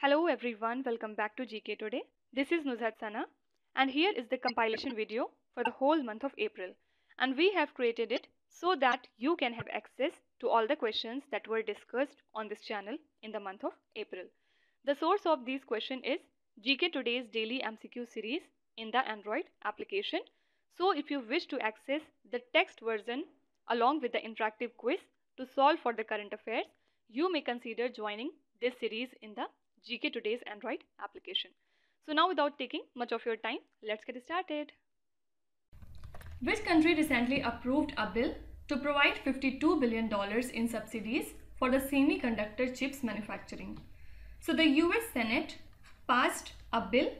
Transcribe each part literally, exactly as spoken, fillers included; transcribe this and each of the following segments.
Hello everyone, welcome back to G K Today. This is Nuzhat Sana and here is the compilation video for the whole month of April, and we have created it so that you can have access to all the questions that were discussed on this channel in the month of April. The source of these questions is G K Today's daily M C Q series in the Android application. So if you wish to access the text version along with the interactive quiz to solve for the current affairs, you may consider joining this series in the G K Today's Android application. So now, without taking much of your time, let's get started. Which country recently approved a bill to provide fifty-two billion dollars in subsidies for the semiconductor chips manufacturing? So the U S Senate passed a bill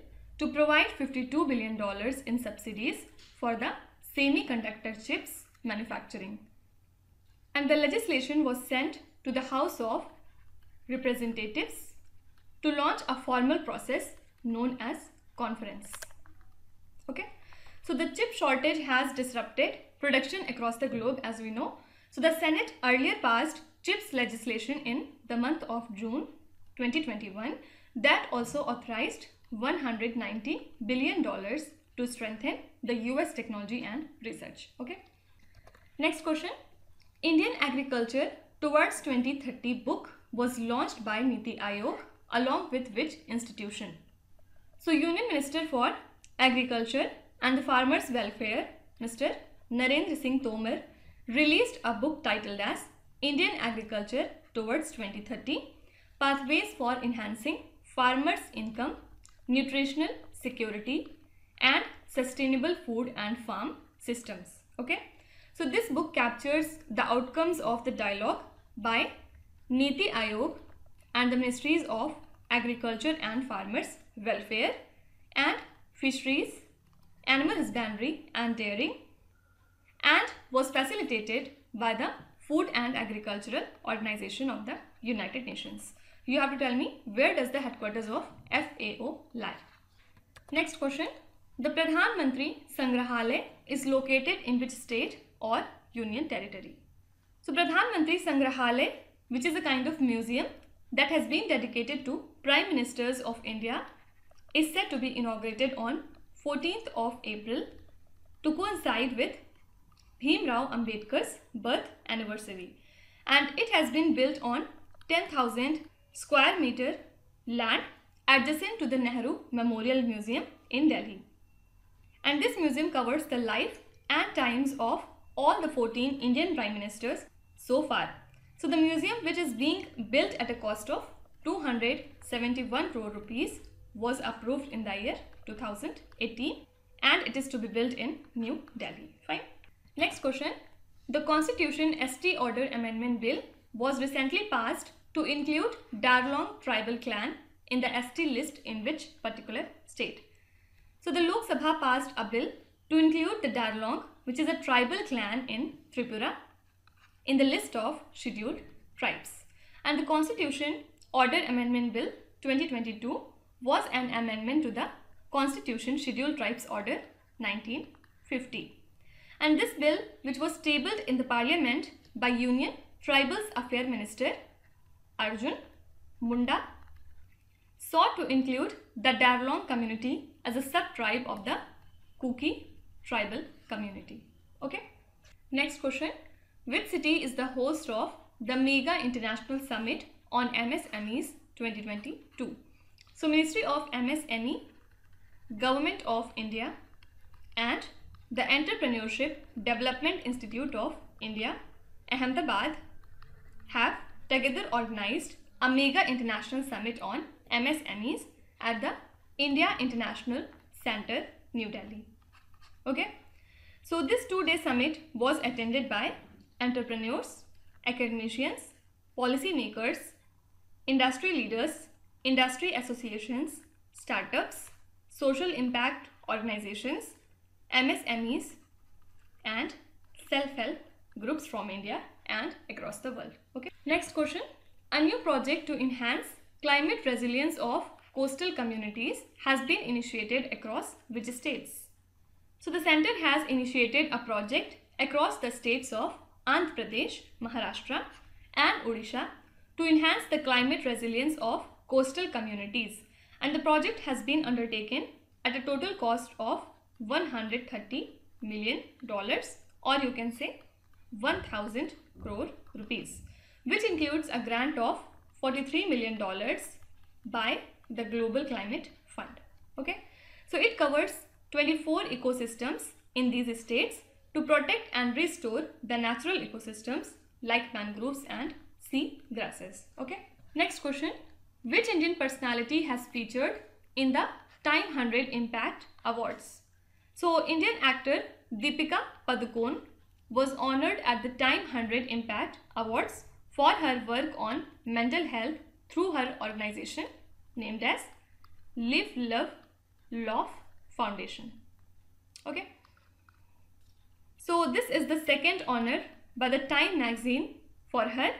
to provide fifty-two billion dollars in subsidies for the semiconductor chips manufacturing. And the legislation was sent to the House of Representatives to launch a formal process known as conference. Okay, so the chip shortage has disrupted production across the globe, as we know. So the Senate earlier passed chips legislation in the month of June twenty twenty-one that also authorized one hundred ninety billion dollars to strengthen the U S technology and research. Okay, next question. Indian Agriculture Towards twenty thirty book was launched by Niti Aayog, along with which institution? So Union Minister for Agriculture and the Farmers Welfare, Mister Narendra Singh Tomar, released a book titled as Indian Agriculture Towards twenty thirty, Pathways for Enhancing Farmers' Income, Nutritional Security and Sustainable Food and Farm Systems. Okay, so this book captures the outcomes of the dialogue by Niti Aayog and the Ministries of Agriculture and Farmers Welfare and Fisheries, Animal Husbandry and Dairy, and was facilitated by the Food and Agricultural Organization of the United Nations. You have to tell me, where does the headquarters of F A O lie? Next question. The Pradhan Mantri Sangrahalaya is located in which state or union territory? So Pradhan Mantri Sangrahalaya, which is a kind of museum that has been dedicated to Prime Ministers of India, is said to be inaugurated on fourteenth of April to coincide with Bhim Rao Ambedkar's birth anniversary, and it has been built on ten thousand square meter land adjacent to the Nehru Memorial Museum in Delhi. And this museum covers the life and times of all the fourteen Indian Prime Ministers so far. So the museum, which is being built at a cost of two hundred seventy-one crore rupees, was approved in the year two thousand eighteen and it is to be built in New Delhi. Fine. Next question. The Constitution S T Order Amendment Bill was recently passed to include Darlong tribal clan in the S T list in which particular state? So the Lok Sabha passed a bill to include the Darlong, which is a tribal clan in Tripura, in the list of scheduled tribes. And the Constitution Order Amendment Bill twenty twenty-two was an amendment to the Constitution Scheduled Tribes Order nineteen fifty. And this bill, which was tabled in the Parliament by Union Tribals Affair Minister Arjun Munda, sought to include the Darlong community as a sub-tribe of the Kuki tribal community. Okay. Next question. Which city is the host of the Mega International Summit on M S M Es twenty twenty-two? So Ministry of M S M E, Government of India and the Entrepreneurship Development Institute of India, Ahmedabad, have together organized a Mega International Summit on M S M Es at the India International Center, New Delhi. Okay. So this two-day summit was attended by entrepreneurs, academicians, policy makers, industry leaders, industry associations, startups, social impact organizations, M S M Es, and self-help groups from India and across the world. Okay. Next question. A new project to enhance climate resilience of coastal communities has been initiated across which states? So the center has initiated a project across the states of Andhra Pradesh, Maharashtra and Odisha to enhance the climate resilience of coastal communities, and the project has been undertaken at a total cost of one hundred thirty million dollars, or you can say one thousand crore rupees, which includes a grant of forty-three million dollars by the Global Climate Fund. Okay, so it covers twenty-four ecosystems in these states to protect and restore the natural ecosystems like mangroves and sea grasses. Okay, next question: which Indian personality has featured in the Time one hundred Impact Awards? So Indian actor Deepika Padukone was honored at the Time one hundred Impact Awards for her work on mental health through her organization named as Live Love Laugh Foundation. Okay, so this is the second honor by the Time magazine for her.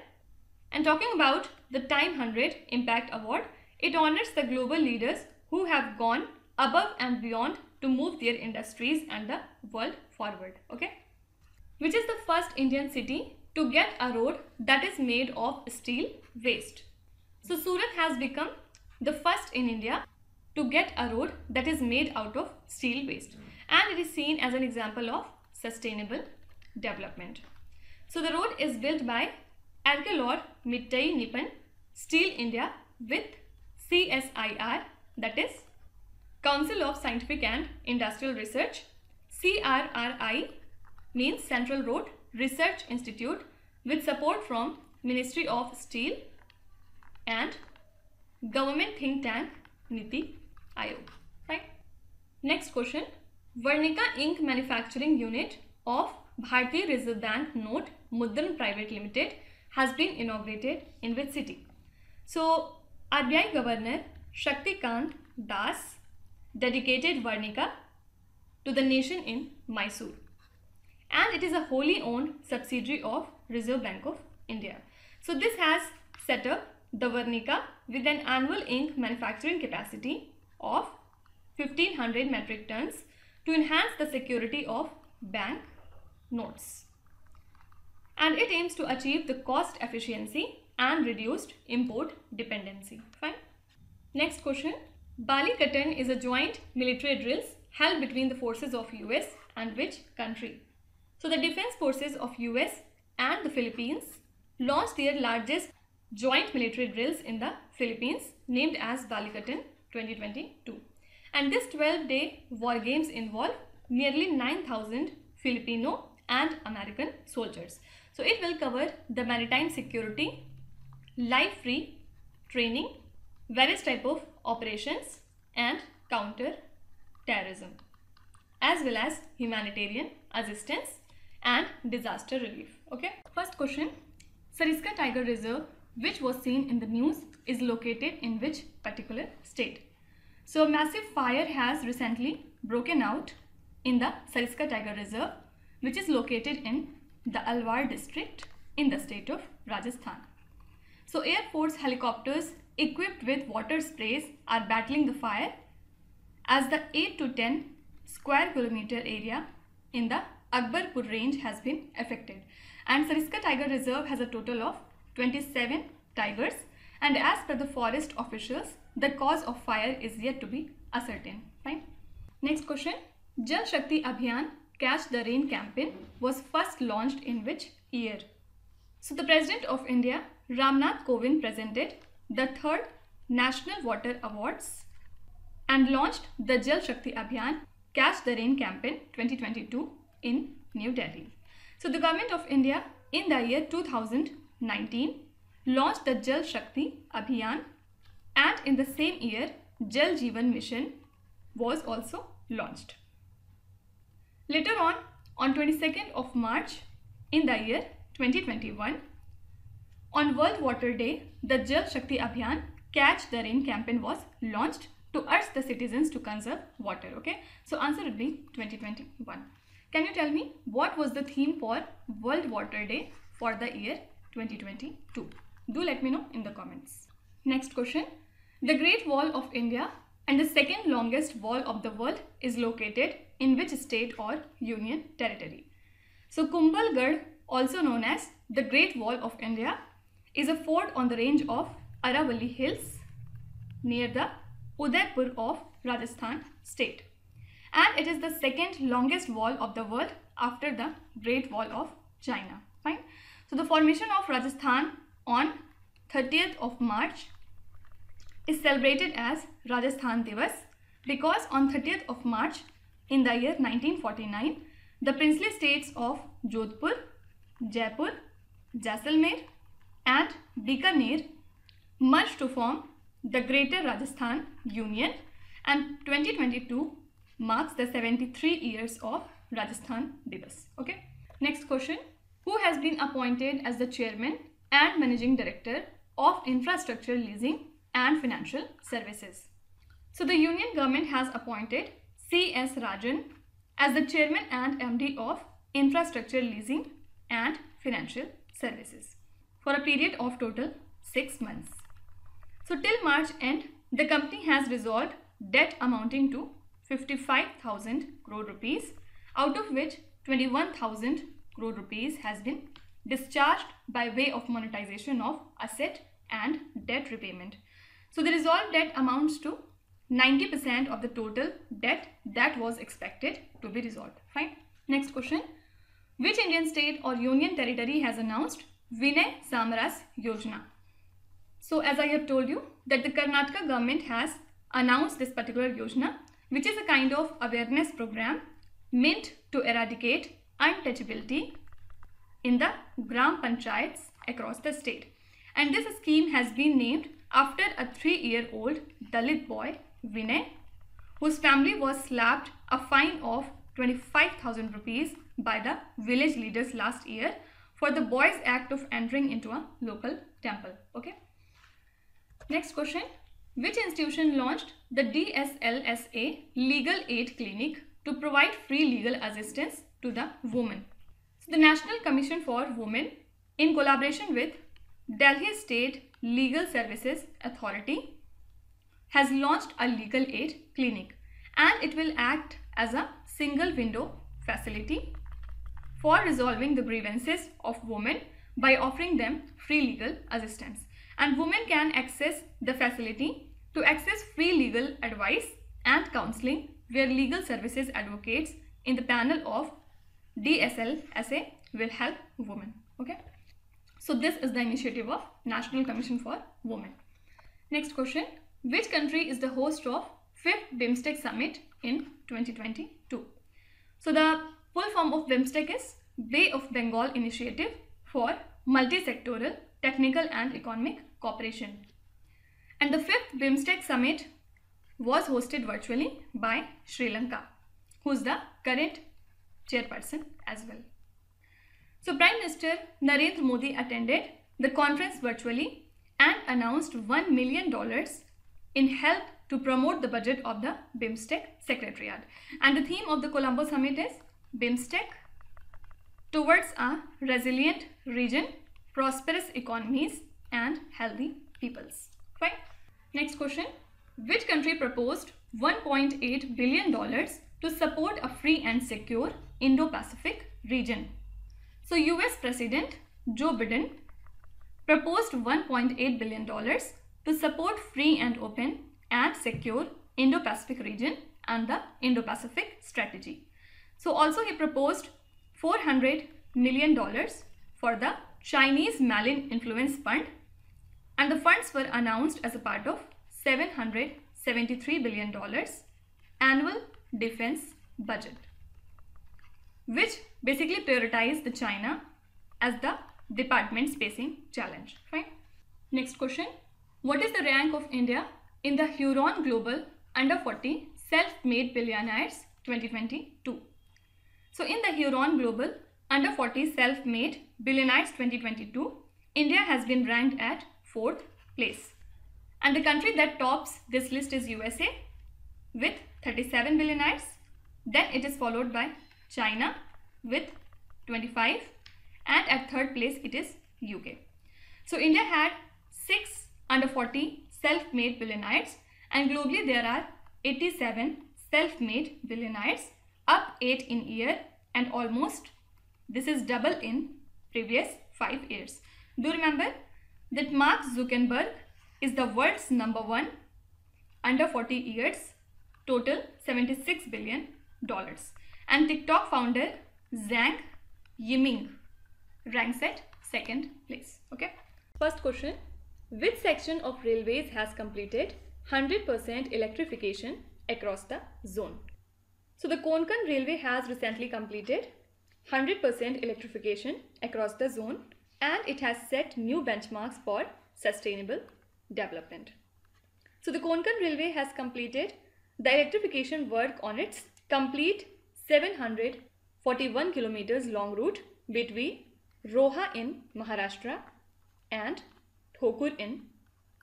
And talking about the Time one hundred Impact Award, it honors the global leaders who have gone above and beyond to move their industries and the world forward. Okay, which is the first Indian city to get a road that is made of steel waste? So Surat has become the first in India to get a road that is made out of steel waste, and it is seen as an example of sustainable development. So the road is built by Arcelor Mittai Nippon Steel India with C S I R, that is Council of Scientific and Industrial Research. C R R I means Central Road Research Institute, with support from Ministry of Steel and government think tank Niti Aayog. Right. Next question: Varnika Ink Manufacturing Unit of Bharatiya Reserve Bank Note Mudran Private Limited has been inaugurated in which city? So R B I Governor Shaktikant Das dedicated Varnika to the nation in Mysore, and it is a wholly owned subsidiary of Reserve Bank of India. So this has set up the Varnika with an annual ink manufacturing capacity of fifteen hundred metric tons to enhance the security of bank notes, and it aims to achieve the cost efficiency and reduced import dependency. Fine. Next question: Balikatan is a joint military drills held between the forces of U S and which country? So the defense forces of U S and the Philippines launched their largest joint military drills in the Philippines, named as Balikatan twenty twenty-two, and this twelve day war games involve nearly nine thousand Filipino and American soldiers. So it will cover the maritime security, live free training, various type of operations, and counter terrorism, as well as humanitarian assistance and disaster relief. Okay, first question: Sariska Tiger Reserve, which was seen in the news, is located in which particular state? So a massive fire has recently broken out in the Sariska Tiger Reserve, which is located in the Alwar district in the state of Rajasthan. So Air Force helicopters equipped with water sprays are battling the fire, as the eight to ten square kilometer area in the Akbarpur range has been affected. And Sariska Tiger Reserve has a total of twenty-seven tigers, and as per the forest officials, the cause of fire is yet to be ascertained. Fine. Next question: Jal Shakti Abhiyan Catch the Rain campaign was first launched in which year? So the President of India Ramnath Kovind presented the third National Water Awards and launched the Jal Shakti Abhiyan Catch the Rain campaign twenty twenty-two in New Delhi. So the Government of India in the year two thousand nineteen launched the Jal Shakti Abhiyan, and in the same year Jal Jeevan Mission was also launched. Later on, on twenty-second of March in the year twenty twenty-one, on World Water Day, the Jal Shakti Abhiyan Catch the Rain campaign was launched to urge the citizens to conserve water. Okay, so answer would be twenty twenty-one. Can you tell me what was the theme for World Water Day for the year twenty twenty-two? Do let me know in the comments. Next question: The Great Wall of India and the second longest wall of the world is located in which state or union territory? So Kumbhalgarh, also known as the Great Wall of India, is a fort on the range of Aravalli Hills near the Udaipur of Rajasthan state. And it is the second longest wall of the world after the Great Wall of China. Fine. So the formation of Rajasthan on thirtieth of March is celebrated as Rajasthan Divas because on thirtieth of March in the year nineteen forty-nine, the princely states of Jodhpur, Jaipur, Jaisalmer and Bikaner merged to form the Greater Rajasthan Union, and twenty twenty-two marks the seventy-three years of Rajasthan Divas. Okay. Next question. Who has been appointed as the chairman and managing director of infrastructure leasing and financial services? So the union government has appointed C S Rajan as the chairman and M D of infrastructure leasing and financial services for a period of total six months. So till March end, the company has resolved debt amounting to fifty-five thousand crore rupees, out of which twenty-one thousand crore rupees has been discharged by way of monetization of asset and debt repayment. So the resolved debt amounts to ninety percent of the total debt that was expected to be resolved. Fine. Next question. Which Indian state or union territory has announced Vinay Samaras Yojana? So as I have told you that the Karnataka government has announced this particular Yojana, which is a kind of awareness program meant to eradicate untouchability in the Gram Panchayats across the state. And this scheme has been named after a three-year-old Dalit boy, Vinay, whose family was slapped a fine of twenty-five thousand rupees by the village leaders last year for the boy's act of entering into a local temple. Okay. Next question. Which institution launched the D S L S A Legal Aid Clinic to provide free legal assistance to the women? So the National Commission for Women, in collaboration with Delhi State Legal Services Authority, has launched a legal aid clinic, and it will act as a single window facility for resolving the grievances of women by offering them free legal assistance. And women can access the facility to access free legal advice and counseling, where legal services advocates in the panel of D S L S A will help women. Okay. So this is the initiative of National Commission for Women. Next question. Which country is the host of fifth BIMSTEC Summit in twenty twenty-two? So the full form of BIMSTEC is Bay of Bengal Initiative for Multi-Sectoral Technical and Economic Cooperation. And the fifth BIMSTEC Summit was hosted virtually by Sri Lanka, who is the current chairperson as well. So Prime Minister Narendra Modi attended the conference virtually and announced one million dollars in help to promote the budget of the BIMSTEC Secretariat. And the theme of the Colombo Summit is BIMSTEC towards a resilient region, prosperous economies and healthy peoples. Right. Next question. Which country proposed one point eight billion dollars to support a free and secure Indo-Pacific region? So U S President Joe Biden proposed one point eight billion dollars to support free and open and secure Indo-Pacific region and the Indo-Pacific strategy. So also he proposed four hundred million dollars for the Chinese Malin Influence Fund, and the funds were announced as a part of seven hundred seventy-three billion dollars annual defense budget, which basically prioritized the China as the department spacing challenge. Fine. Next question. What is the rank of India in the Huron Global Under forty Self-Made Billionaires twenty twenty-two? So in the Huron Global Under forty Self-Made Billionaires twenty twenty-two, India has been ranked at fourth place. And the country that tops this list is U S A with thirty-seven billionaires. Then it is followed by China with twenty-five, and at third place it is U K. So India had six under forty self-made billionaires, and globally there are eighty-seven self-made billionaires, up eight in year, and almost this is double in previous five years. Do remember that Mark Zuckerberg is the world's number one under forty years, total seventy-six billion dollars. And TikTok founder Zhang Yiming ranks at second place. Okay. First question, which section of railways has completed one hundred percent electrification across the zone? So the Konkan Railway has recently completed one hundred percent electrification across the zone, and it has set new benchmarks for sustainable development. So the Konkan Railway has completed the electrification work on its complete seven hundred forty-one kilometers long route between Roha in Maharashtra and Thakur in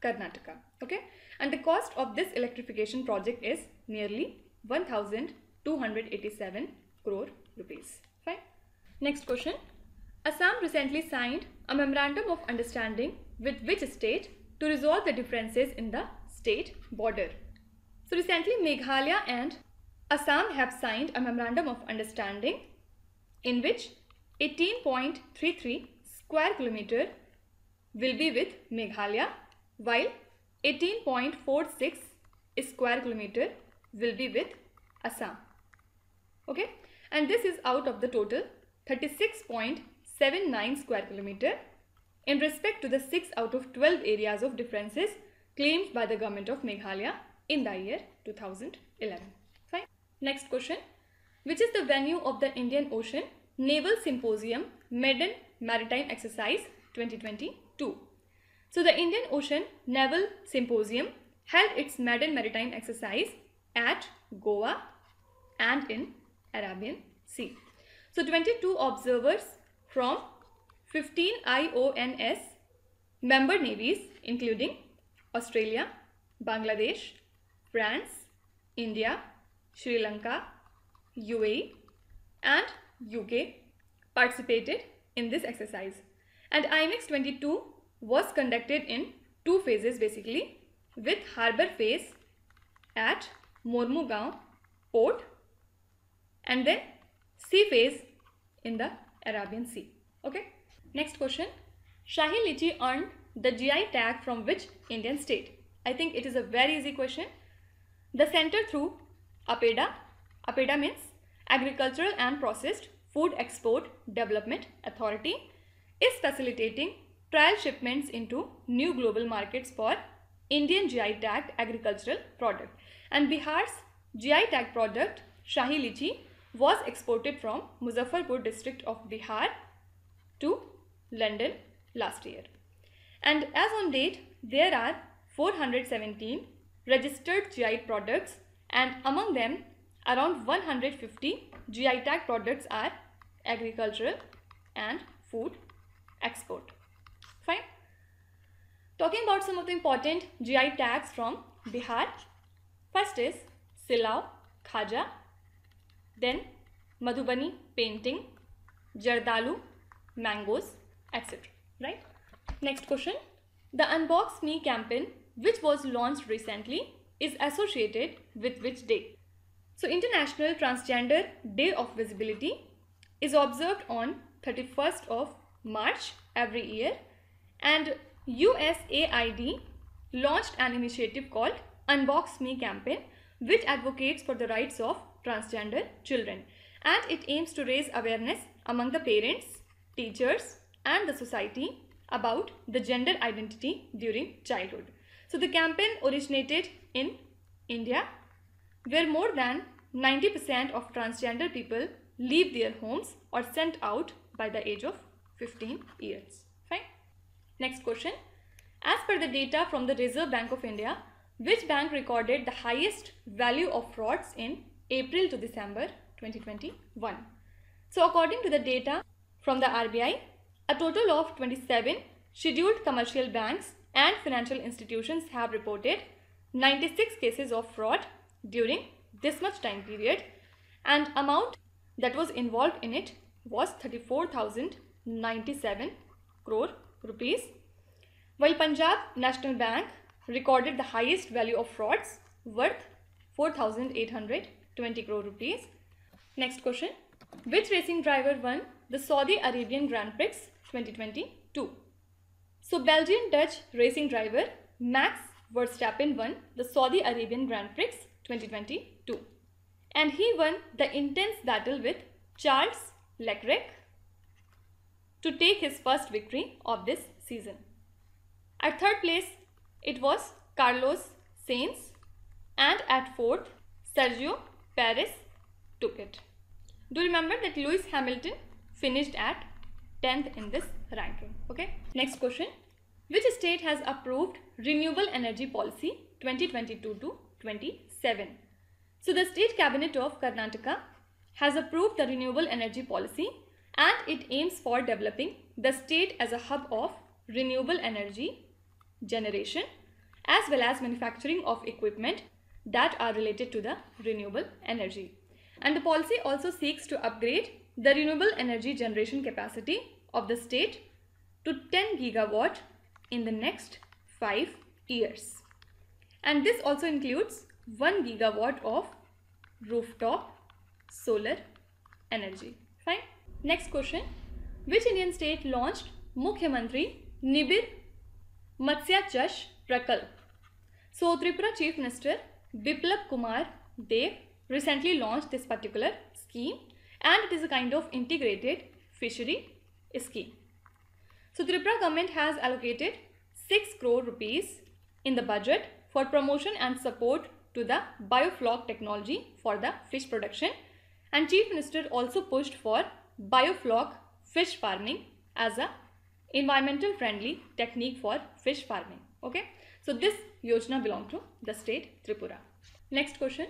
Karnataka. Okay, and the cost of this electrification project is nearly one thousand two hundred eighty-seven crore rupees. Fine. Next question. Assam recently signed a memorandum of understanding with which state to resolve the differences in the state border? So recently Meghalaya and Assam have signed a memorandum of understanding in which eighteen point three three square kilometer will be with Meghalaya, while eighteen point four six square kilometer will be with Assam. Okay, and this is out of the total thirty-six point seven nine square kilometer in respect to the six out of twelve areas of differences claimed by the government of Meghalaya in the year two thousand eleven. Fine. Next question, which is the venue of the Indian Ocean Naval Symposium Maiden Maritime Exercise twenty twenty-two? So the Indian Ocean Naval Symposium held its maiden maritime exercise at Goa and in Arabian Sea. So twenty-two observers from fifteen I O N S member navies including Australia, Bangladesh, France, India, Sri Lanka, U A E and U K participated in this exercise, and I M E X twenty-two was conducted in two phases basically, with harbour phase at Mormugaon port and then sea phase in the Arabian Sea. Okay. Next question. Shahi Litchi earned the G I tag from which Indian state? I think it is a very easy question. The center through APEDA. APEDA means Agricultural and Processed Food Export Development Authority, is facilitating trial shipments into new global markets for Indian G I tagged agricultural product, and Bihar's G I tag product Shahi Litchi was exported from Muzaffarpur district of Bihar to London last year. And as on date, there are four hundred seventeen registered G I products, and among them around one hundred fifty G I tag products are agricultural and food export. Fine. Talking about some of the important G I tags from Bihar. First is Silao Khaja, then Madhubani painting, Jardalu, mangoes, et cetera. Right? Next question. The Unbox Me campaign, which was launched recently, is associated with which day? So International Transgender Day of Visibility is observed on thirty-first of March every year, and U S A I D launched an initiative called Unbox Me campaign, which advocates for the rights of transgender children, and it aims to raise awareness among the parents, teachers and the society about the gender identity during childhood. So the campaign originated in India, where more than ninety percent of transgender people leave their homes or sent out by the age of fifteen years. Fine. Next question. As per the data from the Reserve Bank of India, which bank recorded the highest value of frauds in April to December twenty twenty-one? So according to the data from the R B I, a total of twenty-seven scheduled commercial banks and financial institutions have reported ninety-six cases of fraud during this much time period, and amount that was involved in it was thirty-four thousand ninety-seven crore rupees, while Punjab National Bank recorded the highest value of frauds worth four thousand eight hundred twenty crore rupees. Next question. Which racing driver won the Saudi Arabian Grand Prix twenty twenty-two? So Belgian Dutch racing driver Max Verstappen won the Saudi Arabian Grand Prix twenty twenty-two, and he won the intense battle with Charles Leclerc to take his first victory of this season. At third place, it was Carlos Sainz, and at fourth, Sergio Perez took it. Do remember that Lewis Hamilton finished at tenth in this ranking. Okay. Next question. Which state has approved Renewable Energy Policy twenty twenty-two to twenty-seven? So the State Cabinet of Karnataka has approved the Renewable Energy Policy, and it aims for developing the state as a hub of renewable energy generation as well as manufacturing of equipment that are related to the renewable energy. And the policy also seeks to upgrade the renewable energy generation capacity of the state to ten gigawatt in the next five years. And this also includes one gigawatt of rooftop solar energy. Fine. Next question. Which Indian state launched Mukhyamantri Nibir Matsya Chash Prakalp? So Tripura Chief Minister Biplab Kumar Dev recently launched this particular scheme, and it is a kind of integrated fishery scheme. So Tripura government has allocated six crore rupees in the budget for promotion and support to the biofloc technology for the fish production, and Chief Minister also pushed for biofloc fish farming as a environmental friendly technique for fish farming. Okay, so this yojana belongs to the state Tripura. Next question.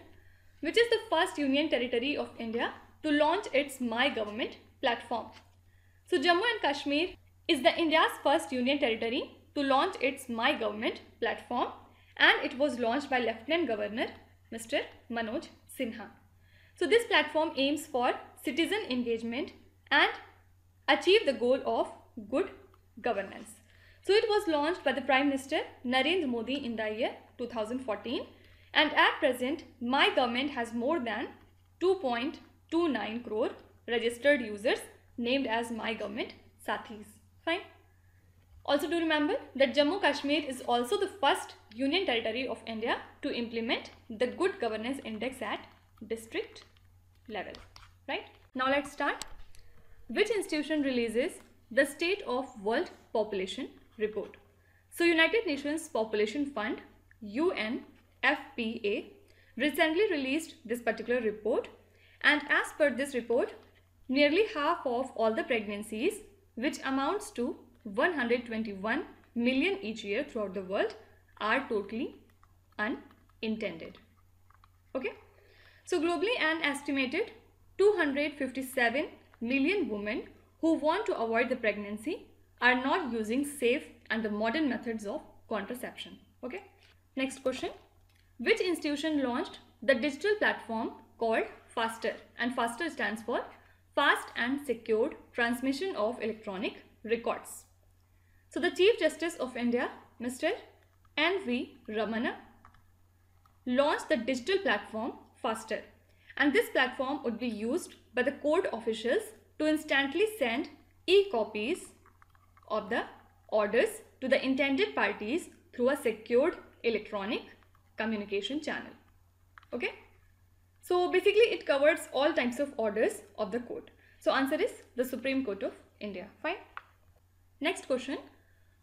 Which is the first union territory of India to launch its My Government platform? So Jammu and Kashmir is the India's first union territory to launch its My Government platform, and it was launched by Lieutenant Governor Mister Manoj Sinha. So this platform aims for citizen engagement and achieve the goal of good governance. So it was launched by the Prime Minister Narendra Modi in the year two thousand fourteen, and at present My Government has more than two point two nine crore registered users named as My Government Sathis. Fine. Also do remember that Jammu Kashmir is also the first union territory of India to implement the Good Governance Index at district level. Right. Now let's start. Which institution releases the State of World Population Report? So United Nations Population Fund U N F P A recently released this particular report, and as per this report, nearly half of all the pregnancies, which amounts to one hundred twenty-one million each year throughout the world, are totally unintended. Okay, so globally an estimated two hundred fifty-seven million women who want to avoid the pregnancy are not using safe and the modern methods of contraception. Okay, next question. Which institution launched the digital platform called FASTER? And FASTER stands for Fast and Secured Transmission of Electronic Records. So the Chief Justice of India, Mister N V Ramana, launched the digital platform FASTER, and this platform would be used by the court officials to instantly send e-copies of the orders to the intended parties through a secured electronic communication channel. Okay, so basically it covers all types of orders of the court. So answer is the Supreme Court of India. Fine. Next question.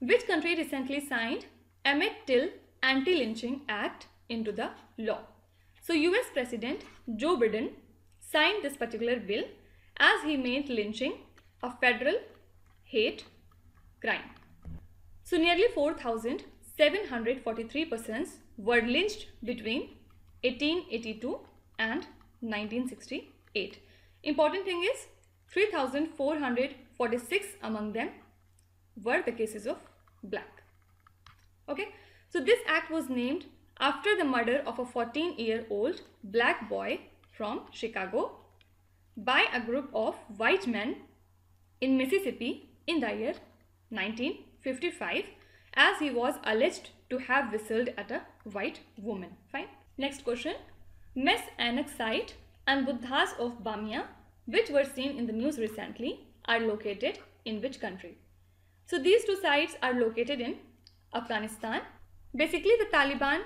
Which country recently signed Emmett Till Anti-Lynching Act into the law? So U S President Joe Biden signed this particular bill as he made lynching a federal hate crime. So nearly four thousand seven hundred forty-three persons were lynched between eighteen eighty-two and nineteen sixty-eight. Important thing is three thousand four hundred forty-six among them were the cases of black. Okay, so this act was named after the murder of a fourteen year old black boy from Chicago by a group of white men in Mississippi in the year nineteen fifty-five, as he was alleged to have whistled at a white woman. Fine. Next question. Mess Annak site and Buddhas of Bamia, which were seen in the news recently, are located in which country? So these two sites are located in Afghanistan, Basically, the Taliban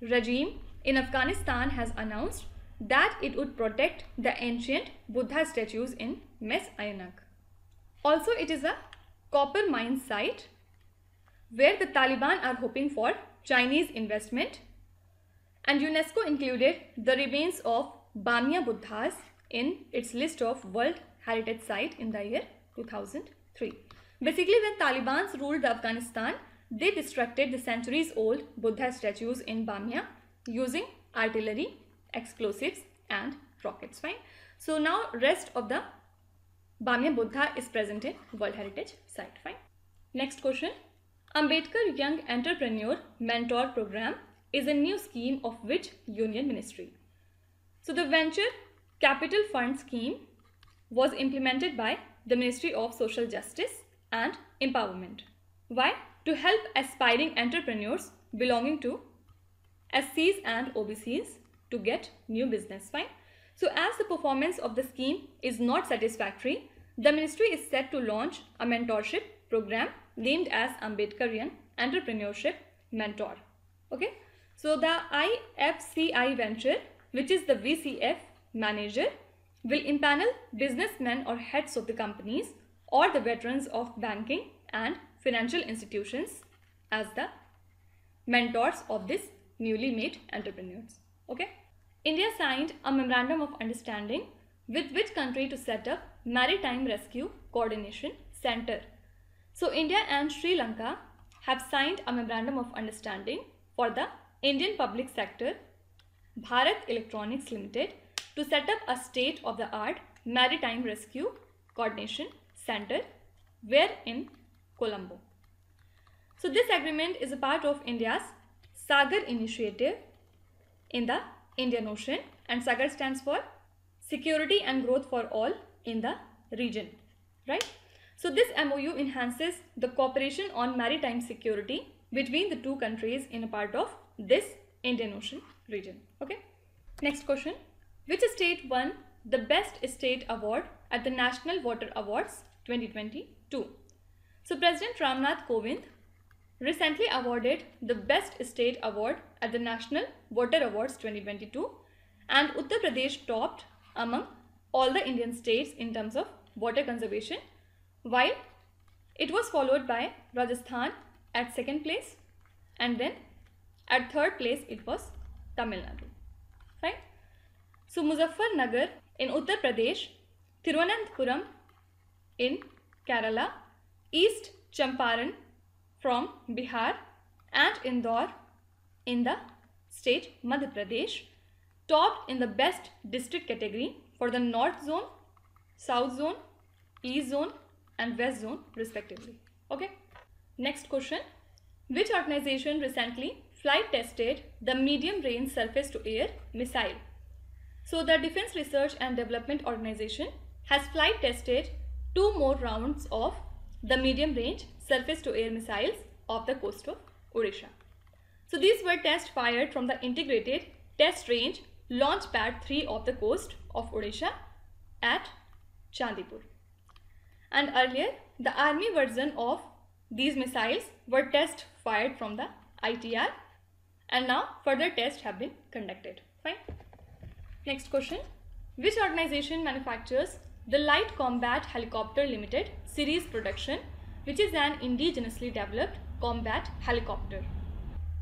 regime in Afghanistan has announced that it would protect the ancient Buddha statues in Mes-Ainak. Also, it is a copper mine site where the Taliban are hoping for Chinese investment, and UNESCO included the remains of Bamia Buddhas in its list of World Heritage Site in the year two thousand three. Basically, when Taliban ruled Afghanistan, they destructed the centuries-old Buddha statues in Bamia using artillery, explosives and rockets. Fine. So now rest of the Bamia Buddha is present in World Heritage Site. Fine. Next question. Ambedkar Young Entrepreneur Mentor Program is a new scheme of which union ministry? So the Venture Capital Fund scheme was implemented by the Ministry of Social Justice and Empowerment. Why? To help aspiring entrepreneurs belonging to S Cs and O B Cs to get new business. Fine. So as the performance of the scheme is not satisfactory, the ministry is set to launch a mentorship program named as Ambedkarian Entrepreneurship Mentor. Okay. So the I F C I Venture, which is the V C F manager, will impanel businessmen or heads of the companies or the veterans of banking and financial institutions as the mentors of these newly made entrepreneurs. Okay. India signed a memorandum of understanding with which country to set up Maritime Rescue Coordination Center? So India and Sri Lanka have signed a memorandum of understanding for the Indian public sector, Bharat Electronics Limited, to set up a state-of-the-art Maritime Rescue Coordination Center, where in Colombo. So this agreement is a part of India's Sagar Initiative in the Indian Ocean, and Sagar stands for Security and Growth for All in the region, right? So this M O U enhances the cooperation on maritime security between the two countries in a part of this Indian Ocean region. Okay. Next question. Which state won the Best State Award at the National Water Awards twenty twenty-two? So President Ramnath Kovind recently awarded the Best State Award at the National Water Awards twenty twenty-two, and Uttar Pradesh topped among all the Indian states in terms of water conservation, while it was followed by Rajasthan at second place, and then at third place it was Tamil Nadu. Fine. So Muzaffarnagar in Uttar Pradesh, Thiruvananthapuram in Kerala, East Champaran from Bihar and Indore in the state Madhya Pradesh topped in the best district category for the North Zone, South Zone, East Zone and West Zone respectively. Okay. Next question. Which organization recently flight tested the medium range surface to air missile? So the Defense Research and Development Organization has flight tested two more rounds of the medium range surface to air missiles off the coast of Odisha. So these were tests fired from the integrated test range launch pad three off the coast of Odisha at Chandipur. And earlier the army version of these missiles were test fired from the I T R, and now further tests have been conducted. Fine. Next question. Which organization manufactures the Light Combat Helicopter Limited series production, which is an indigenously developed combat helicopter?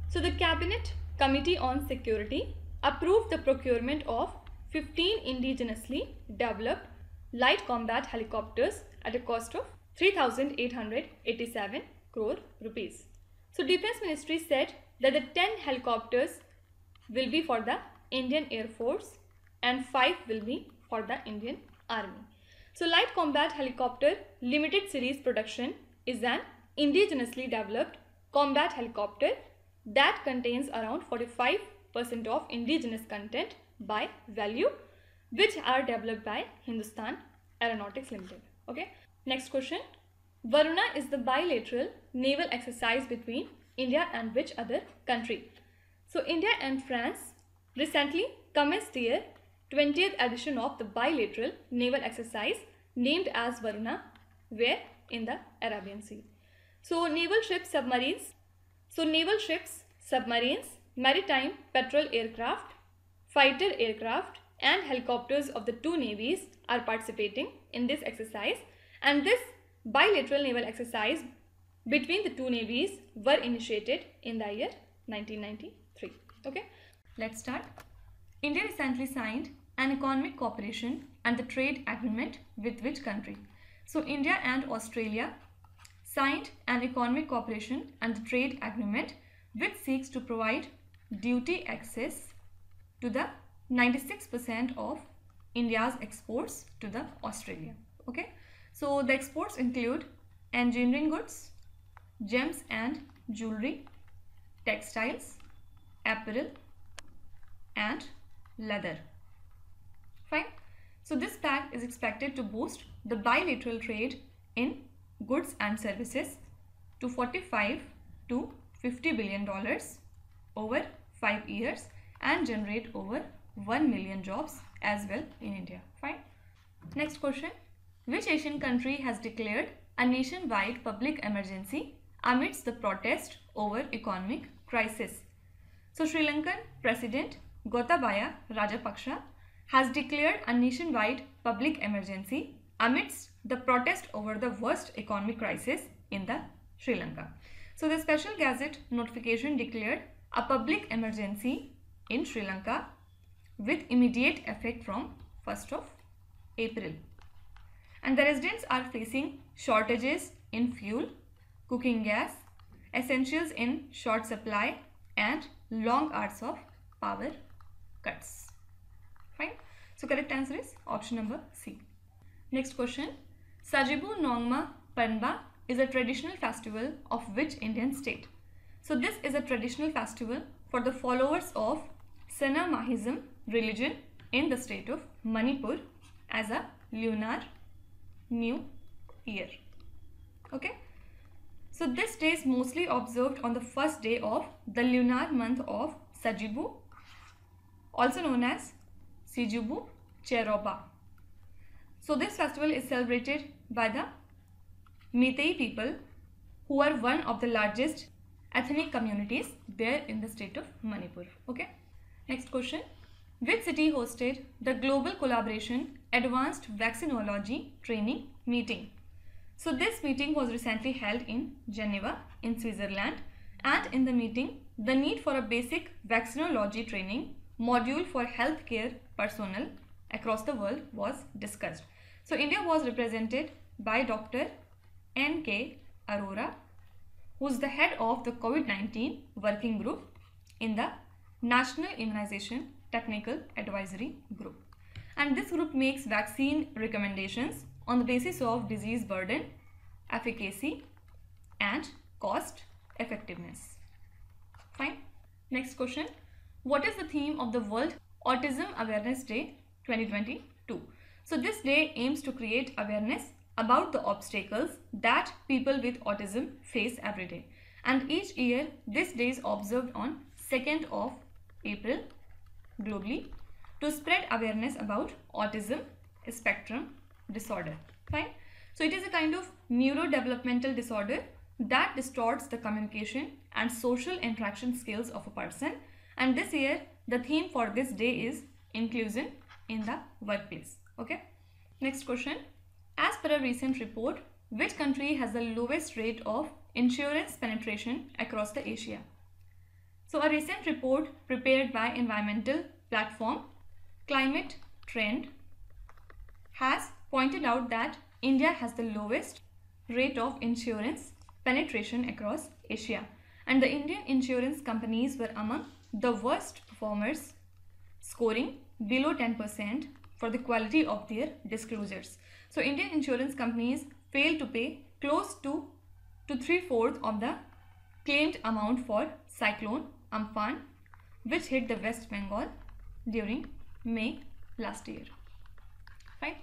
So the Cabinet Committee on Security approved the procurement of fifteen indigenously developed light combat helicopters at a cost of three thousand eight hundred eighty-seven crore rupees. So Defense Ministry said that the ten helicopters will be for the Indian Air Force and five will be for the Indian Army. So Light Combat Helicopter Limited Series Production is an indigenously developed combat helicopter that contains around forty-five percent of indigenous content by value, which are developed by Hindustan Aeronautics Limited. Okay. Next question. Varuna is the bilateral naval exercise between India and which other country? So India and France recently commenced their twentieth edition of the bilateral naval exercise named as Varuna, where in the Arabian Sea. So naval ships submarines so naval ships submarines, maritime patrol aircraft, fighter aircraft and helicopters of the two navies are participating in this exercise, and this bilateral naval exercise between the two navies were initiated in the year nineteen ninety-three. Okay, let's start. India recently signed an economic cooperation and the trade agreement with which country? So India and Australia signed an economic cooperation and the trade agreement which seeks to provide duty access to the ninety-six percent of India's exports to the Australia. Okay, so the exports include engineering goods, gems and jewelry, textiles, apparel and leather. Fine. So this pact is expected to boost the bilateral trade in goods and services to forty-five to fifty billion dollars over five years and generate over one million jobs as well in India. Fine. Next question. Which Asian country has declared a nationwide public emergency amidst the protest over economic crisis? So Sri Lankan President Gotabaya Rajapaksa has declared a nationwide public emergency amidst the protest over the worst economic crisis in the Sri Lanka. So the special gazette notification declared a public emergency in Sri Lanka with immediate effect from first of April, and the residents are facing shortages in fuel, cooking gas, essentials in short supply and long hours of power cuts. Fine. So correct answer is option number C. Next question. Sajibu Nongma Panba is a traditional festival of which Indian state? So this is a traditional festival for the followers of Sana Mahism religion in the state of Manipur as a lunar new year. Okay. So this day is mostly observed on the first day of the lunar month of Sajibu, also known as Sijubu Cheroba. So this festival is celebrated by the Meitei people, who are one of the largest ethnic communities there in the state of Manipur. Okay. Next question. Which city hosted the Global Collaboration Advanced Vaccinology Training Meeting? So this meeting was recently held in Geneva in Switzerland, and in the meeting the need for a basic vaccinology training module for healthcare personnel across the world was discussed. So India was represented by Doctor N K Arora, who is the head of the COVID nineteen working group in the National Immunization Technical Advisory Group, and this group makes vaccine recommendations on the basis of disease burden, efficacy and cost effectiveness. Fine. Next question. What is the theme of the World Autism Awareness Day twenty twenty-two? So this day aims to create awareness about the obstacles that people with autism face every day, and each year this day is observed on second of April globally to spread awareness about autism spectrum disorder. Fine. So it is a kind of neurodevelopmental disorder that distorts the communication and social interaction skills of a person, and this year the theme for this day is inclusion in the workplace. Okay. Next question. As per a recent report, which country has the lowest rate of insurance penetration across the Asia? So a recent report prepared by environmental platform Climate Trend has pointed out that India has the lowest rate of insurance penetration across Asia, and the Indian insurance companies were among the worst performers, scoring below ten percent for the quality of their disclosures. So Indian insurance companies fail to pay close to to three-fourths of the claimed amount for cyclone Amphan, which hit the West Bengal during May last year. Fine.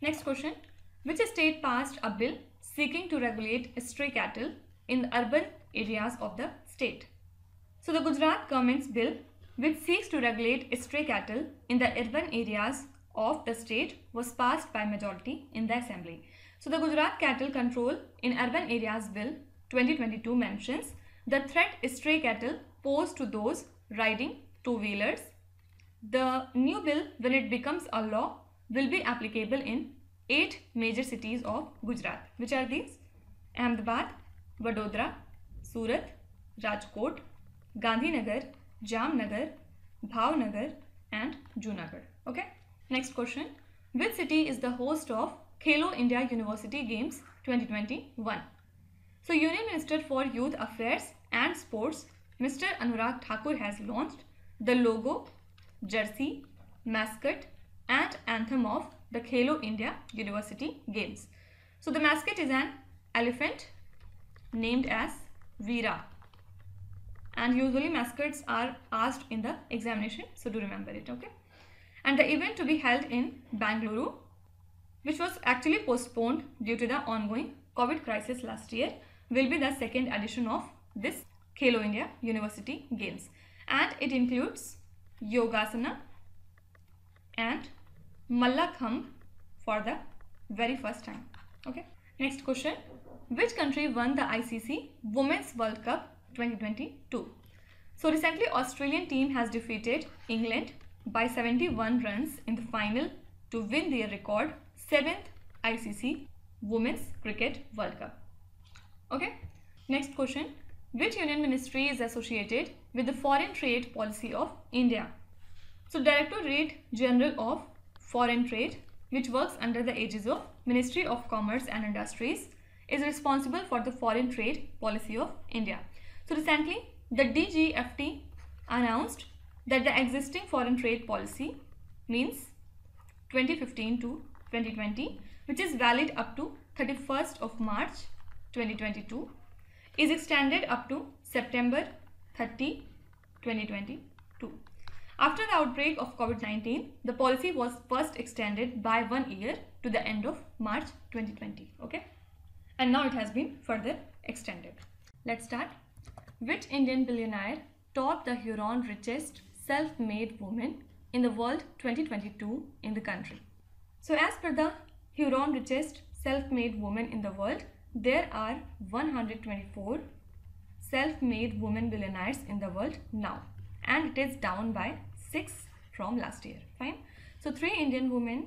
Next question. Which state passed a bill seeking to regulate stray cattle in the urban areas of the state? So the Gujarat government's bill, which seeks to regulate stray cattle in the urban areas of the state, was passed by majority in the assembly. So the Gujarat Cattle Control in Urban Areas Bill twenty twenty-two mentions the threat stray cattle posed to those riding two-wheelers. The new bill, when it becomes a law, will be applicable in eight major cities of Gujarat, which are these: Ahmedabad, Vadodara, Surat, Rajkot, Gandhinagar, Jamnagar, Bhavnagar and Junagadh. Okay. Next question. Which city is the host of Khelo India University Games twenty twenty-one? So, Union Minister for Youth Affairs and Sports, Mister Anurag Thakur, has launched the logo, jersey, mascot and anthem of the Khelo India University Games. So, the mascot is an elephant named as Veera, and usually mascots are asked in the examination, so do remember it. Okay. And the event to be held in Bengaluru, which was actually postponed due to the ongoing COVID crisis last year, will be the second edition of this Khelo India University Games, and it includes Yogasana and Mallakhambh for the very first time. Okay. Next question. Which country won the I C C Women's World Cup twenty twenty-two? So recently, Australian team has defeated England by seventy-one runs in the final to win their record seventh I C C Women's Cricket World Cup. Okay. Next question. Which union ministry is associated with the foreign trade policy of India? So Directorate General of Foreign Trade, which works under the aegis of Ministry of Commerce and Industries, is responsible for the foreign trade policy of India. So recently, the D G F T announced that the existing foreign trade policy, means twenty fifteen to twenty twenty, which is valid up to thirty-first of March twenty twenty-two, is extended up to September thirtieth twenty twenty-two. After the outbreak of COVID nineteen, the policy was first extended by one year to the end of March twenty twenty. Okay, and now it has been further extended. Let's start. Which Indian billionaire topped the Huron richest self-made woman in the world twenty twenty-two in the country? So as per the Huron richest self-made woman in the world, there are one hundred twenty-four self-made women billionaires in the world now, and it is down by six from last year. Fine. So three Indian women: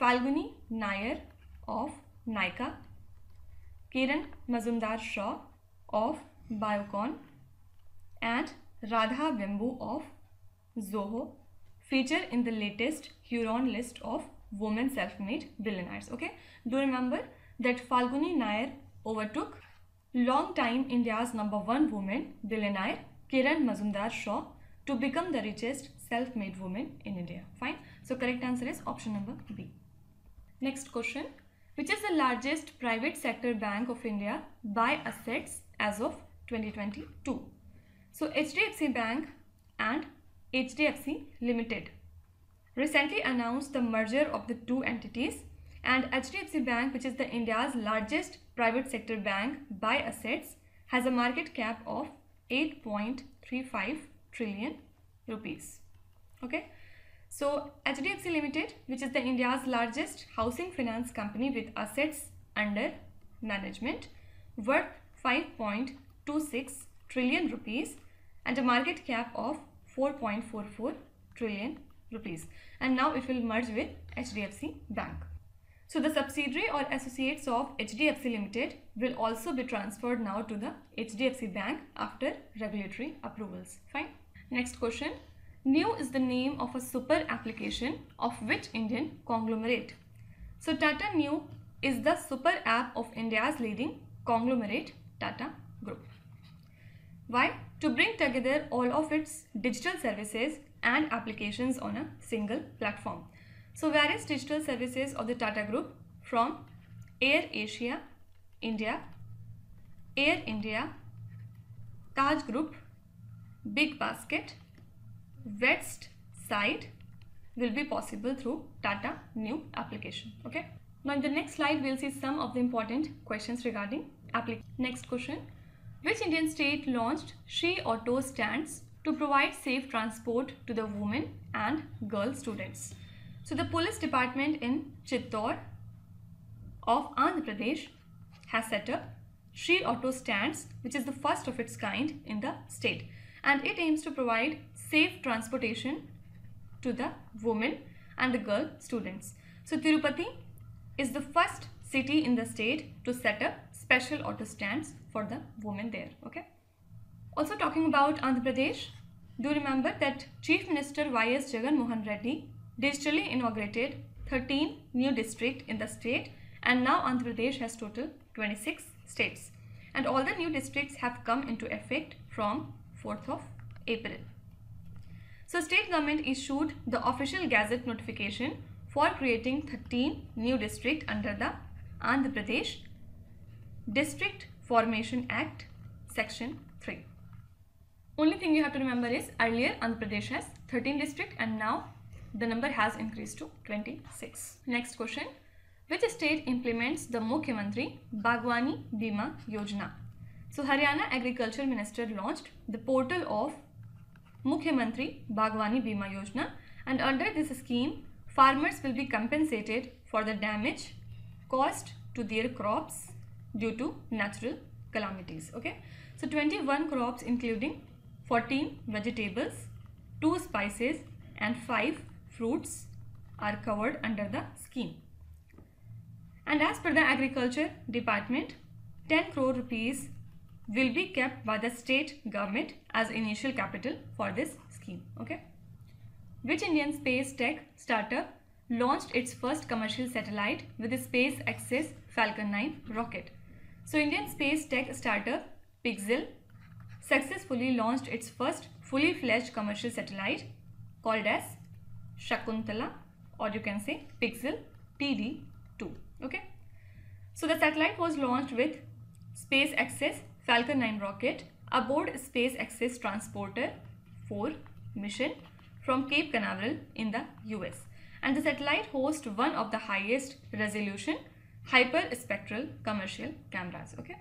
Falguni Nayar of Nykaa, Kiran Mazumdar Shaw of Biocon and Radha Bembu of Zoho, feature in the latest Huron list of women self-made billionaires. Okay, do remember that Falguni Nayar overtook long-time India's number one woman billionaire Kiran Mazumdar Shaw to become the richest self-made woman in India. Fine. So correct answer is option number B. Next question. Which is the largest private sector bank of India by assets as of twenty twenty-two? So H D F C Bank and H D F C Limited recently announced the merger of the two entities, and H D F C Bank, which is the India's largest private sector bank by assets, has a market cap of eight point three five trillion rupees. Okay. So H D F C Limited, which is the India's largest housing finance company with assets under management worth five point two six trillion rupees and a market cap of four point four four trillion rupees, and now it will merge with H D F C Bank. So the subsidiary or associates of H D F C Limited will also be transferred now to the H D F C Bank after regulatory approvals. Fine. Next question. New is the name of a super application of which Indian conglomerate? So Tata Neu is the super app of India's leading conglomerate Tata Group. Why? To bring together all of its digital services and applications on a single platform. So various digital services of the Tata Group, from Air Asia India, Air India, Taj Group, Big Basket, West Side, will be possible through Tata Neu application. Okay. Now in the next slide we'll see some of the important questions regarding application. Next question. Which Indian state launched She Auto stands to provide safe transport to the women and girl students? So the police department in Chittor of Andhra Pradesh has set up She Auto stands, which is the first of its kind in the state, and it aims to provide safe transportation to the women and the girl students. So Tirupati is the first city in the state to set up special auto stands for the women there. Okay. Also talking about Andhra Pradesh, do remember that Chief Minister Y S Jagan Mohan Reddy digitally inaugurated thirteen new districts in the state, and now Andhra Pradesh has total twenty-six states, and all the new districts have come into effect from fourth of April. So state government issued the official gazette notification for creating thirteen new districts under the Andhra Pradesh District Formation Act section three. Only thing you have to remember is earlier Andhra Pradesh has thirteen districts and now the number has increased to twenty-six. Next question. Which state implements the Mukhyamantri Bagwani Bima Yojana? So Haryana Agriculture Minister launched the portal of Mukhyamantri Bagwani Bima Yojana, and under this scheme farmers will be compensated for the damage caused to their crops due to natural calamities. Okay. So twenty-one crops including fourteen vegetables, two spices and five fruits are covered under the scheme. And as per the Agriculture Department, ten crore rupees will be kept by the state government as initial capital for this scheme. Okay. Which Indian space tech startup launched its first commercial satellite with the SpaceX's Falcon nine rocket? So Indian space tech startup Pixel successfully launched its first fully fledged commercial satellite called as Shakuntala, or you can say Pixel T D two. Okay. So the satellite was launched with SpaceX's Falcon nine rocket aboard SpaceX's Transporter four mission from Cape Canaveral in the U S, and the satellite hosts one of the highest resolution hyperspectral commercial cameras. Okay.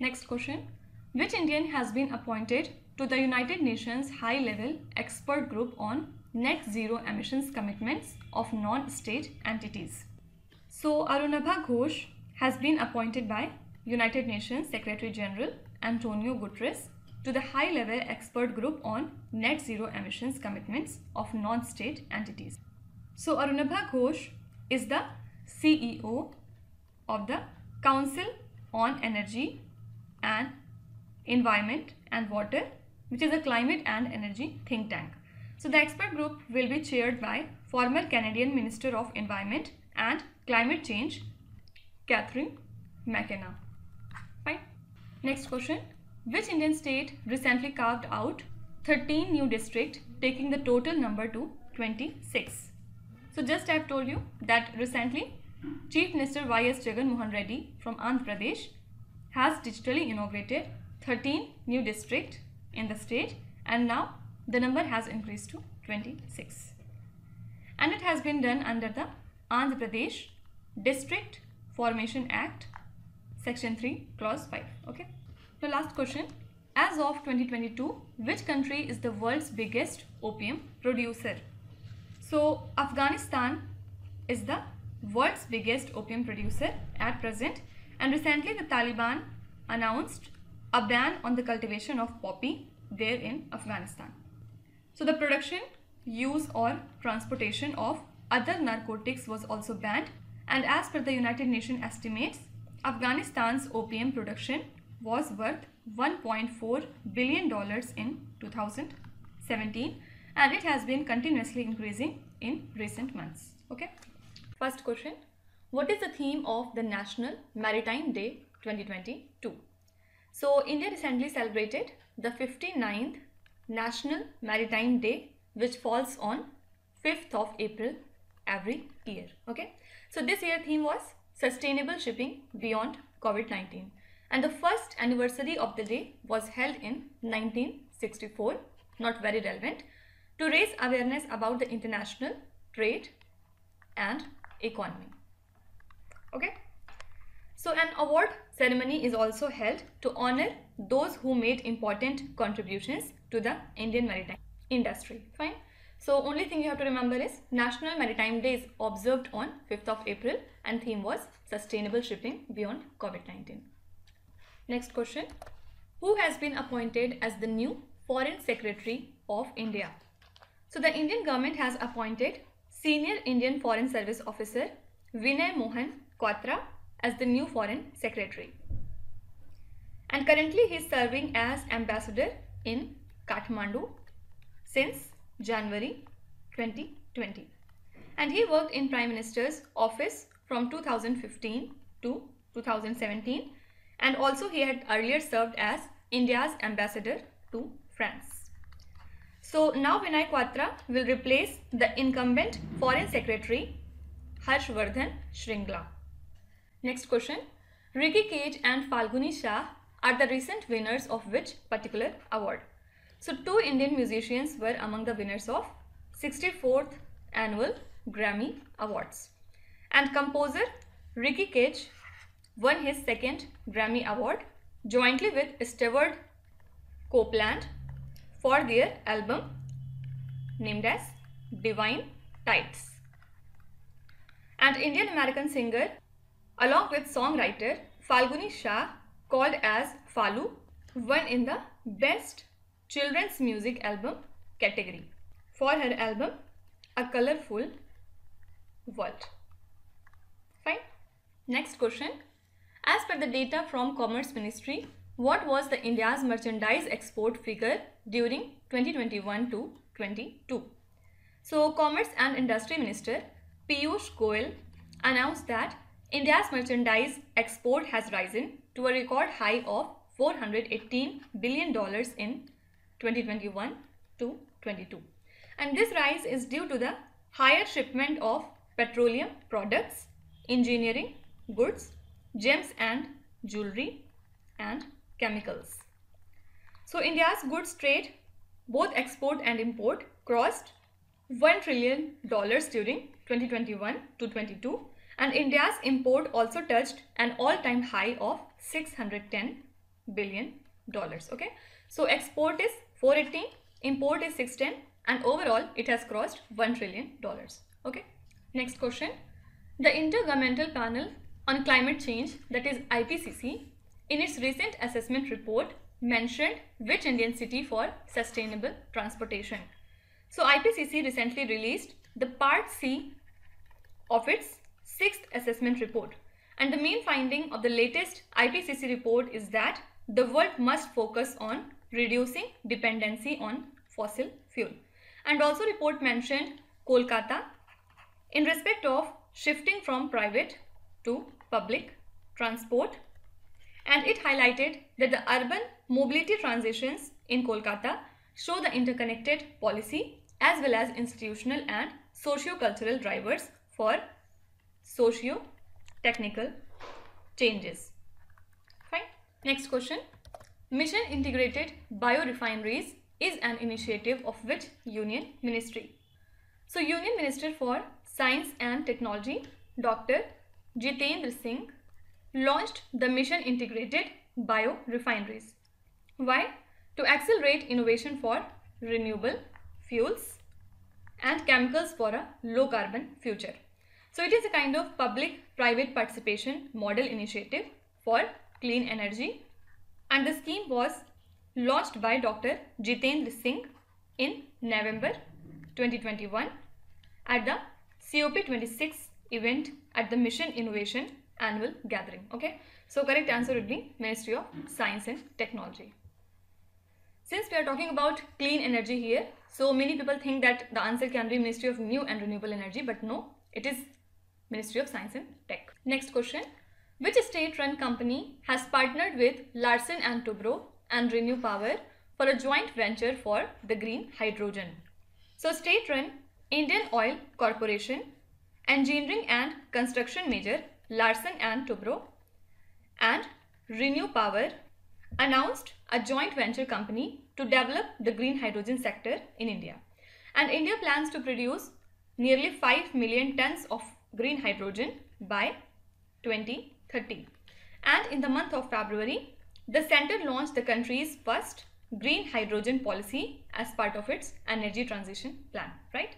Next question. Which Indian has been appointed to the United Nations High Level Expert Group on Net Zero Emissions Commitments of Non-State Entities? So Arunabha Ghosh has been appointed by United Nations Secretary General Antonio Guterres to the High Level Expert Group on Net Zero Emissions Commitments of Non-State Entities. So Arunabha Ghosh is the C E O of the Council on Energy and Environment and Water, which is a climate and energy think tank. So the expert group will be chaired by former Canadian Minister of Environment and Climate Change Catherine McKenna. Fine. Next question. Which Indian state recently carved out thirteen new districts, taking the total number to twenty-six? So just I have told you that recently Chief Minister Y S Jagan Mohan Reddy from Andhra Pradesh has digitally inaugurated thirteen new districts in the state, and now the number has increased to twenty-six, and it has been done under the Andhra Pradesh District Formation Act section three clause five. Okay. So last question. As of twenty twenty-two, which country is the world's biggest opium producer? So Afghanistan is the world's biggest opium producer at present, and recently the Taliban announced a ban on the cultivation of poppy there in Afghanistan. So the production, use or transportation of other narcotics was also banned, and as per the United Nations estimates, Afghanistan's opium production was worth one point four billion dollars in two thousand seventeen, and it has been continuously increasing in recent months. Okay. First question. What is the theme of the National Maritime Day twenty twenty-two? So India recently celebrated the fifty-ninth National Maritime Day, which falls on fifth of April every year. Okay. So this year theme was Sustainable Shipping Beyond COVID nineteen, and the first anniversary of the day was held in nineteen sixty-four, not very relevant, to raise awareness about the international trade and economy. Okay. So an award ceremony is also held to honor those who made important contributions to the Indian maritime industry. Fine. So only thing you have to remember is National Maritime Day is observed on fifth of April, and theme was Sustainable Shipping Beyond COVID nineteen. Next question. Who has been appointed as the new Foreign Secretary of India. So the Indian government has appointed Senior Indian Foreign Service Officer Vinay Mohan Kwatra as the new Foreign Secretary. And currently he is serving as ambassador in Kathmandu since January twenty twenty. And he worked in Prime Minister's office from two thousand fifteen to two thousand seventeen, and also he had earlier served as India's ambassador to France. So now Vinay Kwatra will replace the incumbent Foreign Secretary Harshvardhan Shringla. Next question. Ricky Cage and Falguni Shah are the recent winners of which particular award? So two Indian musicians were among the winners of sixty-fourth Annual Grammy Awards, and composer Ricky Cage won his second Grammy Award jointly with Stewart Copeland for their album named as Divine Tides. And Indian American singer along with songwriter Falguni Shah, called as Falu, won in the Best Children's Music Album category for her album A Colorful World. Fine. Next question. As per the data from Commerce Ministry, what was the India's merchandise export figure during twenty twenty-one to twenty-two? So Commerce and Industry Minister Piyush Goyal announced that India's merchandise export has risen to a record high of four hundred eighteen billion dollars in twenty twenty-one to twenty-two, and this rise is due to the higher shipment of petroleum products, engineering goods, gems and jewelry, and chemicals. So India's goods trade, both export and import, crossed one trillion dollars during twenty twenty-one to twenty-two, and India's import also touched an all-time high of six hundred ten billion dollars. Okay, so export is four hundred eighteen, import is six hundred ten, and overall it has crossed one trillion dollars. Okay. Next question. The Intergovernmental Panel on Climate Change, that is I P C C, in its recent assessment report mentioned which Indian city for sustainable transportation? So I P C C recently released the Part C of its sixth assessment report, and the main finding of the latest I P C C report is that the world must focus on reducing dependency on fossil fuel. And also report mentioned Kolkata in respect of shifting from private to public transport, and it highlighted that the urban mobility transitions in Kolkata show the interconnected policy as well as institutional and socio-cultural drivers for socio-technical changes. Fine. Next question. Mission Integrated Biorefineries is an initiative of which Union Ministry? So Union Minister for Science and Technology, Doctor Jitendra Singh, launched the Mission Integrated Biorefineries. Why? To accelerate innovation for renewable fuels and chemicals for a low carbon future. So it is a kind of public-private participation model initiative for clean energy, and the scheme was launched by Doctor Jitendra Singh in November twenty twenty-one at the C O P twenty-six event at the Mission Innovation Annual Gathering. Okay, so correct answer would be Ministry of Science and Technology. Since we are talking about clean energy here, so many people think that the answer can be Ministry of New and Renewable Energy, but no, it is Ministry of Science and Tech. Next question. Which state-run company has partnered with Larsen and Toubro and Renew Power for a joint venture for the green hydrogen? So state-run Indian Oil Corporation, engineering and construction major Larsen and Toubro, and Renew Power announced a joint venture company to develop the green hydrogen sector in India. And India plans to produce nearly five million tons of green hydrogen by twenty thirty. And in the month of February, the center launched the country's first green hydrogen policy as part of its energy transition plan, right?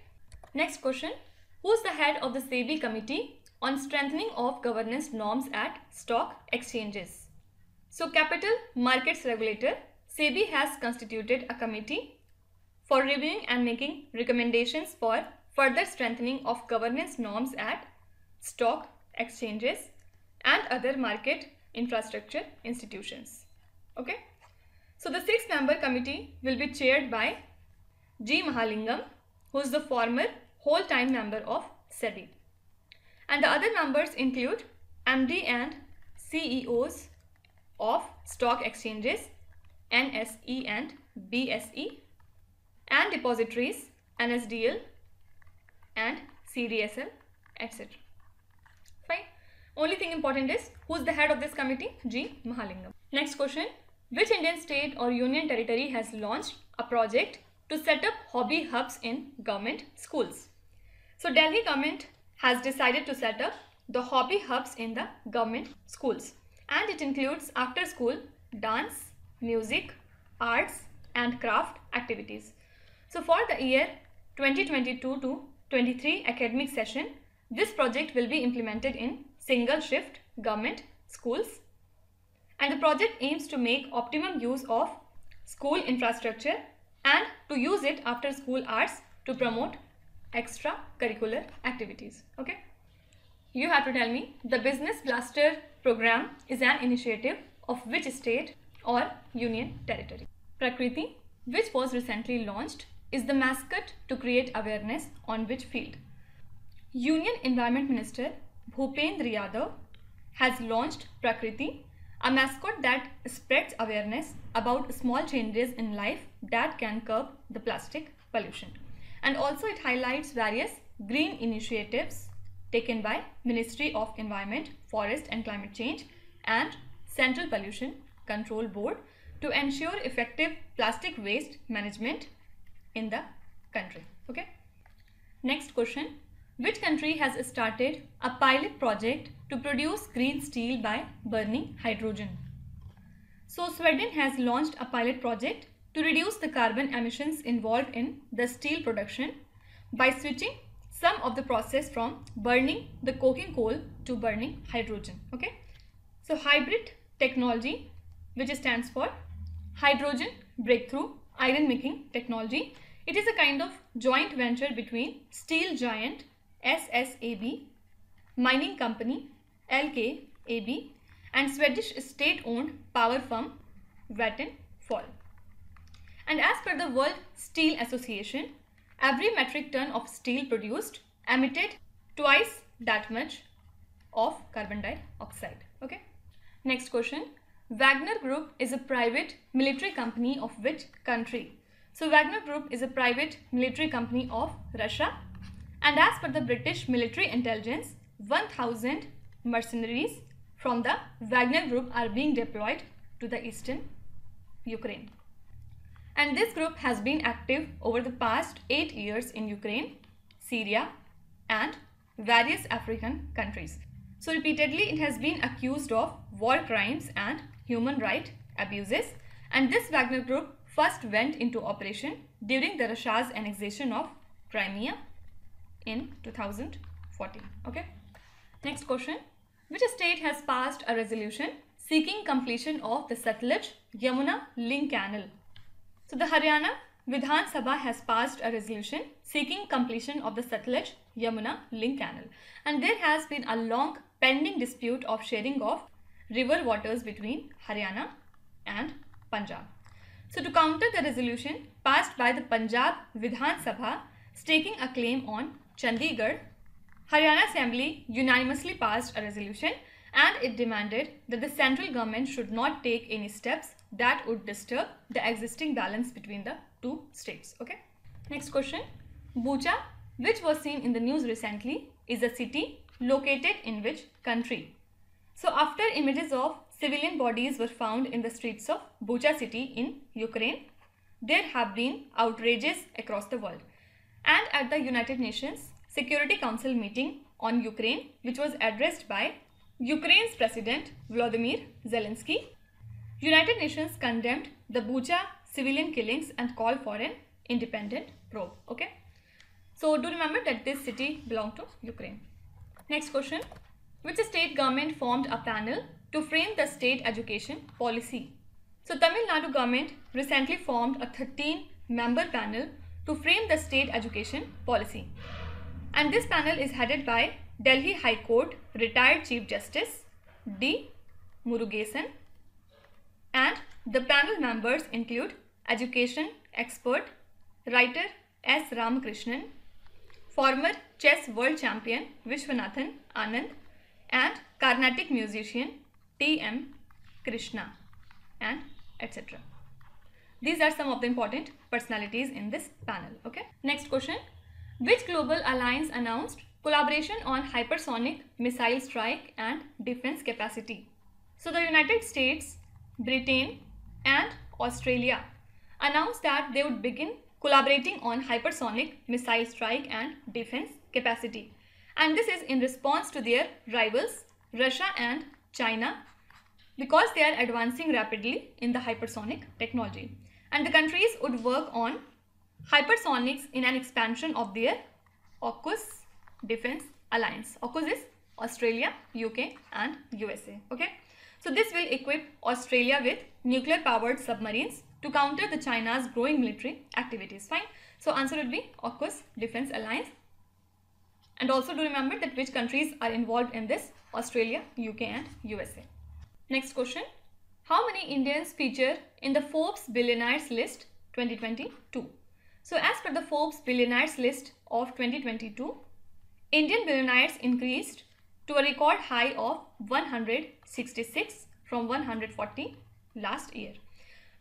Next question. Who's the head of the SEBI Committee on Strengthening of Governance Norms at Stock Exchanges? So Capital Markets Regulator SEBI has constituted a committee for reviewing and making recommendations for further strengthening of governance norms at stock exchanges and other market infrastructure institutions. Okay. So the six member committee will be chaired by G Mahalingam, who is the former whole time member of SEBI. And the other members include M D and C E Os of stock exchanges, N S E and B S E, and depositories, N S D L and C D S L, et cetera. Fine. Only thing important is who is the head of this committee? G Mahalingam. Next question. Which Indian state or union territory has launched a project to set up hobby hubs in government schools? So Delhi government has decided to set up the hobby hubs in the government schools, and it includes after school dance, music, arts and craft activities. So for the year twenty twenty-two to twenty-three academic session, this project will be implemented in single shift government schools, and the project aims to make optimum use of school infrastructure and to use it after school hours to promote extra curricular activities. Okay. You have to tell me, the Business Blaster program is an initiative of which state or union territory? Prakriti, which was recently launched, is the mascot to create awareness on which field? Union Environment Minister Bhupendra Yadav has launched Prakriti, a mascot that spreads awareness about small changes in life that can curb the plastic pollution. And also it highlights various green initiatives taken by Ministry of Environment, Forest and Climate Change and Central Pollution Control Board to ensure effective plastic waste management in the country. Okay. Next question. Which country has started a pilot project to produce green steel by burning hydrogen? So Sweden has launched a pilot project to reduce the carbon emissions involved in the steel production by switching some of the process from burning the coking coal to burning hydrogen. Okay. So hybrid technology, which stands for Hydrogen Breakthrough Iron Making Technology, it is a kind of joint venture between steel giant S S A B, mining company L K A B and Swedish state-owned power firm Vattenfall. And as per the World Steel Association, every metric ton of steel produced emitted twice that much of carbon dioxide. Okay. Next question. Wagner Group is a private military company of which country? So Wagner Group is a private military company of Russia, and as per the British military intelligence, one thousand mercenaries from the Wagner Group are being deployed to the eastern Ukraine. And this group has been active over the past eight years in Ukraine, Syria and various African countries. So repeatedly it has been accused of war crimes and human rights abuses, and this Wagner Group first went into operation during the Russia's annexation of Crimea in two thousand fourteen. Okay. Next question. Which state has passed a resolution seeking completion of the Satluj-Yamuna link canal? So the Haryana Vidhan Sabha has passed a resolution seeking completion of the Satluj-Yamuna link canal, and there has been a long pending dispute of sharing of river waters between Haryana and Punjab. So to counter the resolution passed by the Punjab Vidhan Sabha staking a claim on Chandigarh, Haryana Assembly unanimously passed a resolution, and it demanded that the central government should not take any steps that would disturb the existing balance between the two states. Okay. Next question. Bucha, which was seen in the news recently, is a city located in which country? So after images of civilian bodies were found in the streets of Bucha city in Ukraine, there have been outrages across the world. And at the United Nations Security Council meeting on Ukraine, which was addressed by Ukraine's President Volodymyr Zelensky, United Nations condemned the Bucha civilian killings and called for an independent probe. Okay. So do remember that this city belonged to Ukraine. Next question. Which state government formed a panel to frame the state education policy? So Tamil Nadu government recently formed a thirteen member panel to frame the state education policy. And this panel is headed by Delhi High Court retired Chief Justice D. Murugesan, and the panel members include education expert, writer S. Ramakrishnan, former chess world champion Vishwanathan Anand, and Carnatic musician T M Krishna, and et cetera. These are some of the important personalities in this panel. Okay. Next question. Which global alliance announced collaboration on hypersonic missile strike and defense capacity? So the United States, Britain and Australia announced that they would begin collaborating on hypersonic missile strike and defense capacity. And this is in response to their rivals, Russia and China, because they are advancing rapidly in the hypersonic technology. And the countries would work on hypersonics in an expansion of their AUKUS defense alliance. AUKUS is Australia, U K and U S A. Okay. So this will equip Australia with nuclear powered submarines to counter the China's growing military activities. Fine. So answer would be AUKUS defense alliance. And also do remember that which countries are involved in this: Australia, U K and U S A. Next question. How many Indians feature in the Forbes billionaires list twenty twenty-two? So as per the Forbes billionaires list of twenty twenty-two, Indian billionaires increased to a record high of one hundred sixty-six from one hundred forty last year,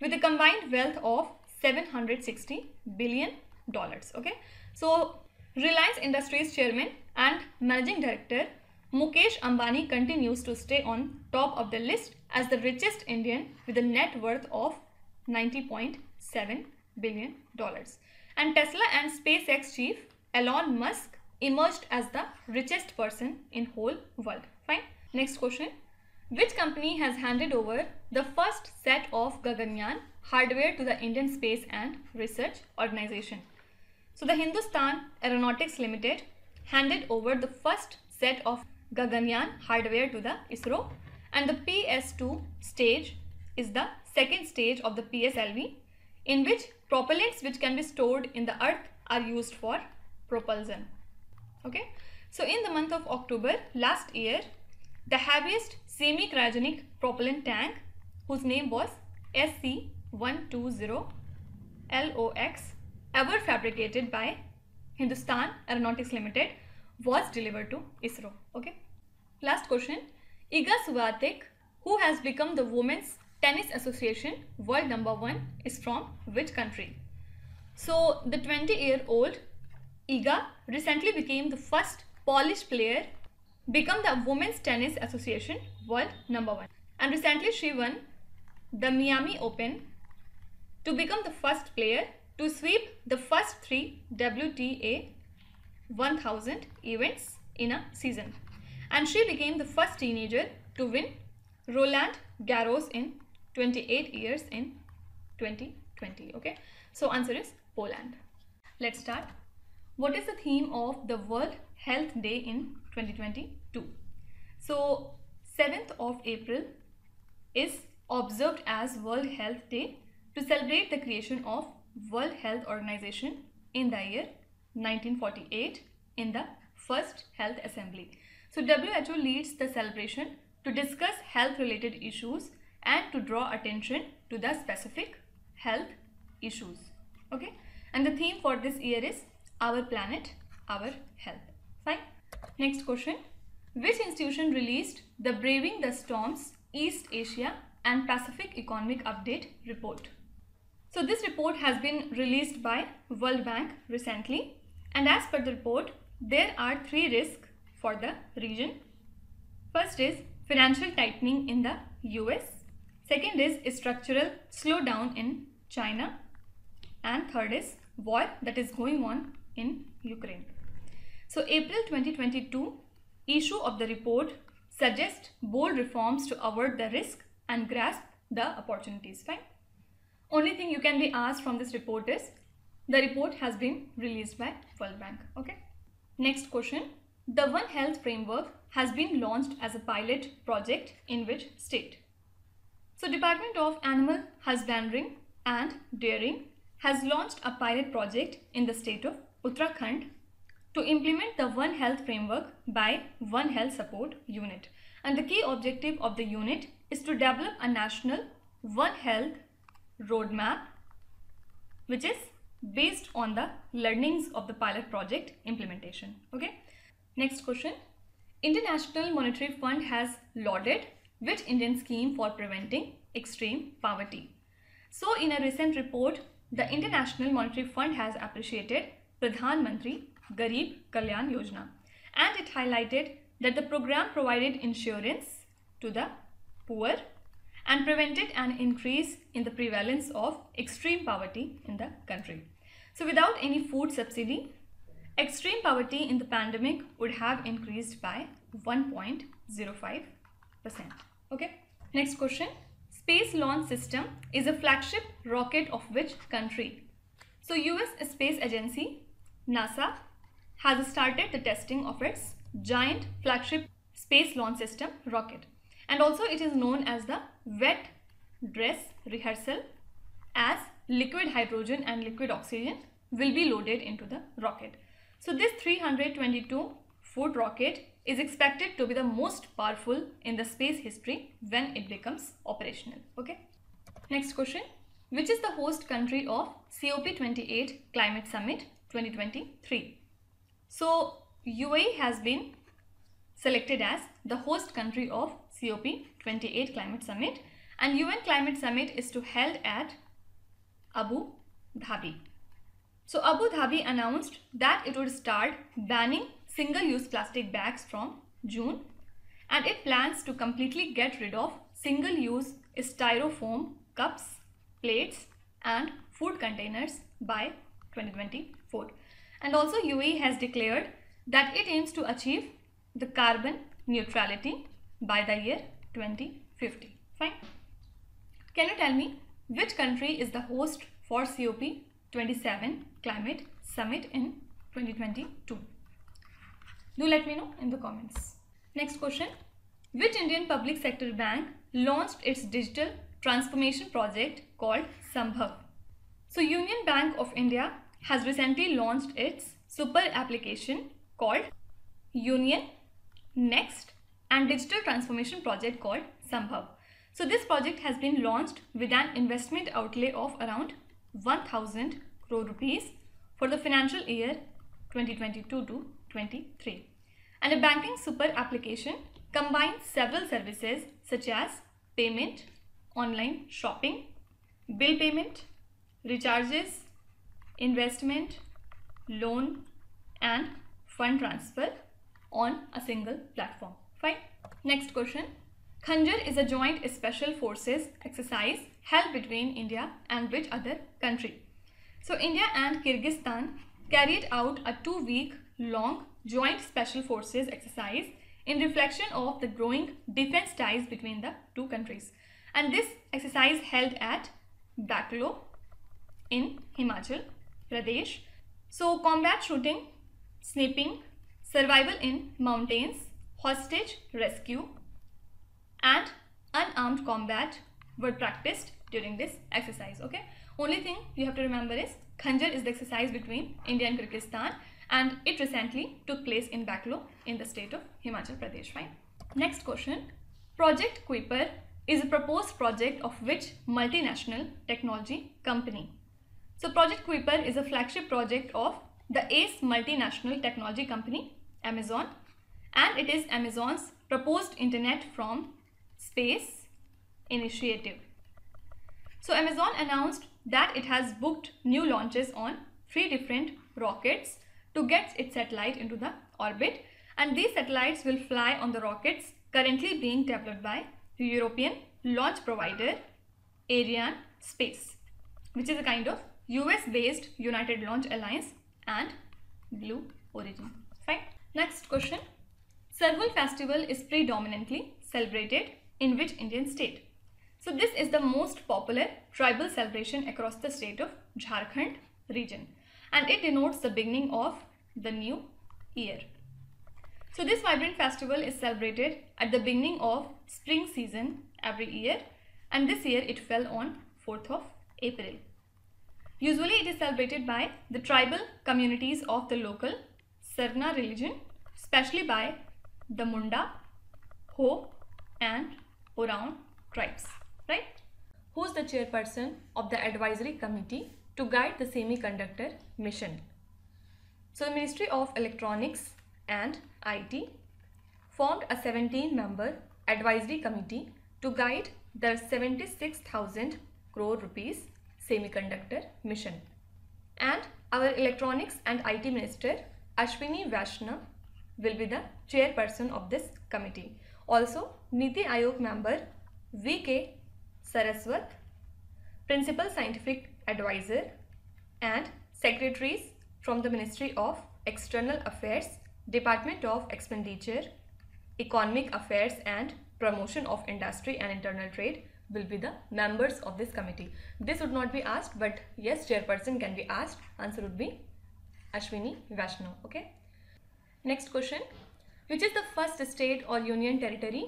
with a combined wealth of seven hundred sixty billion dollars. Okay, so Reliance Industries chairman and managing director Mukesh Ambani continues to stay on top of the list as the richest Indian with a net worth of ninety point seven billion dollars. And Tesla and SpaceX chief Elon Musk emerged as the richest person in whole world. Fine. Next question. Which company has handed over the first set of Gaganyaan hardware to the Indian Space and Research Organization? So the Hindustan Aeronautics Limited handed over the first set of Gaganyaan hardware to the ISRO, and the P S two stage is the second stage of the P S L V, in which propellants which can be stored in the earth are used for propulsion. Okay, so in the month of October last year, the heaviest semi-cryogenic propellant tank, whose name was S C one two zero L O X, ever fabricated by Hindustan Aeronautics Limited, was delivered to ISRO. Okay. Last question. Iga Swiatek, who has become the Women's Tennis Association world number one, is from which country? So the twenty year old Iga recently became the first Polish player become the Women's Tennis Association world number one, and recently she won the Miami Open to become the first player to sweep the first three W T A one thousand events in a season, and she became the first teenager to win Roland Garros in twenty-eight years in twenty twenty. Okay, so answer is Poland. Let's start. What is the theme of the World Health Day in twenty twenty-two? So seventh of April is observed as World Health Day to celebrate the creation of World Health Organization in the year nineteen forty-eight in the first Health Assembly. So W H O leads the celebration to discuss health related issues and to draw attention to the specific health issues. Okay, and the theme for this year is Our Planet, Our Health. Fine. Next question. Which institution released the Braving the Storms East Asia and Pacific Economic Update report? So this report has been released by World Bank recently, and as per the report, there are three risks for the region. First is financial tightening in the U S. Second is structural slowdown in China. And third is war that is going on in Ukraine. So April twenty twenty-two issue of the report suggests bold reforms to avoid the risk and grasp the opportunities. Fine. Only thing you can be asked from this report is the report has been released by World Bank. Okay. Next question. The One Health framework has been launched as a pilot project in which state? So Department of Animal Husbandry and Dairying has launched a pilot project in the state of Uttarakhand to implement the One Health framework by One Health Support Unit. And the key objective of the unit is to develop a national One Health roadmap, which is based on the learnings of the pilot project implementation. Okay. Next question. International Monetary Fund has lauded which Indian scheme for preventing extreme poverty? So in a recent report, the International Monetary Fund has appreciated Pradhan Mantri Garib Kalyan Yojana, and it highlighted that the program provided insurance to the poor and prevented an increase in the prevalence of extreme poverty in the country. So without any food subsidy, extreme poverty in the pandemic would have increased by one point zero five percent. Okay. Next question. Space launch system is a flagship rocket of which country? So U S Space Agency, NASA, has started the testing of its giant flagship space launch system rocket. And also it is known as the wet dress rehearsal, as liquid hydrogen and liquid oxygen will be loaded into the rocket. So this three hundred twenty-two foot rocket is expected to be the most powerful in the space history when it becomes operational. Okay. Next question. Which is the host country of COP twenty-eight Climate Summit twenty twenty-three? So U A E has been selected as the host country of COP twenty-eight Climate Summit, and U N Climate Summit is to be held at Abu Dhabi. So Abu Dhabi announced that it would start banning single-use plastic bags from June, and it plans to completely get rid of single-use styrofoam cups, plates and food containers by twenty twenty-four. And also U A E has declared that it aims to achieve the carbon neutrality by the year twenty fifty. Fine. Can you tell me which country is the host for COP twenty-seven Climate Summit in twenty twenty-two? Do let me know in the comments. Next question. Which Indian public sector bank launched its digital transformation project called Sambhav? So Union Bank of India has recently launched its super application called Union Next and digital transformation project called Sambhav. So this project has been launched with an investment outlay of around one thousand crore rupees for the financial year twenty twenty-two to twenty-three. And a banking super application combines several services such as payment, online shopping, bill payment, recharges, investment, loan and fund transfer on a single platform. Fine. Next question. Khanjar is a joint special forces exercise held between India and which other country? So India and Kyrgyzstan carried out a two-week long joint special forces exercise in reflection of the growing defense ties between the two countries. And this exercise held at Baklo in Himachal Pradesh. So combat shooting, sniping, survival in mountains, hostage rescue and unarmed combat were practiced during this exercise. Okay. Only thing you have to remember is Khanjar is the exercise between India and Kyrgyzstan, and it recently took place in Baklo in the state of Himachal Pradesh. Fine. Next question. Project Kuiper is a proposed project of which multinational technology company? So Project Kuiper is a flagship project of the ace multinational technology company Amazon, and it is Amazon's proposed Internet from Space initiative. So Amazon announced that it has booked new launches on three different rockets to get its satellite into the orbit, and these satellites will fly on the rockets currently being developed by the European launch provider Ariane Space, which is a kind of U S based United Launch Alliance and Blue Origin. Fine. Next question. Sarhul festival is predominantly celebrated in which Indian state? So this is the most popular tribal celebration across the state of Jharkhand region, and it denotes the beginning of the new year. So this vibrant festival is celebrated at the beginning of spring season every year, and this year it fell on fourth of April. Usually it is celebrated by the tribal communities of the local Sarna religion, especially by the Munda, Ho and Oraon tribes, right? Who is the chairperson of the advisory committee to guide the semiconductor mission? So the Ministry of Electronics and I T formed a seventeen member advisory committee to guide the seventy-six thousand crore rupees semiconductor mission. And our Electronics and I T Minister Ashwini Vaishnaw will be the chairperson of this committee. Also, Niti Aayog member V K Saraswat, Principal Scientific Advisor and Secretaries from the Ministry of External Affairs, Department of Expenditure, Economic Affairs and Promotion of Industry and Internal Trade will be the members of this committee. This would not be asked, but yes, chairperson can be asked. Answer would be Ashwini Vaishnaw. Okay. Next question. Which is the first state or union territory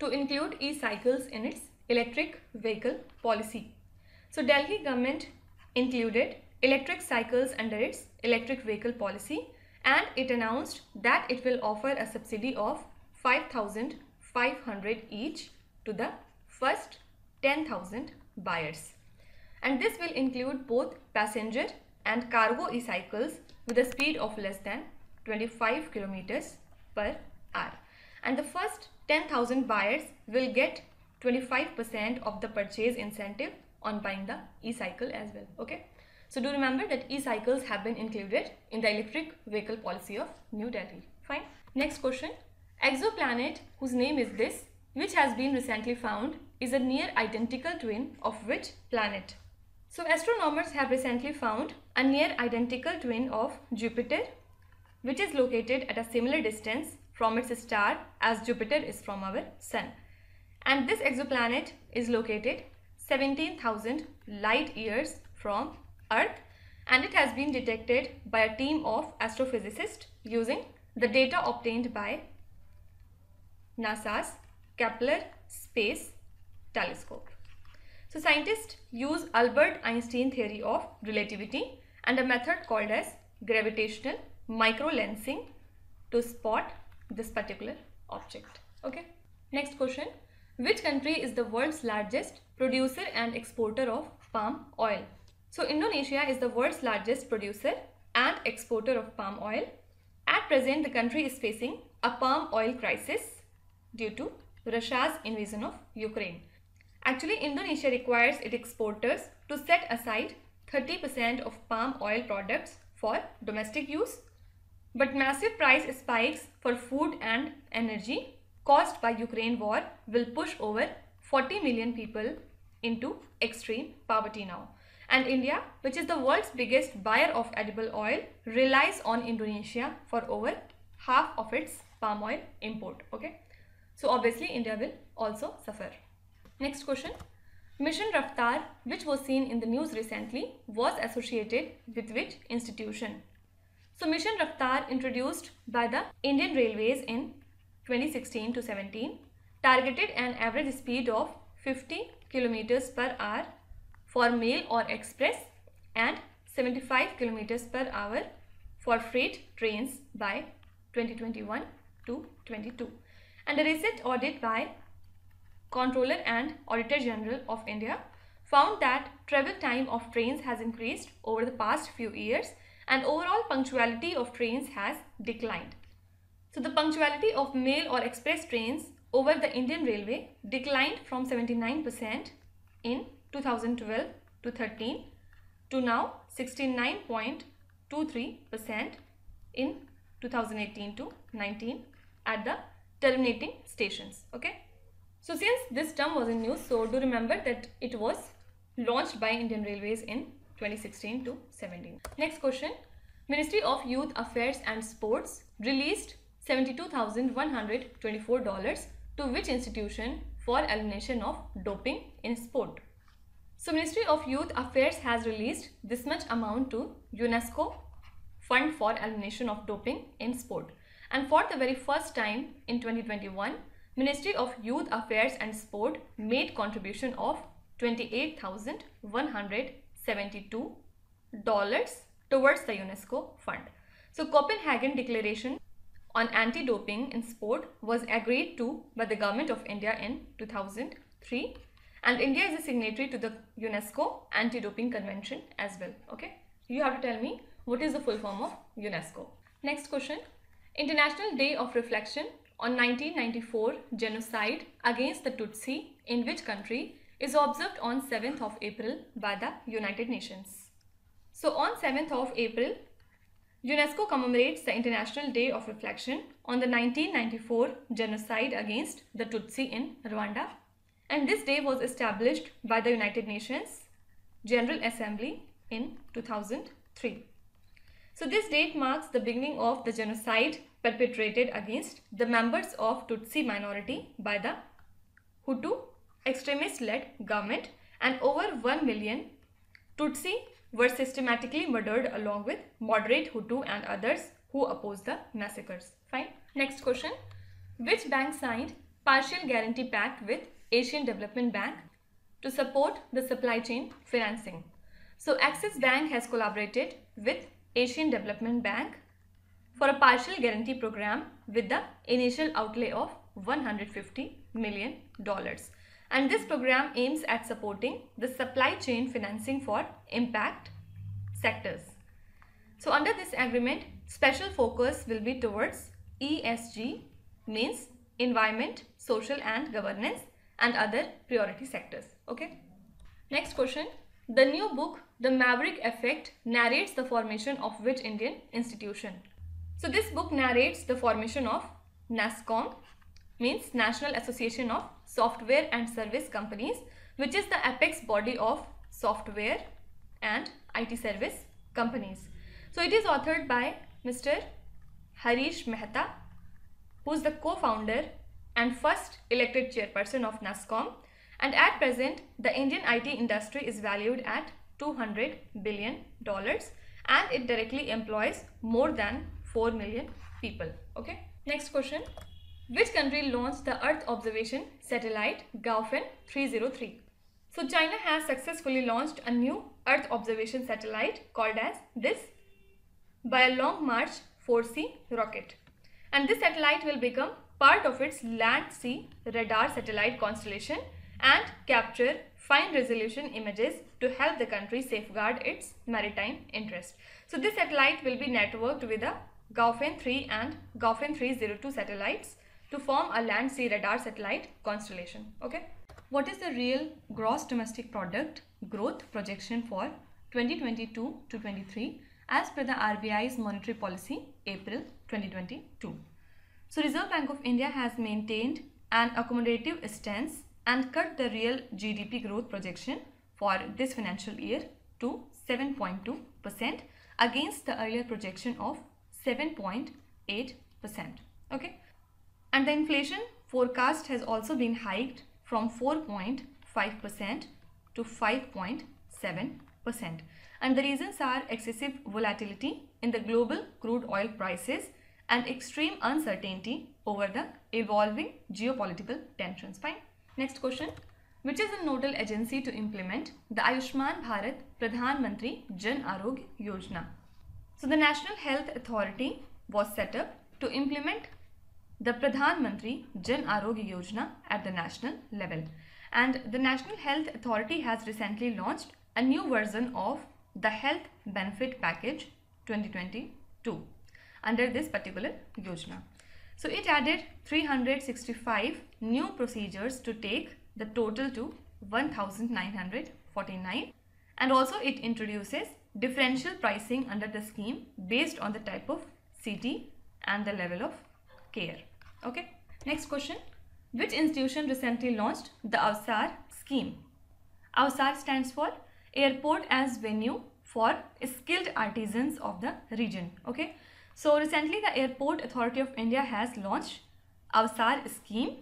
to include e-cycles in its electric vehicle policy? So Delhi government included electric cycles under its electric vehicle policy, and it announced that it will offer a subsidy of five thousand five hundred each to the first ten thousand buyers, and this will include both passenger and cargo e-cycles with a speed of less than twenty-five kilometers per hour, and the first ten thousand buyers will get twenty-five percent of the purchase incentive on buying the e-cycle as well. Okay, so do remember that e-cycles have been included in the electric vehicle policy of New Delhi. Fine. Next question. Exoplanet whose name is this, which has been recently found, is a near identical twin of which planet? So astronomers have recently found a near identical twin of Jupiter, which is located at a similar distance from its star as Jupiter is from our sun. And this exoplanet is located seventeen thousand light years from Earth, and it has been detected by a team of astrophysicists using the data obtained by NASA's Kepler Space Telescope. So scientists use Albert Einstein theory of relativity and a method called as gravitational microlensing to spot this particular object. Okay. Next question. Which country is the world's largest producer and exporter of palm oil? So Indonesia is the world's largest producer and exporter of palm oil. At present, the country is facing a palm oil crisis due to Russia's invasion of Ukraine. Actually, Indonesia requires its exporters to set aside thirty percent of palm oil products for domestic use, but massive price spikes for food and energy caused by Ukraine war will push over forty million people into extreme poverty now. And India, which is the world's biggest buyer of edible oil, relies on Indonesia for over half of its palm oil import. Okay, so obviously India will also suffer. Next question. Mission Raftar, which was seen in the news recently, was associated with which institution? So Mission Raftar, introduced by the Indian Railways in twenty sixteen to seventeen, targeted an average speed of fifty kilometers per hour for mail or express and seventy-five kilometers per hour for freight trains by twenty twenty-one to twenty-two. And a recent audit by Controller and Auditor General of India found that travel time of trains has increased over the past few years and overall punctuality of trains has declined. So the punctuality of mail or express trains over the Indian Railway declined from seventy-nine percent in two thousand twelve to thirteen to now sixty-nine point two three percent in two thousand eighteen to nineteen at the terminating stations. Okay. So since this term was in news, so do remember that it was launched by Indian Railways in twenty sixteen to seventeen. Next question. Ministry of Youth Affairs and Sports released seventy-two thousand one hundred twenty-four dollars to which institution for elimination of doping in sport? So Ministry of Youth Affairs has released this much amount to UNESCO Fund for Elimination of Doping in Sport, and for the very first time in twenty twenty-one Ministry of Youth Affairs and Sport made contribution of twenty-eight thousand one hundred seventy-two dollars towards the UNESCO fund. So Copenhagen Declaration on Anti-Doping in Sport was agreed to by the Government of India in two thousand three, and India is a signatory to the UNESCO Anti-Doping Convention as well. Okay, you have to tell me what is the full form of UNESCO. Next question. International Day of Reflection on nineteen ninety-four genocide against the Tutsi in which country is observed on seventh of April by the United Nations. So on seventh of April, UNESCO commemorates the International Day of Reflection on the nineteen ninety-four genocide against the Tutsi in Rwanda, and this day was established by the United Nations General Assembly in two thousand three. So this date marks the beginning of the genocide perpetrated against the members of Tutsi minority by the Hutu extremist-led government, and over one million Tutsi were systematically murdered along with moderate Hutu and others who opposed the massacres. Fine. Next question. Which bank signed partial guarantee pact with Asian Development Bank to support the supply chain financing? So Axis Bank has collaborated with Asian Development Bank for a partial guarantee program with the initial outlay of one hundred fifty million dollars. And this program aims at supporting the supply chain financing for impact sectors. So under this agreement, special focus will be towards E S G, means environment, social and governance, and other priority sectors. Okay. Next question. The new book, The Maverick Effect, narrates the formation of which Indian institution? So this book narrates the formation of NASSCOM, means National Association of Software and Service Companies, which is the apex body of software and I T service companies. So it is authored by Mister Harish Mehta, who is the co-founder and first elected chairperson of NASSCOM, and at present the Indian I T industry is valued at two hundred billion dollars, and it directly employs more than four million people. Okay. Next question. Which country launched the Earth observation satellite Gaofen three oh three? So China has successfully launched a new Earth observation satellite called as this by a Long March four C rocket, and this satellite will become part of its land-sea radar satellite constellation and capture fine resolution images to help the country safeguard its maritime interests. So this satellite will be networked with the Gaofen three and Gaofen three oh two satellites to form a land-sea radar satellite constellation. Okay. What is the real gross domestic product growth projection for twenty twenty-two to twenty-three as per the R B I's monetary policy April twenty twenty-two? So Reserve Bank of India has maintained an accommodative stance and cut the real G D P growth projection for this financial year to seven point two percent against the earlier projection of seven point eight percent. Okay. And the inflation forecast has also been hiked from four point five percent to five point seven percent. And the reasons are excessive volatility in the global crude oil prices and extreme uncertainty over the evolving geopolitical tensions. Fine. Next question. Which is the nodal agency to implement the Ayushman Bharat Pradhan Mantri Jan Arogya Yojana? So the National Health Authority was set up to implement the Pradhan Mantri Jan Arogya Yojana at the national level, and the National Health Authority has recently launched a new version of the Health Benefit Package twenty twenty-two under this particular Yojana. So it added three hundred sixty-five new procedures to take the total to one thousand nine hundred forty-nine, and also it introduces differential pricing under the scheme based on the type of city and the level of care. Okay. Next question. Which institution recently launched the AVSAR scheme? AVSAR stands for Airport as Venue for Skilled Artisans of the Region. Okay. So recently the Airport Authority of India has launched AVSAR scheme,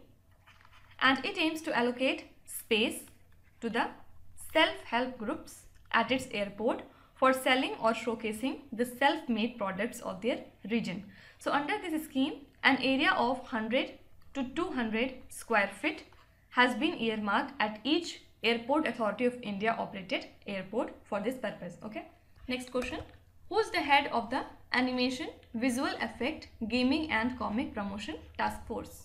and it aims to allocate space to the self-help groups at its airport for selling or showcasing the self-made products of their region. So under this scheme, an area of 100 to two hundred square feet has been earmarked at each Airport Authority of India operated airport for this purpose. Okay. Next question. Who is the head of the Animation, Visual Effect, Gaming and Comic Promotion Task Force?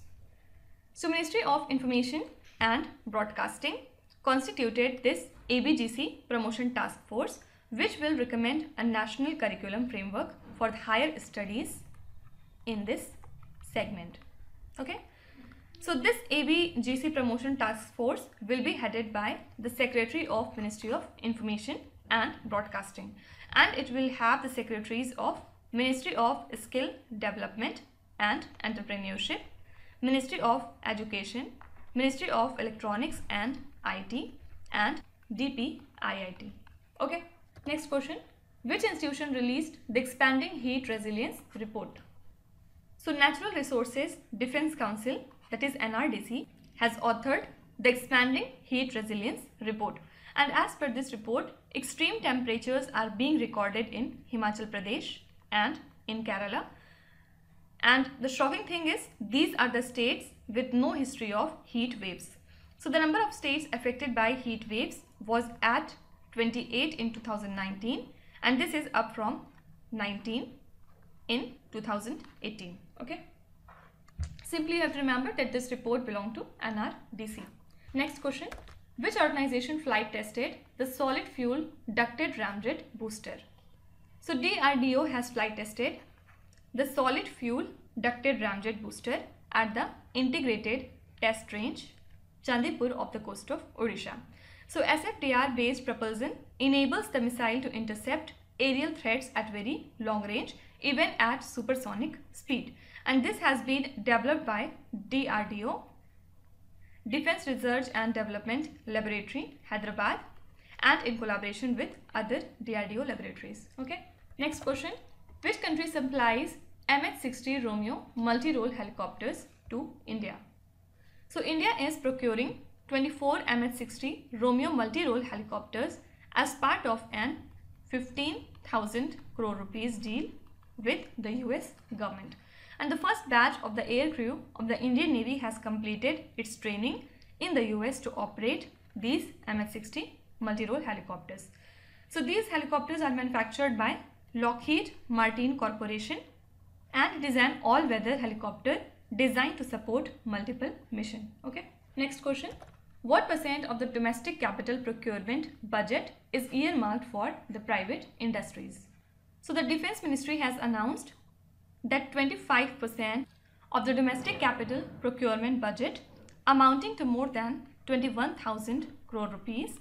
So, Ministry of Information and Broadcasting constituted this A B G C Promotion Task Force, which will recommend a national curriculum framework for higher studies in this segment. Okay. So, this A B G C Promotion Task Force will be headed by the Secretary of Ministry of Information and Broadcasting, and it will have the Secretaries of Ministry of Skill Development and Entrepreneurship, Ministry of Education, Ministry of Electronics and I T, and D P I I T. Okay. Next question. Which institution released the Expanding Heat Resilience Report? So, Natural Resources Defense Council, that is N R D C, has authored the Expanding Heat Resilience Report, and as per this report, extreme temperatures are being recorded in Himachal Pradesh and in Kerala, and the shocking thing is these are the states with no history of heat waves. So the number of states affected by heat waves was at twenty-eight in two thousand nineteen, and this is up from nineteen in two thousand eighteen. Okay. Simply you have to remember that this report belonged to N R D C. Next question. Which organization flight tested the solid fuel ducted ramjet booster? So D R D O has flight tested the solid fuel ducted ramjet booster at the integrated test range Chandipur off the coast of Odisha. So S F D R based propulsion enables the missile to intercept aerial threats at very long range, even at supersonic speed, and this has been developed by D R D O, Defense Research and Development Laboratory, Hyderabad, and in collaboration with other D R D O laboratories. Okay. Next question. Which country supplies M H sixty Romeo multi-role helicopters to India? So India is procuring twenty-four M H sixty Romeo multi-role helicopters as part of an fifteen thousand crore rupees deal with the U S government, and the first batch of the air crew of the Indian Navy has completed its training in the U S to operate these M H sixty multi-role helicopters. So these helicopters are manufactured by Lockheed Martin Corporation, and it is an all-weather helicopter designed to support multiple missions. Okay. Next question. What percent of the domestic capital procurement budget is earmarked for the private industries? So the Defense Ministry has announced that twenty-five percent of the domestic capital procurement budget amounting to more than twenty-one thousand crore rupees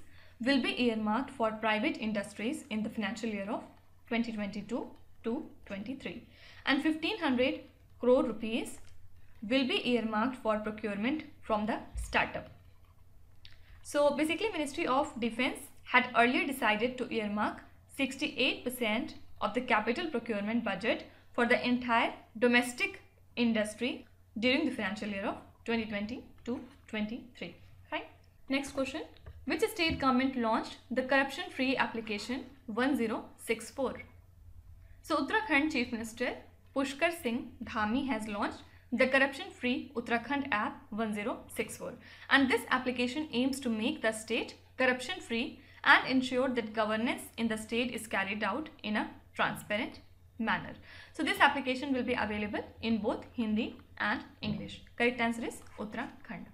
will be earmarked for private industries in the financial year of twenty twenty-two to twenty-three, and fifteen hundred crore rupees will be earmarked for procurement from the startup. So basically, Ministry of Defense had earlier decided to earmark sixty-eight percent of the capital procurement budget for the entire domestic industry during the financial year of twenty twenty to twenty-three. Fine. Next question. Which state government launched the corruption free application one zero six four? So Uttarakhand Chief Minister Pushkar Singh Dhami has launched the corruption free Uttarakhand app one zero six four, and this application aims to make the state corruption free and ensure that governance in the state is carried out in a transparent manner. So this application will be available in both Hindi and English. Correct answer is Uttarakhand.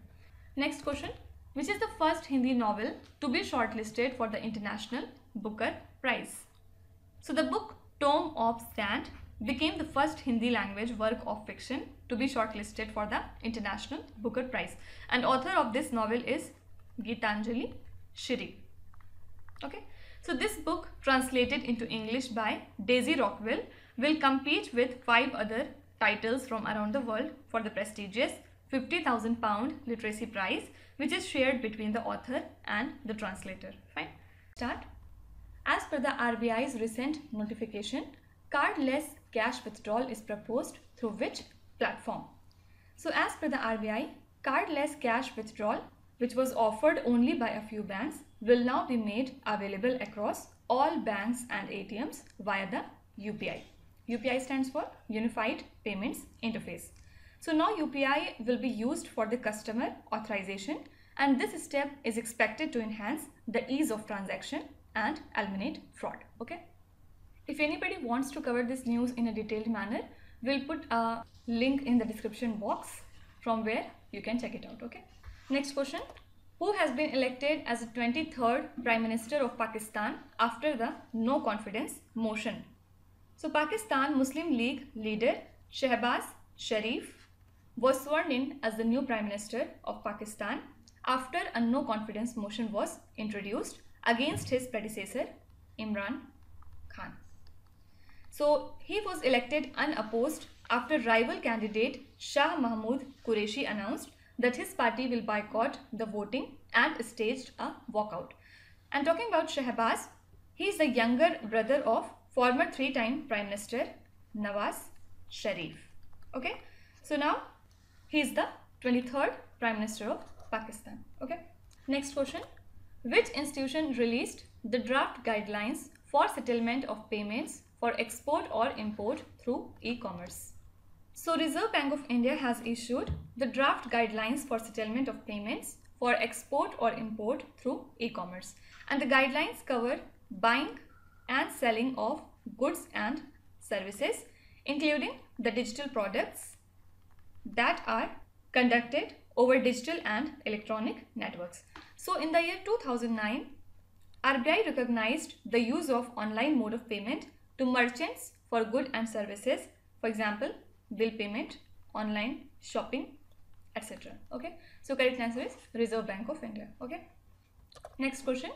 Next question. Which is the first Hindi novel to be shortlisted for the International Booker Prize? So the book Tome of Sand became the first Hindi language work of fiction to be shortlisted for the International Booker Prize, and author of this novel is Gitanjali Shiri. Okay, so this book translated into English by Daisy Rockwell will compete with five other titles from around the world for the prestigious fifty thousand pound literacy prize, which is shared between the author and the translator. Fine. Start. As per the R B I's recent notification, cardless cash withdrawal is proposed through which platform? So as per the R B I, cardless cash withdrawal, which was offered only by a few banks, will now be made available across all banks and A T Ms via the U P I. U P I stands for Unified Payments Interface. So now U P I will be used for the customer authorization, and this step is expected to enhance the ease of transaction and eliminate fraud. Okay. If anybody wants to cover this news in a detailed manner, we'll put a link in the description box from where you can check it out. Okay. Next question. Who has been elected as the twenty-third Prime Minister of Pakistan after the no confidence motion? So Pakistan Muslim League leader Shehbaz Sharif was sworn in as the new Prime Minister of Pakistan after a no confidence motion was introduced against his predecessor Imran Khan. So he was elected unopposed after rival candidate Shah Mahmood Qureshi announced that his party will boycott the voting and staged a walkout. And talking about Shehbaz, he is the younger brother of former three-time Prime Minister Nawaz Sharif. Okay, so now he is the twenty-third Prime Minister of Pakistan. Okay, next question. Which institution released the draft guidelines for settlement of payments for export or import through e-commerce? So Reserve Bank of India has issued the draft guidelines for settlement of payments for export or import through e-commerce, and the guidelines cover buying and selling of goods and services, including the digital products that are conducted over digital and electronic networks. So in the year two thousand nine, R B I recognized the use of online mode of payment to merchants for goods and services, for example, bill payment, online shopping, et cetera. Okay, so correct answer is Reserve Bank of India. Okay, next question.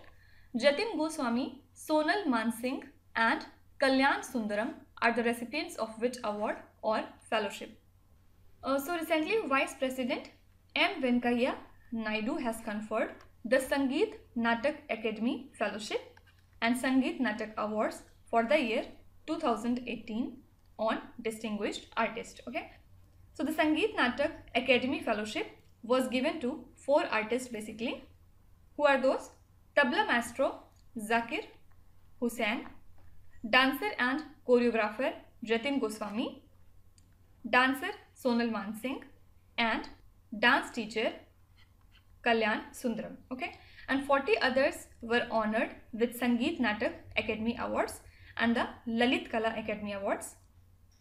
Jatin Goswami, Sonal Mansingh, and Kalyan Sundaram are the recipients of which award or fellowship? Uh, so recently, Vice President M Venkaiah Naidu has conferred the Sangeet Natak Academy Fellowship and Sangeet Natak Awards for the year two thousand eighteen. on distinguished artist. Okay, so the Sangeet Natak Academy Fellowship was given to four artists basically. Who are those? Tabla maestro Zakir Hussain, dancer and choreographer Jatin Goswami, dancer Sonal Mansingh, and dance teacher Kalyan Sundaram. Okay, and forty others were honored with Sangeet Natak Academy Awards and the Lalit Kala Academy Awards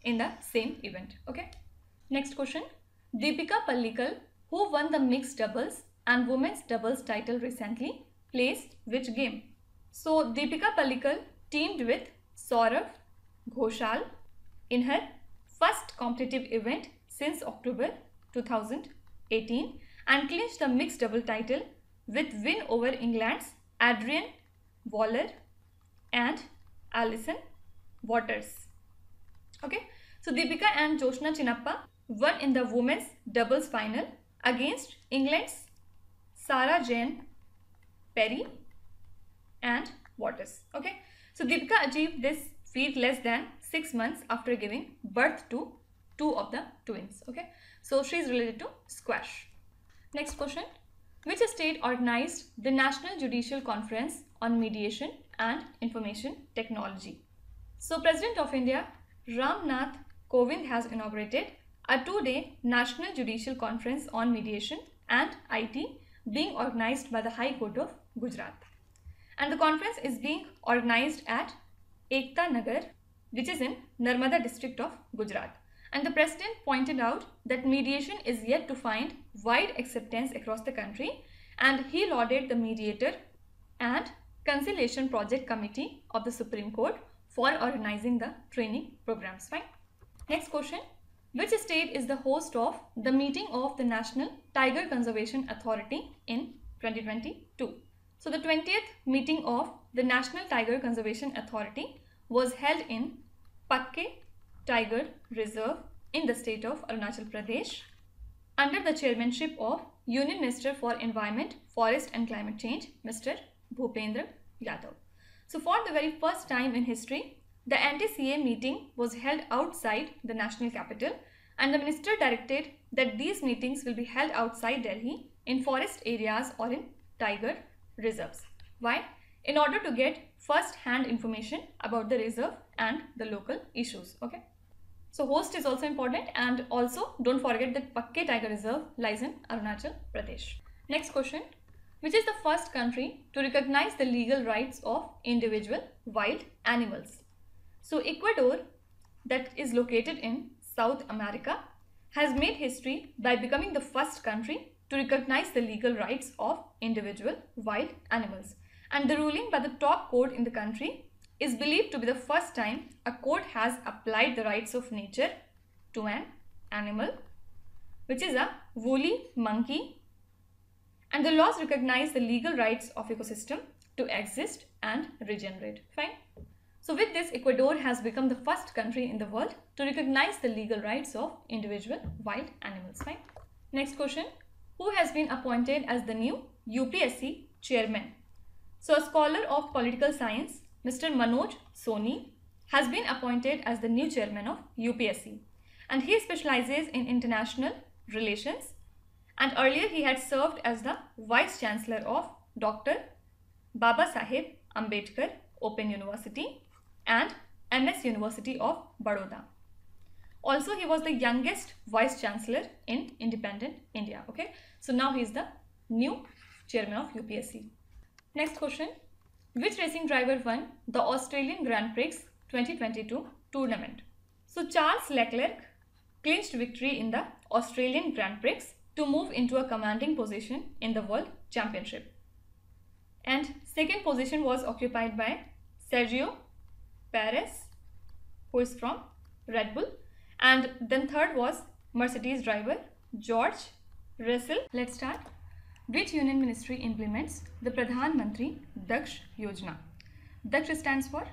in the same event. Okay, next question. Deepika Pallikal, who won the mixed doubles and women's doubles title recently, plays which game? So Deepika Pallikal teamed with Saurabh Ghoshal in her first competitive event since October two thousand eighteen and clinched the mixed double title with win over England's Adrienne Waller and Alison Waters. Okay, so Deepika and Jyotsna Chinnappa won in the women's doubles final against England's Sarah Jane Perry and Waters. Okay, so Deepika achieved this feat less than six months after giving birth to two of the twins. Okay, so she is related to squash. Next question. Which state organized the National Judicial Conference on Mediation and Information Technology? So President of India Ramnath Kovind has inaugurated a two-day National Judicial Conference on Mediation and I T being organized by the High Court of Gujarat. And the conference is being organized at Ekta Nagar, which is in Narmada district of Gujarat. And the president pointed out that mediation is yet to find wide acceptance across the country, and he lauded the mediator and Conciliation Project Committee of the Supreme Court for organizing the training programs. Fine. Next question. Which state is the host of the meeting of the National Tiger Conservation Authority in twenty twenty-two? So the twentieth meeting of the National Tiger Conservation Authority was held in Pakke Tiger Reserve in the state of Arunachal Pradesh under the chairmanship of Union Minister for Environment, Forest and Climate Change, Mister Bhupendra Yadav. So for the very first time in history, the N T C A meeting was held outside the national capital, and the minister directed that these meetings will be held outside Delhi in forest areas or in tiger reserves. Why? In order to get first hand information about the reserve and the local issues. Okay. So host is also important, and also don't forget that Pakke Tiger Reserve lies in Arunachal Pradesh. Next question, which is the first country to recognize the legal rights of individual wild animals? So Ecuador, that is located in South America, has made history by becoming the first country to recognize the legal rights of individual wild animals. And the ruling by the top court in the country is believed to be the first time a court has applied the rights of nature to an animal, which is a woolly monkey. And the laws recognize the legal rights of ecosystem to exist and regenerate. Fine. So with this, Ecuador has become the first country in the world to recognize the legal rights of individual wild animals. Fine. Next question. Who has been appointed as the new U P S C chairman? So a scholar of political science, Mister Manoj Soni, has been appointed as the new chairman of U P S C, and he specializes in international relations, and earlier he had served as the vice chancellor of Doctor Baba Saheb Ambedkar Open University and M S University of Baroda. Also, he was the youngest vice chancellor in independent India. Okay, so now he is the new chairman of U P S C. Next question. Which racing driver won the Australian Grand Prix twenty twenty-two tournament? So Charles Leclerc clinched victory in the Australian Grand Prix to move into a commanding position in the World Championship. And second position was occupied by Sergio Perez, who is from Red Bull. And then third was Mercedes driver George Russell. Let's start. Which union ministry implements the Pradhan Mantri Daksh Yojana? Daksh stands for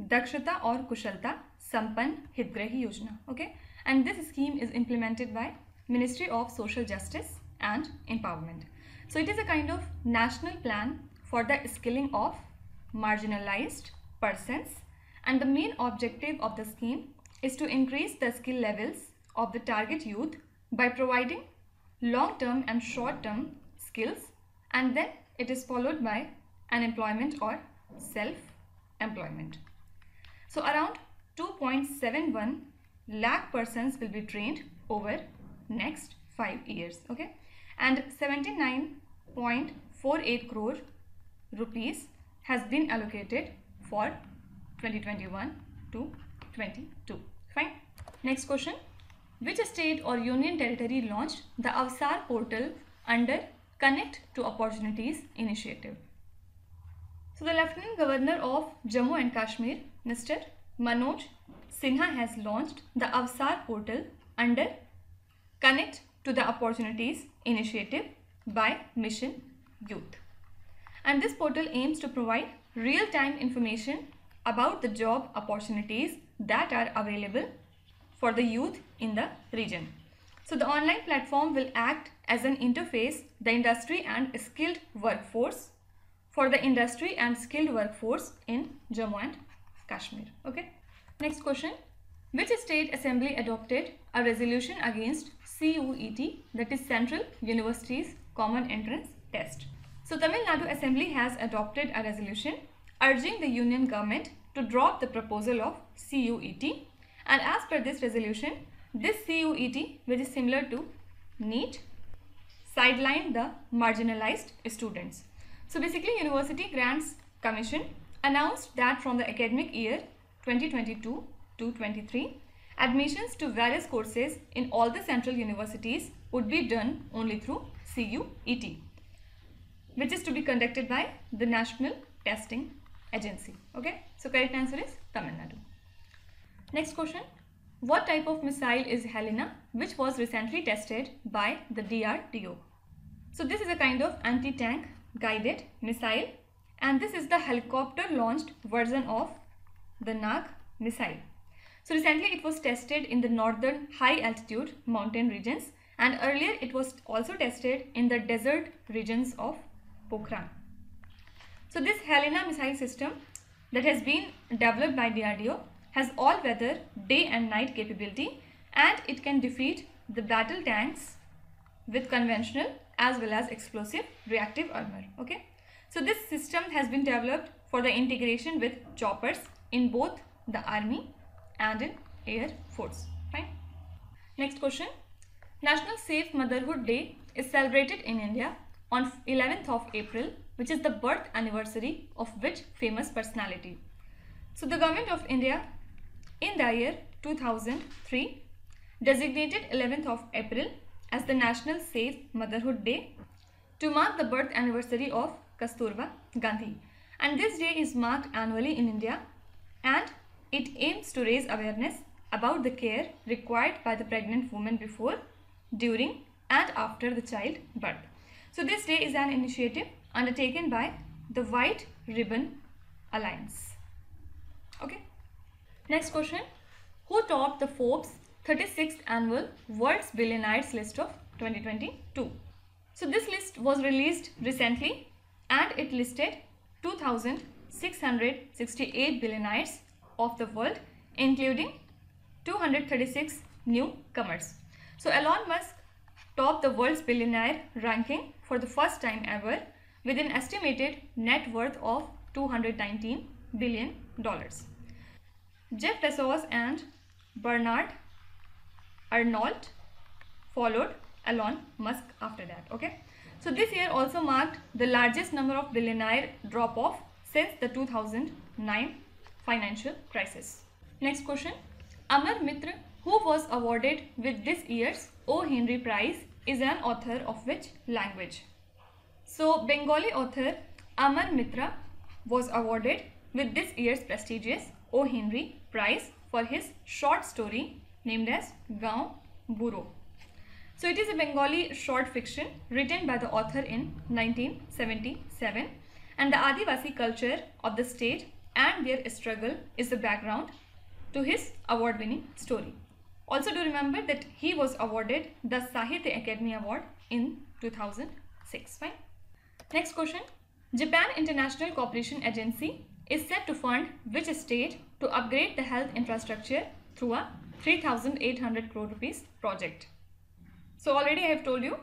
Dakshata or Kushalta Sampann Hitgrahi Yojana. Okay, and this scheme is implemented by Ministry of Social Justice and Empowerment. So it is a kind of national plan for the skilling of marginalized persons, and the main objective of the scheme is to increase the skill levels of the target youth by providing long-term and short-term skills, and then it is followed by unemployment or self-employment. So around two point seven one lakh persons will be trained over next five years. Okay, and seventy-nine point four eight crore rupees has been allocated for twenty twenty-one to twenty-two. Fine. Next question. Which state or union territory launched the Avsar portal under Connect to Opportunities initiative? So the Lieutenant Governor of Jammu and Kashmir, Mister Manoj Sinha, has launched the Avsar portal under Connect to the Opportunities initiative by Mission Youth. And this portal aims to provide real-time information about the job opportunities that are available for the youth in the region. So the online platform will act as an interface the industry and skilled workforce for the industry and skilled workforce in Jammu and Kashmir. Okay. Next question. Which state assembly adopted a resolution against C U E T, that is Central Universities Common Entrance Test? So Tamil Nadu Assembly has adopted a resolution urging the union government to drop the proposal of C U E T, and as per this resolution, this C U E T, which is similar to NEET, sidelined the marginalized students. So basically, University Grants Commission announced that from the academic year twenty twenty-two to twenty-three, admissions to various courses in all the central universities would be done only through C U E T, which is to be conducted by the National Testing Agency. Okay, so correct answer is Tamil Nadu. Next question. What type of missile is Helena, which was recently tested by the D R D O? So this is a kind of anti-tank guided missile, and this is the helicopter launched version of the Nag missile. So recently it was tested in the northern high altitude mountain regions, and earlier it was also tested in the desert regions of Pokhran. So this Helena missile system that has been developed by D R D O has all-weather day and night capability, and it can defeat the battle tanks with conventional as well as explosive reactive armor. Okay, so this system has been developed for the integration with choppers in both the army and in Air Force. Fine. Next question. National Safe Motherhood Day is celebrated in India on eleventh of April, which is the birth anniversary of which famous personality? So the Government of India in the year two thousand three designated eleventh of April as the National Safe Motherhood Day to mark the birth anniversary of Kasturba Gandhi, and this day is marked annually in India, and it aims to raise awareness about the care required by the pregnant woman before, during and after the childbirth. So this day is an initiative undertaken by the White Ribbon Alliance. Okay. Next question. Who topped the Forbes thirty-sixth annual World's Billionaires list of twenty twenty-two? So this list was released recently, and it listed two thousand six hundred sixty-eight billionaires of the world, including two hundred thirty-six newcomers. So Elon Musk topped the world's billionaire ranking for the first time ever with an estimated net worth of two hundred nineteen billion dollars. Jeff Bezos and Bernard Arnault followed Elon Musk after that. Okay. So this year also marked the largest number of billionaire drop off since the two thousand nine financial crisis. Next question. Amar Mitra, who was awarded with this year's O. Henry Prize, is an author of which language? So Bengali author Amar Mitra was awarded with this year's prestigious O. Henry Prize for his short story named as Gaon Buro. So it is a Bengali short fiction written by the author in nineteen seventy-seven, and the Adivasi culture of the state and their struggle is the background to his award-winning story. Also do remember that he was awarded the Sahitya Academy Award in two thousand six. Fine. Next question. Japan International Cooperation Agency is set to fund which state to upgrade the health infrastructure through a three thousand eight hundred crore rupees project? So already I have told you,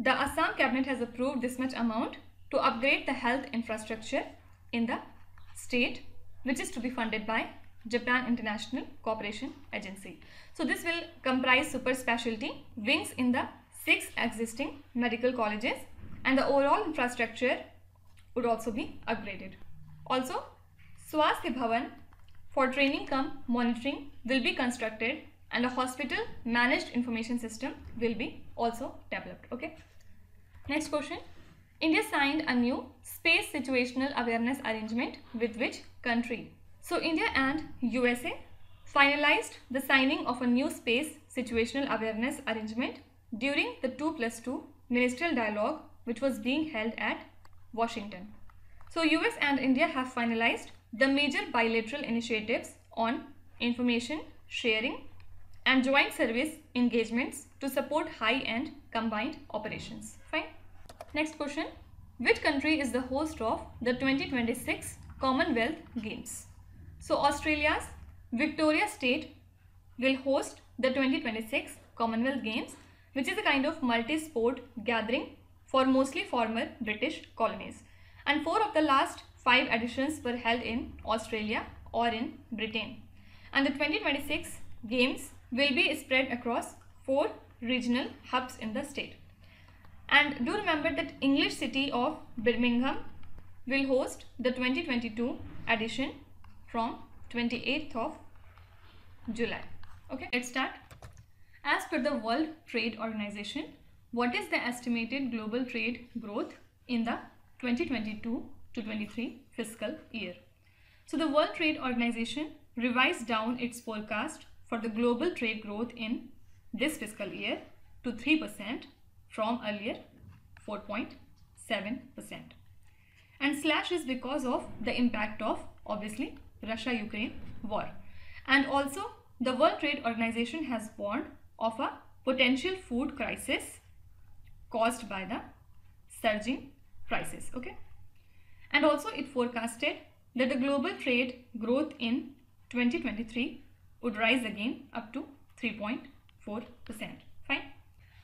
the Assam cabinet has approved this much amount to upgrade the health infrastructure in the state, which is to be funded by Japan International Cooperation Agency. So this will comprise super specialty wings in the six existing medical colleges, and the overall infrastructure would also be upgraded. Also, Swasthya Bhavan for training cum monitoring will be constructed, and a hospital managed information system will be also developed. Okay. Next question. India signed a new space situational awareness arrangement with which country? So India and U S A finalized the signing of a new space situational awareness arrangement during the two plus two ministerial dialogue which was being held at Washington. So U S and India have finalized the major bilateral initiatives on information sharing and joint service engagements to support high-end combined operations. Fine. Next question. Which country is the host of the twenty twenty-six Commonwealth Games? So Australia's Victoria State will host the twenty twenty-six Commonwealth Games, which is a kind of multi-sport gathering for mostly former British colonies. And four of the last five editions were held in Australia or in Britain. And the twenty twenty-six Games will be spread across four regional hubs in the state. And do remember that English city of Birmingham will host the twenty twenty-two edition from twenty-eighth of July. Okay, let's start. As per the World Trade Organization, what is the estimated global trade growth in the twenty twenty-two to twenty-three fiscal year? So the World Trade Organization revised down its forecast for the global trade growth in this fiscal year to three percent from earlier four point seven percent, and slash is because of the impact of obviously Russia-Ukraine war. And also the World Trade Organization has warned of a potential food crisis caused by the surging prices. Okay, and also it forecasted that the global trade growth in twenty twenty-three would rise again up to three point four percent. Fine.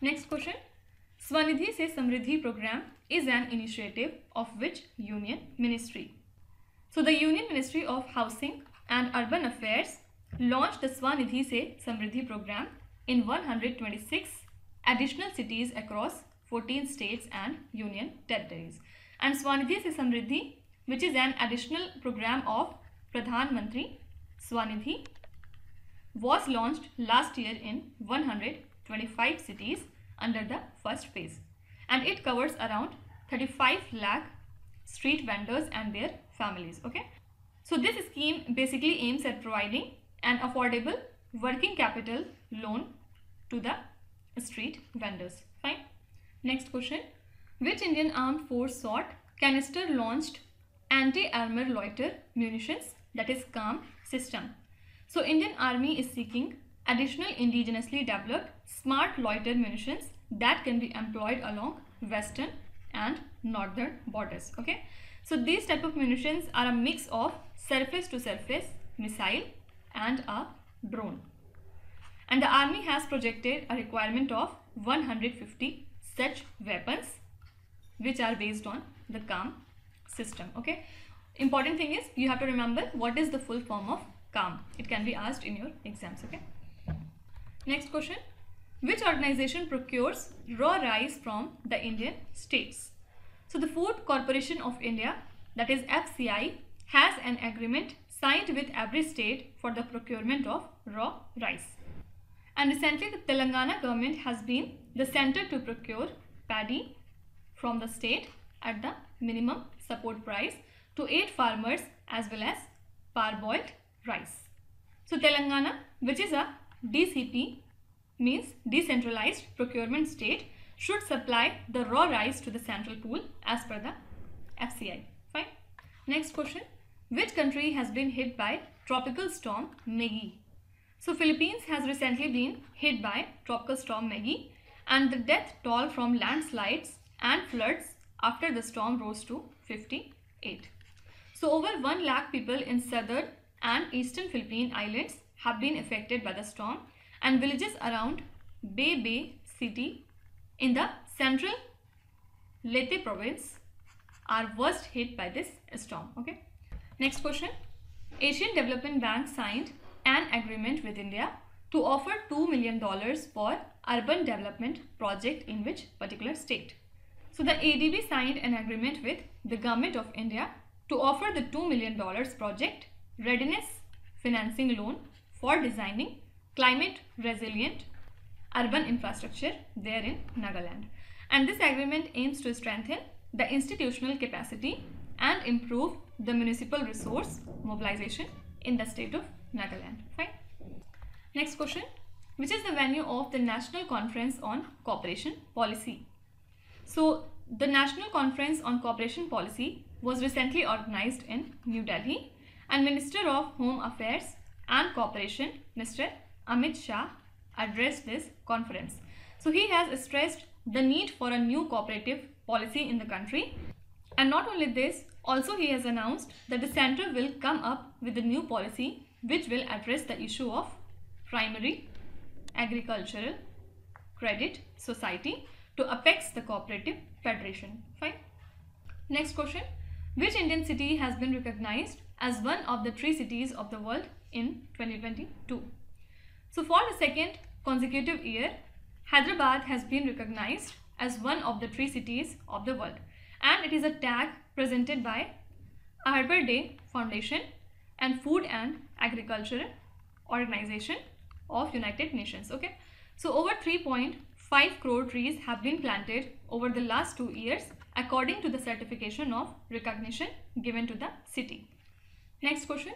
Next question. Swanidhi Se Samriddhi program is an initiative of which union ministry? So the Union Ministry of Housing and Urban Affairs launched the Swanidhi Se Samriddhi program in one hundred twenty-six additional cities across fourteen states and union territories. And Swanidhi Se Samriddhi, which is an additional program of Pradhan Mantri Swanidhi, was launched last year in one hundred twenty-five cities under the first phase, and it covers around thirty-five lakh street vendors and their families. Okay, so this scheme basically aims at providing an affordable working capital loan to the street vendors. Fine. Next question: which Indian armed force sought canister launched anti-armor loiter munitions, that is CALM system? So Indian Army is seeking additional indigenously developed smart loiter munitions that can be employed along western and northern borders. Okay, so these type of munitions are a mix of surface to surface missile and a drone, and the Army has projected a requirement of one hundred fifty such weapons, which are based on the CALM system. Okay, important thing is you have to remember what is the full form of CALM. It can be asked in your exams. Okay, next question: which organization procures raw rice from the Indian states? So the Food Corporation of India, that is F C I, has an agreement signed with every state for the procurement of raw rice. And recently the Telangana government has been the center to procure paddy from the state at the minimum support price to aid farmers as well as parboiled rice. So Telangana, which is a D C P, means decentralized procurement state, should supply the raw rice to the central pool as per the F C I. Fine. Next question: which country has been hit by tropical storm Maggie? So Philippines has recently been hit by tropical storm Maggie, and the death toll from landslides and floods after the storm rose to fifty-eight. So over one lakh people in southern and eastern Philippine islands have been affected by the storm, and villages around Bay Bay city in the central Leyte province are worst hit by this storm. Okay. Next question: Asian Development Bank signed an agreement with India to offer two million dollars for urban development project in which particular state? So the A D B signed an agreement with the Government of India to offer the two million dollars project readiness financing loan for designing climate resilient urban infrastructure there in Nagaland, and this agreement aims to strengthen the institutional capacity and improve the municipal resource mobilization in the state of Nagaland. Fine. Next question: which is the venue of the National Conference on Cooperation Policy? So the National Conference on Cooperation Policy was recently organized in New Delhi, and Minister of Home Affairs and Cooperation Mister Amit Shah addressed this conference. So he has stressed the need for a new cooperative policy in the country, and not only this, also he has announced that the center will come up with a new policy which will address the issue of primary agricultural credit society to apex the cooperative federation. Fine. Next question: which Indian city has been recognized as one of the three cities of the world in twenty twenty-two? So for the second consecutive year, Hyderabad has been recognized as one of the three cities of the world, and it is a tag presented by Arbor Day Foundation and Food and Agriculture Organization of United Nations. Okay, so over three point five crore trees have been planted over the last two years according to the certification of recognition given to the city. Next question: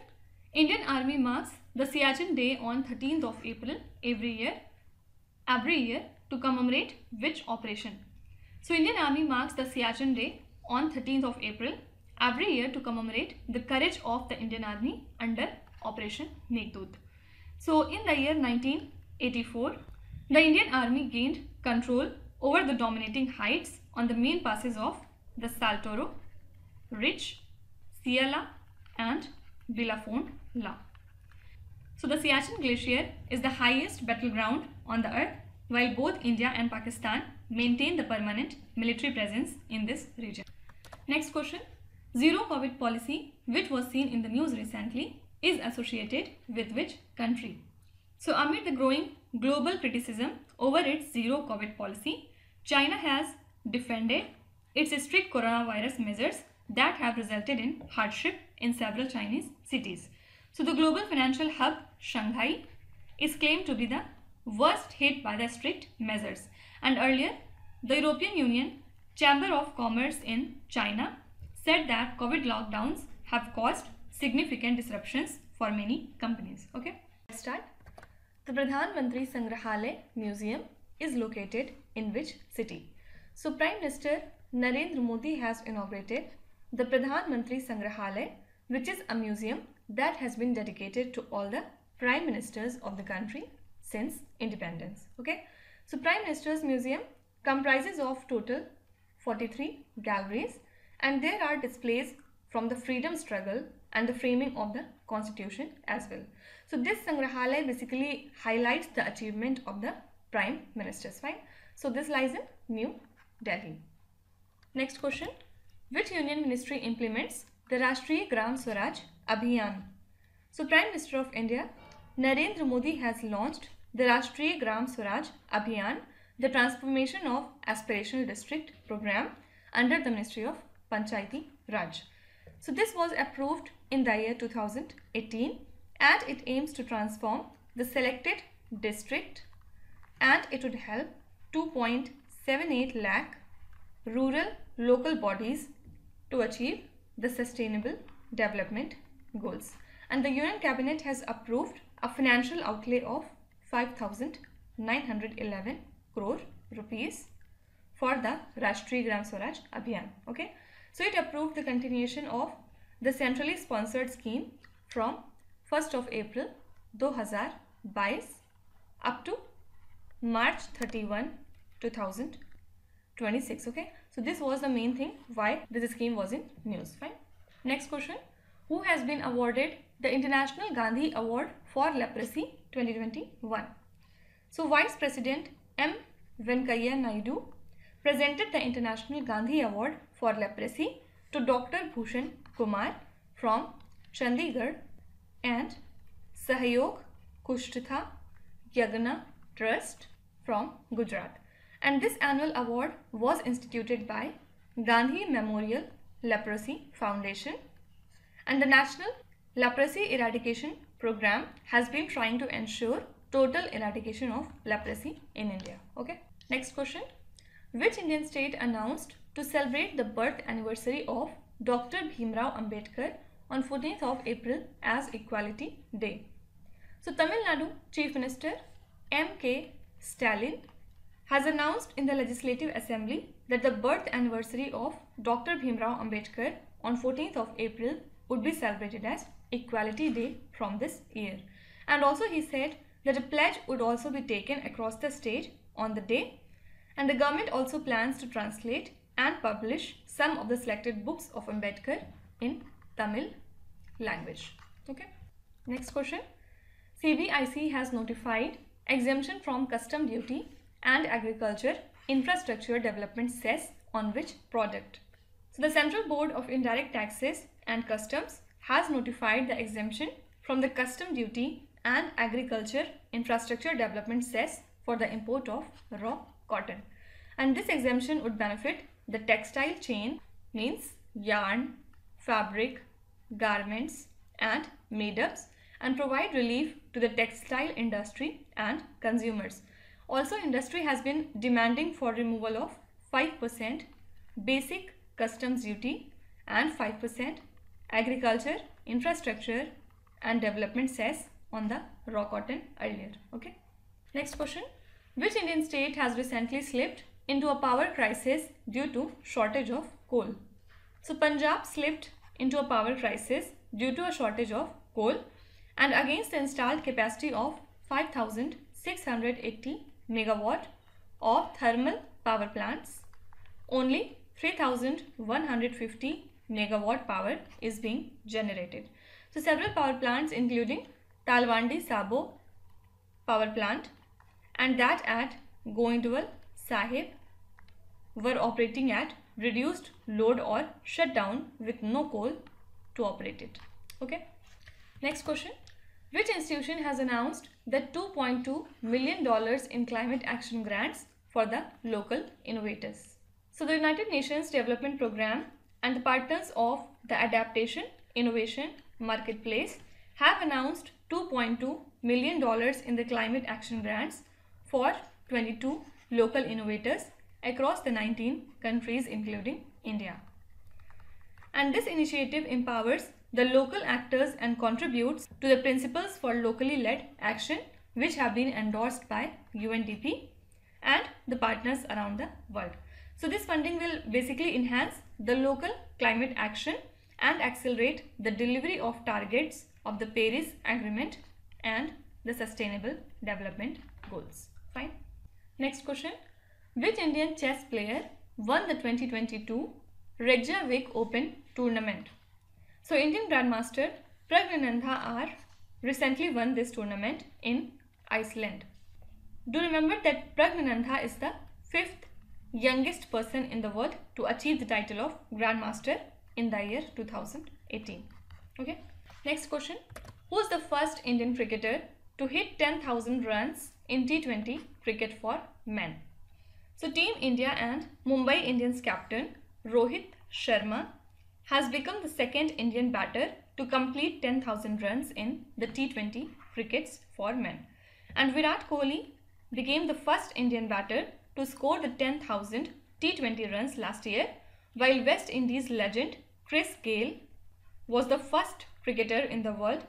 Indian Army marks the Siachen Day on thirteenth of April every year every year to commemorate which operation? So Indian Army marks the Siachen Day on thirteenth of April every year to commemorate the courage of the Indian Army under Operation Meghdoot. So in the year nineteen eighty-four, the Indian Army gained control over the dominating heights on the main passes of the Saltoro, Ridge, Ciala and Bellefonte La. So the Siachen Glacier is the highest battleground on the earth, while both India and Pakistan maintain the permanent military presence in this region. Next question: zero COVID policy, which was seen in the news recently, is associated with which country? So amid the growing global criticism over its zero COVID policy, China has defended its strict coronavirus measures that have resulted in hardship in several Chinese cities. So the global financial hub Shanghai is claimed to be the worst hit by the strict measures. And earlier, the European Union Chamber of Commerce in China said that COVID lockdowns have caused significant disruptions for many companies. Okay, let's start. The Pradhan Mantri Sangrahalaya Museum is located in which city? So Prime Minister Narendra Modi has inaugurated the Pradhan Mantri Sangrahalaya, which is a museum that has been dedicated to all the prime ministers of the country since independence. Okay, so Prime Minister's Museum comprises of total forty-three galleries, and there are displays from the freedom struggle and the framing of the constitution as well. So this Sangrahalaya basically highlights the achievement of the prime ministers. Fine. So this lies in New Delhi. Next question. Which union ministry implements the Rashtriya Gram Swaraj Abhiyan? So Prime Minister of India Narendra Modi has launched the Rashtriya Gram Swaraj Abhiyan, the transformation of aspirational district program under the Ministry of Panchayati Raj. So this was approved in the year two thousand eighteen, and it aims to transform the selected district, and it would help two point seven eight lakh rural local bodies to achieve the sustainable development goals. And the Union Cabinet has approved a financial outlay of five thousand nine hundred eleven crore rupees for the Rashtriya Gram Swaraj Abhiyan. Okay. So it approved the continuation of the centrally sponsored scheme from first of April two thousand twenty-two up to March thirty-first two thousand twenty-six. Okay, so this was the main thing why this scheme was in news. Fine. Next question. Who has been awarded the International Gandhi Award for Leprosy twenty twenty-one? So Vice President M Venkaiah Naidu presented the International Gandhi Award for Leprosy to Doctor Bhushan Kumar from Chandigarh and Sahyog Kushtha Yagna Trust from Gujarat. And this annual award was instituted by Gandhi Memorial Leprosy Foundation, and the National Leprosy Eradication Program has been trying to ensure total eradication of leprosy in India. Okay. Next question. Which Indian state announced to celebrate the birth anniversary of Doctor Bhimrao Ambedkar on fourteenth of April as Equality Day? So Tamil Nadu Chief Minister M K Stalin has announced in the Legislative Assembly that the birth anniversary of Doctor Bhimrao Ambedkar on fourteenth of April would be celebrated as Equality Day from this year. And also he said that a pledge would also be taken across the state on the day, and the government also plans to translate and publish some of the selected books of Ambedkar in Tamil language. Okay. Next question. C B I C has notified exemption from custom duty and agriculture infrastructure development cess on which product? So the Central Board of Indirect Taxes and Customs has notified the exemption from the custom duty and agriculture infrastructure development cess for the import of raw cotton. And this exemption would benefit the textile chain, means yarn, fabric, garments and made-ups, and provide relief to the textile industry and consumers. Also, industry has been demanding for removal of five percent basic customs duty and five percent agriculture infrastructure and development cess on the raw cotton earlier. Okay. Next question. Which Indian state has recently slipped into a power crisis due to shortage of coal? So Punjab slipped into a power crisis due to a shortage of coal, and against the installed capacity of five thousand six hundred eighty megawatt of thermal power plants, only three thousand one hundred fifty megawatt power is being generated. So several power plants including Talwandi Sabo power plant and that at Goindwal Sahib were operating at reduced load or shut down with no coal to operate it. Okay. Next question. Which institution has announced that two point two million dollars in climate action grants for the local innovators? So the United Nations Development Programme and the partners of the Adaptation, Innovation, Marketplace have announced two point two million dollars in the climate action grants for twenty-two local innovators across the nineteen countries including India. And this initiative empowers the local actors and contributes to the principles for locally led action which have been endorsed by U N D P and the partners around the world. So this funding will basically enhance the local climate action and accelerate the delivery of targets of the Paris Agreement and the Sustainable Development Goals. Fine. Next question. Which Indian chess player won the twenty twenty-two Reykjavik Open tournament? So Indian Grandmaster Pragnanandha R recently won this tournament in Iceland. Do remember that Pragnanandha is the fifth youngest person in the world to achieve the title of Grandmaster in the year two thousand eighteen. Okay. Next question. Who is the first Indian cricketer to hit ten thousand runs in T twenty cricket for men? So Team India and Mumbai Indians captain Rohit Sharma has become the second Indian batter to complete ten thousand runs in the T twenty crickets for men. And Virat Kohli became the first Indian batter to score the ten thousand T twenty runs last year, while West Indies legend Chris Gayle was the first cricketer in the world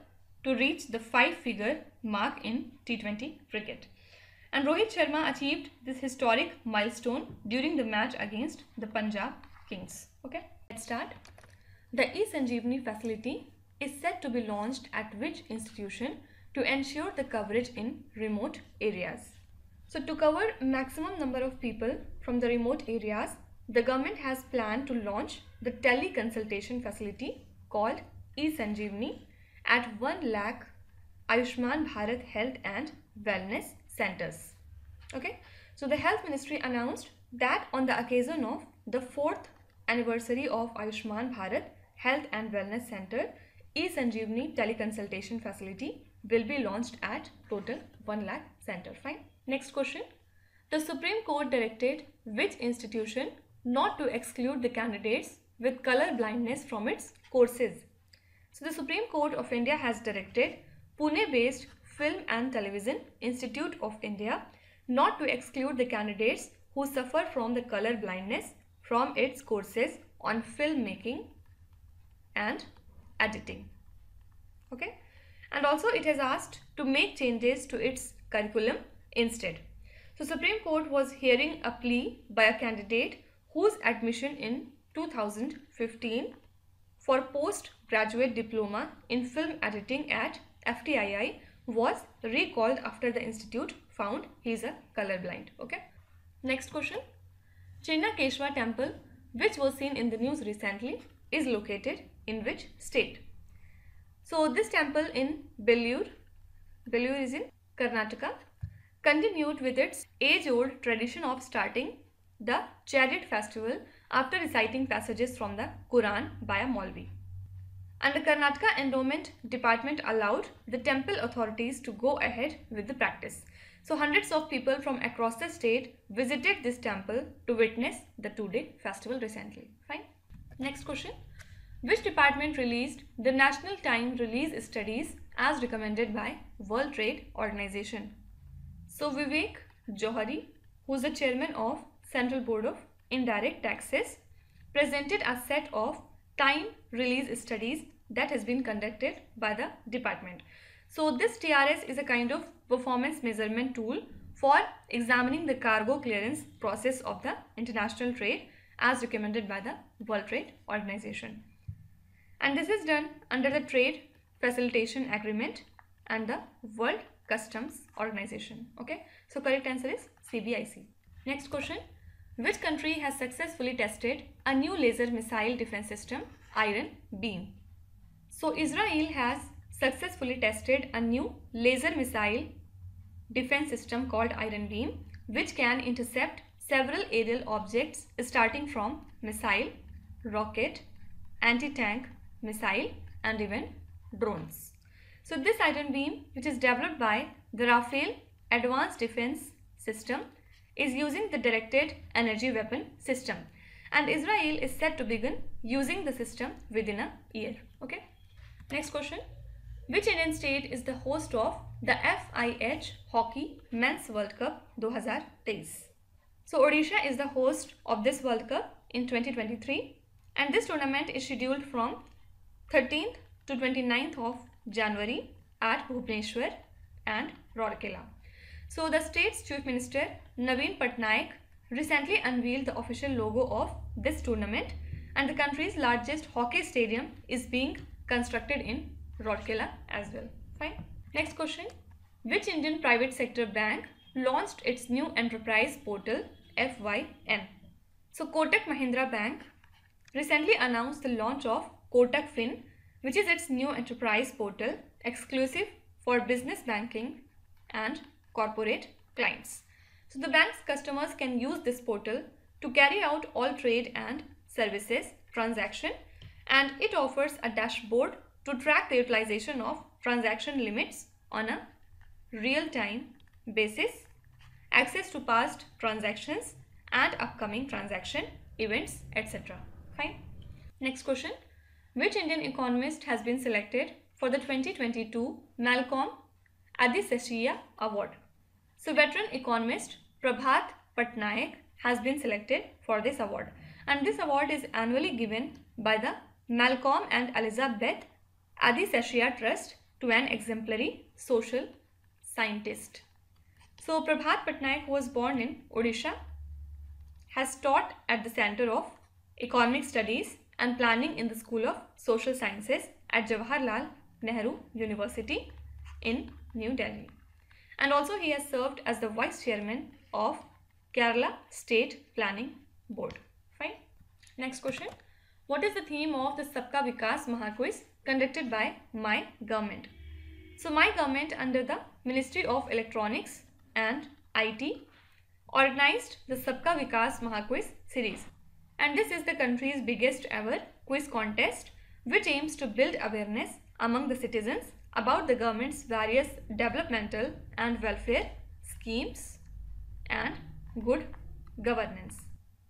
to reach the five-figure mark in T twenty cricket. And Rohit Sharma achieved this historic milestone during the match against the Punjab Kings. Okay, let's start. The e-Sanjeevani facility is set to be launched at which institution to ensure the coverage in remote areas? So to cover maximum number of people from the remote areas, the government has planned to launch the teleconsultation facility called e-Sanjeevani at one lakh Ayushman Bharat Health and Wellness Centers. Okay, so the Health Ministry announced that on the occasion of the fourth anniversary of Ayushman Bharat Health and Wellness Center, e-Sanjeevani teleconsultation facility will be launched at total one lakh center. Fine. Next question. The Supreme Court directed which institution not to exclude the candidates with color blindness from its courses? So the Supreme Court of India has directed Pune-based Film and Television Institute of India not to exclude the candidates who suffer from the color blindness from its courses on filmmaking and editing. Okay, and also it has asked to make changes to its curriculum instead. So Supreme Court was hearing a plea by a candidate whose admission in two thousand fifteen for postgraduate diploma in film editing at F T I I was recalled after the institute found he is a colorblind. Okay. Next question. Chennakeshwa temple, which was seen in the news recently, is located in which state? So this temple in Bellur, Bellur is in Karnataka, continued with its age-old tradition of starting the chariot festival after reciting passages from the Quran by a Maulvi. And the Karnataka Endowment Department allowed the temple authorities to go ahead with the practice. So hundreds of people from across the state visited this temple to witness the two-day festival recently. Fine. Next question. Which department released the National Time Release Studies as recommended by World Trade Organization? So Vivek Johari, who is the chairman of Central Board of Indirect Taxes, presented a set of time release studies that has been conducted by the department. So this T R S is a kind of performance measurement tool for examining the cargo clearance process of the international trade as recommended by the World Trade Organization. And this is done under the Trade Facilitation Agreement and the World Customs Organization. Okay, so correct answer is C B I C. Next question. Which country has successfully tested a new laser missile defense system, Iron Beam? So Israel has successfully tested a new laser missile defense system called Iron Beam, which can intercept several aerial objects starting from missile, rocket, anti-tank missile and even drones. So this iron beam, which is developed by the Rafale Advanced Defense System, is using the directed energy weapon system, and Israel is set to begin using the system within a year. Okay. Next question. Which Indian state is the host of the F I H Hockey Men's World Cup twenty twenty-three? So Odisha is the host of this World Cup in twenty twenty-three, and this tournament is scheduled from thirteenth to twenty-ninth of January at Bhubaneswar and Rourkela. So the state's Chief Minister Naveen Patnaik recently unveiled the official logo of this tournament, and the country's largest hockey stadium is being constructed in Rourkela as well. Fine. Next question. Which Indian private sector bank launched its new enterprise portal F Y N? So Kotak Mahindra Bank recently announced the launch of Kotak Fin, which is its new enterprise portal exclusive for business banking and corporate clients. So the bank's customers can use this portal to carry out all trade and services transaction, and it offers a dashboard to track the utilization of transaction limits on a real-time basis, access to past transactions and upcoming transaction events, et cetera. Fine. Next question. Which Indian economist has been selected for the twenty twenty-two Malcolm Adiseshiya Award? So veteran economist Prabhat Patnaik has been selected for this award, and this award is annually given by the Malcolm and Elizabeth Adiseshiya Trust to an exemplary social scientist. So Prabhat Patnaik, who was born in Odisha, has taught at the Center of Economic Studies and Planning in the School of Social Sciences at Jawaharlal Nehru University in New Delhi. And also he has served as the Vice Chairman of Kerala State Planning Board. Fine. Next question. What is the theme of the Sabka Vikas Mahaquiz conducted by My Government? So My Government, under the Ministry of Electronics and I T, organized the Sabka Vikas Mahaquiz series. And this is the country's biggest ever quiz contest, which aims to build awareness among the citizens about the government's various developmental and welfare schemes and good governance.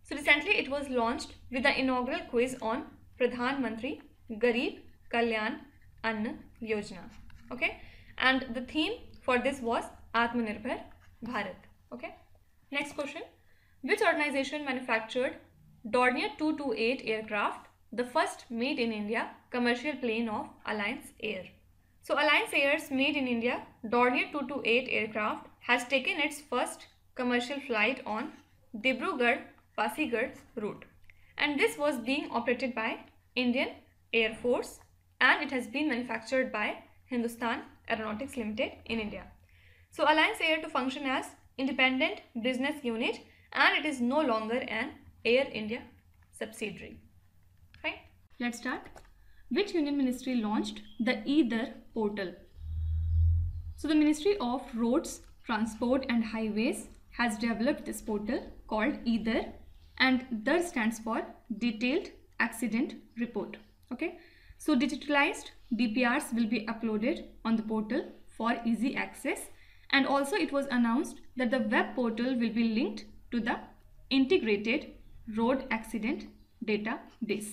So recently it was launched with the inaugural quiz on Pradhan Mantri Garib Kalyan Ann Yojana. Okay. And the theme for this was Atmanirbhar Bharat. Okay. Next question. Which organization manufactured Dornier two two eight aircraft, the first made in India commercial plane of Alliance Air? So Alliance Air's made in India Dornier two two eight aircraft has taken its first commercial flight on Dibrugarh-Pasigarh route, and this was being operated by Indian Air Force, and it has been manufactured by Hindustan Aeronautics Limited in India. So Alliance Air to function as independent business unit, and it is no longer an Air India subsidiary. Fine. Let's start. Which Union Ministry launched the E D A R portal? So the Ministry of Roads, Transport and Highways has developed this portal called E D A R, and D A R stands for Detailed Accident Report. Okay. So digitalized D P Rs will be uploaded on the portal for easy access, and also it was announced that the web portal will be linked to the integrated road accident database.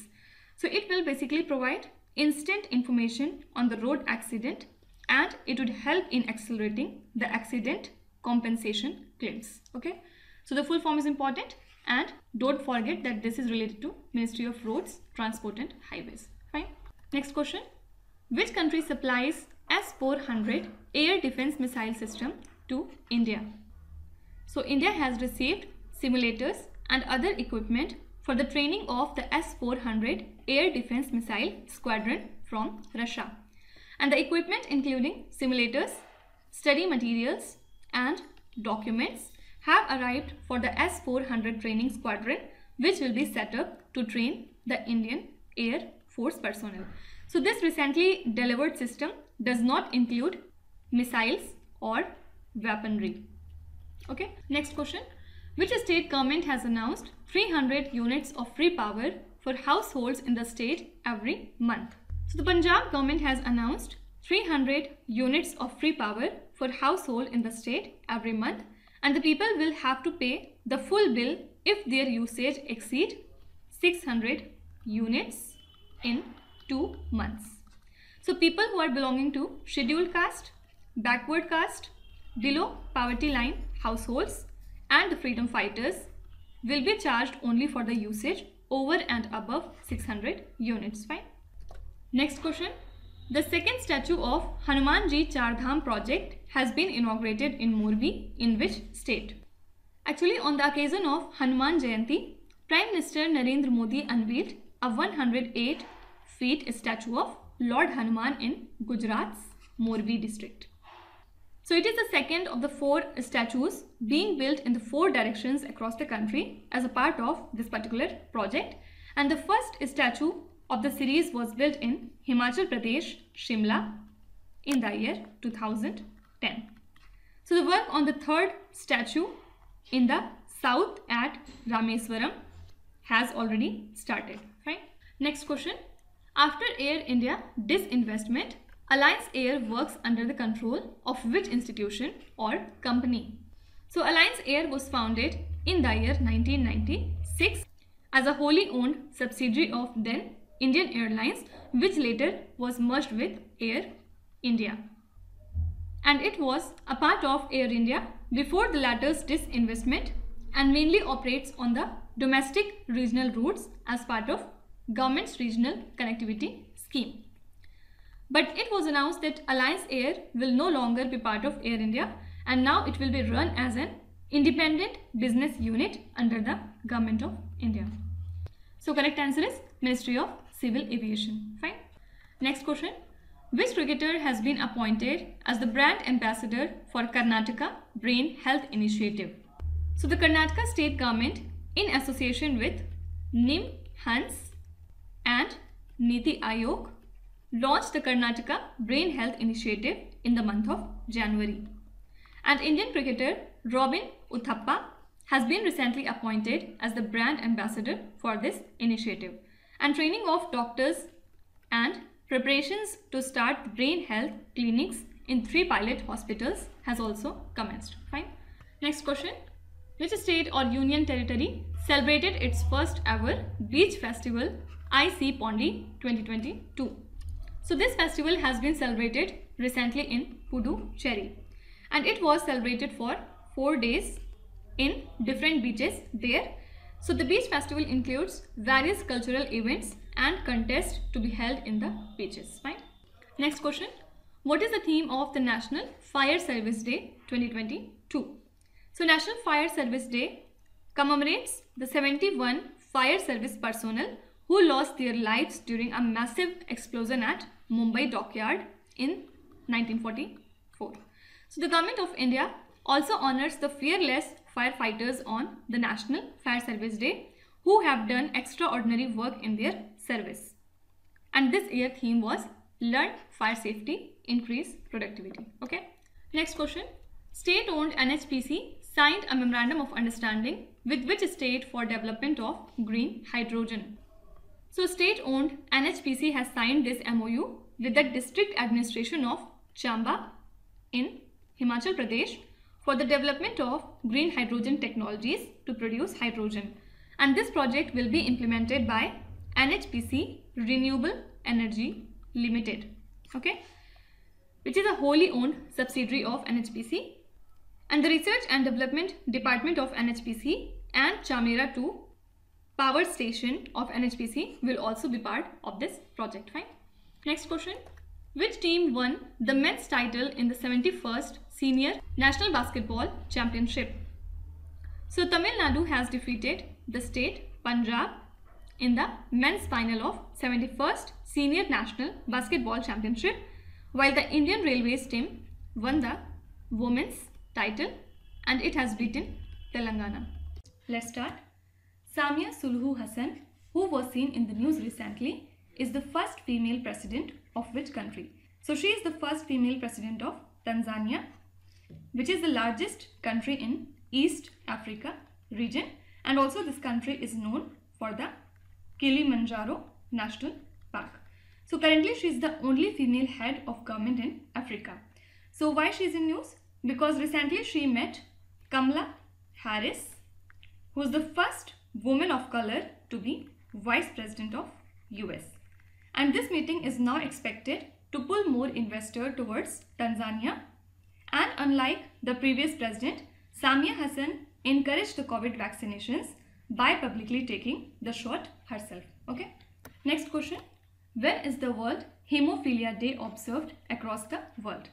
So it will basically provide instant information on the road accident, and it would help in accelerating the accident compensation claims. Okay. So the full form is important, and don't forget that this is related to Ministry of Roads, Transport and Highways. Fine. Next question. Which country supplies S four hundred air defense missile system to India? So India has received simulators and other equipment for the training of the S four hundred air defense missile squadron from Russia. And the equipment, including simulators, study materials and documents, have arrived for the S four hundred training squadron, which will be set up to train the Indian Air Force personnel. So this recently delivered system does not include missiles or weaponry. Okay. Next question. Which state government has announced three hundred units of free power for households in the state every month? So the Punjab government has announced three hundred units of free power for household in the state every month, and the people will have to pay the full bill if their usage exceeds six hundred units in two months. So people who are belonging to scheduled caste, backward caste, below poverty line households and the freedom fighters will be charged only for the usage over and above six hundred units. Fine. Next question. The second statue of Hanumanji Chardham project has been inaugurated in Morbi, in which state? Actually, on the occasion of Hanuman Jayanti, Prime Minister Narendra Modi unveiled a one hundred eight feet statue of Lord Hanuman in Gujarat's Morbi district. So it is the second of the four statues being built in the four directions across the country as a part of this particular project, and the first statue of the series was built in Himachal Pradesh, Shimla, in the year two thousand ten. So the work on the third statue in the south at Rameswaram has already started. Right? Next question. After Air India disinvestment, Alliance Air works under the control of which institution or company? So Alliance Air was founded in the year nineteen ninety-six as a wholly owned subsidiary of then Indian Airlines, which later was merged with Air India. And it was a part of Air India before the latter's disinvestment and mainly operates on the domestic regional routes as part of government's regional connectivity scheme. But it was announced that Alliance Air will no longer be part of Air India, and now it will be run as an independent business unit under the Government of India. So correct answer is Ministry of Civil Aviation. Fine. Next question. Which cricketer has been appointed as the brand ambassador for Karnataka Brain Health Initiative? So the Karnataka state government, in association with N I M Hans and Niti Aayog, launched the Karnataka Brain Health Initiative in the month of January. And Indian cricketer Robin Uthappa has been recently appointed as the brand ambassador for this initiative. And training of doctors and preparations to start brain health clinics in three pilot hospitals has also commenced. Fine. Next question. Which state or union territory celebrated its first ever beach festival, I C Pondi twenty twenty-two? So this festival has been celebrated recently in Puducherry, and it was celebrated for four days in different beaches there. So the beach festival includes various cultural events and contests to be held in the beaches. Fine. Next question. What is the theme of the National Fire Service Day twenty twenty-two? So National Fire Service Day commemorates the seventy-one fire service personnel who lost their lives during a massive explosion at Mumbai dockyard in nineteen forty-four. So the Government of India also honors the fearless firefighters on the National Fire Service Day who have done extraordinary work in their service. And this year theme was Learn Fire Safety, Increase Productivity. Okay. Next question. State-owned N H P C signed a memorandum of understanding with which state for development of green hydrogen? So state-owned N H P C has signed this M O U with the District Administration of Chamba in Himachal Pradesh for the development of green hydrogen technologies to produce hydrogen. And this project will be implemented by N H P C Renewable Energy Limited, okay, which is a wholly owned subsidiary of N H P C. And the Research and Development Department of N H P C and Chamera two Power Station of N H P C will also be part of this project. Fine. Next question. Which team won the men's title in the seventy-first Senior National Basketball Championship? So Tamil Nadu has defeated the state Punjab in the men's final of seventy-first Senior National Basketball Championship, while the Indian Railways team won the women's title and it has beaten Telangana. Let's start. Samia Suluhu Hassan, who was seen in the news recently, is the first female president of which country? So she is the first female president of Tanzania, which is the largest country in East Africa region, and also this country is known for the Kilimanjaro National Park. So currently she is the only female head of government in Africa. So why she is in news? Because recently she met Kamala Harris, who is the first woman of color to be vice president of U S. And this meeting is now expected to pull more investors towards Tanzania. And unlike the previous president, Samia Hassan encouraged the COVID vaccinations by publicly taking the shot herself. Okay. Next question. When is the World Hemophilia Day observed across the world?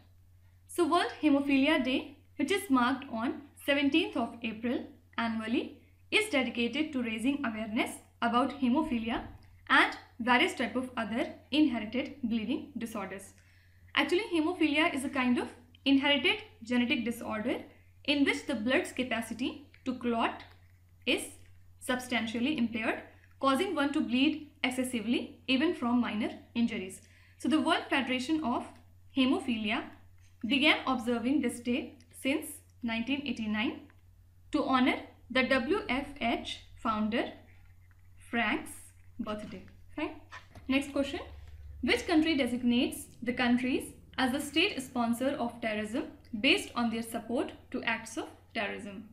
So World Hemophilia Day, which is marked on seventeenth of April annually, is dedicated to raising awareness about hemophilia and various type of other inherited bleeding disorders. Actually, hemophilia is a kind of inherited genetic disorder in which the blood's capacity to clot is substantially impaired, causing one to bleed excessively even from minor injuries. So the World Federation of Hemophilia began observing this day since nineteen eighty-nine to honor the W F H founder Frank's birthday. Fine. Next question. Which country designates the countries as the state sponsor of terrorism based on their support to acts of terrorism?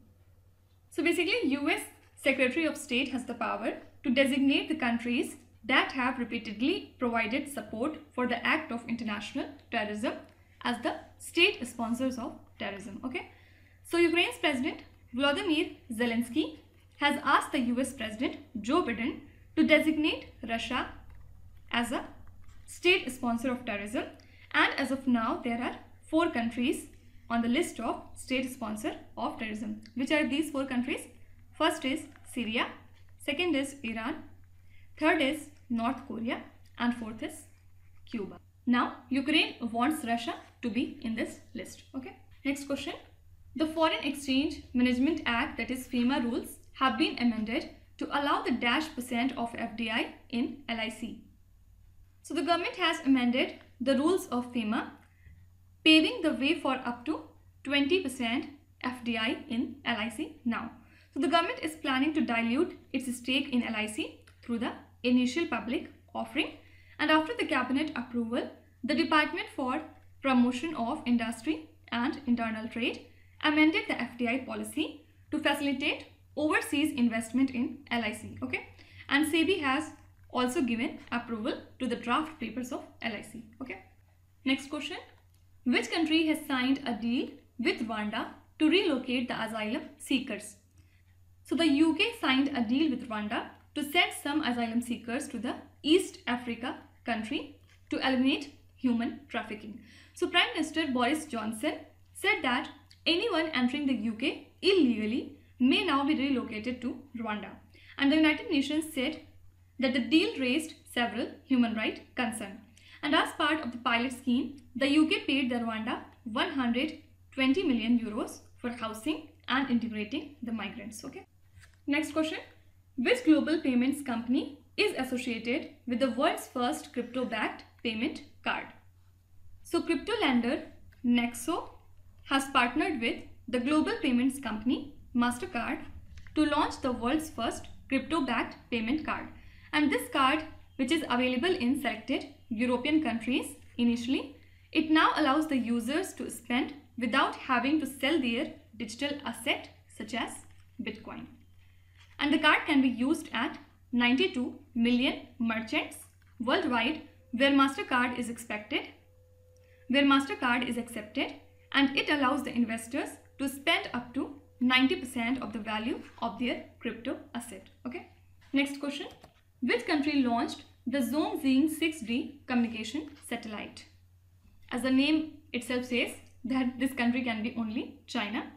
So basically, U S Secretary of State has the power to designate the countries that have repeatedly provided support for the act of international terrorism as the state sponsors of terrorism. Okay. So Ukraine's president Volodymyr Zelensky has asked the U S President Joe Biden to designate Russia as a state sponsor of terrorism, and as of now there are four countries on the list of state sponsor of terrorism. Which are these four countries? First is Syria, second is Iran, third is North Korea, and fourth is Cuba. Now Ukraine wants Russia to be in this list. Okay. Next question. The Foreign Exchange Management Act, that is FEMA rules, have been amended to allow the dash percent of F D I in L I C. So the government has amended the rules of FEMA, paving the way for up to twenty percent F D I in L I C now. So the government is planning to dilute its stake in L I C through the initial public offering, and after the cabinet approval, the Department for Promotion of Industry and Internal Trade amended the F D I policy to facilitate overseas investment in L I C. Okay. And SEBI has also given approval to the draft papers of L I C. Okay. Next question. Which country has signed a deal with Rwanda to relocate the asylum seekers? So the U K signed a deal with Rwanda to send some asylum seekers to the East Africa country to eliminate human trafficking. So Prime Minister Boris Johnson said that anyone entering the U K illegally may now be relocated to Rwanda. And the United Nations said that the deal raised several human rights concerns. And as part of the pilot scheme, the U K paid the Rwanda one hundred twenty million euros for housing and integrating the migrants. Okay. Next question. Which global payments company is associated with the world's first crypto-backed payment card? So crypto lender Nexo has partnered with the global payments company MasterCard to launch the world's first crypto-backed payment card. And this card, which is available in selected European countries initially, it now allows the users to spend without having to sell their digital asset such as Bitcoin. And the card can be used at ninety-two million merchants worldwide where MasterCard is expected, where MasterCard is accepted, and it allows the investors to spend up to ninety percent of the value of their crypto asset. Okay. Next question. Which country launched the Zhongxing six D communication satellite? As the name itself says, that this country can be only China.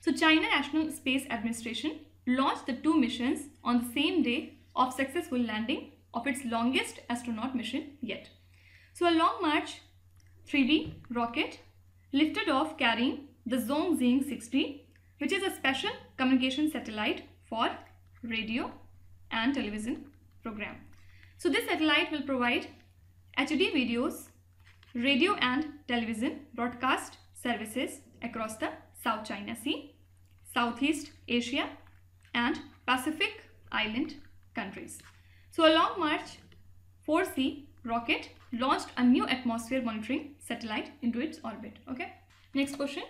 So China National Space Administration launched the two missions on the same day of successful landing of its longest astronaut mission yet. So a Long March three B rocket lifted off carrying the Zhongxing six D, which is a special communication satellite for radio and television program. So this satellite will provide H D videos, radio and television broadcast services across the South China Sea, Southeast Asia and Pacific Island countries. So a Long March four C rocket launched a new atmosphere monitoring satellite into its orbit. Okay. Next question.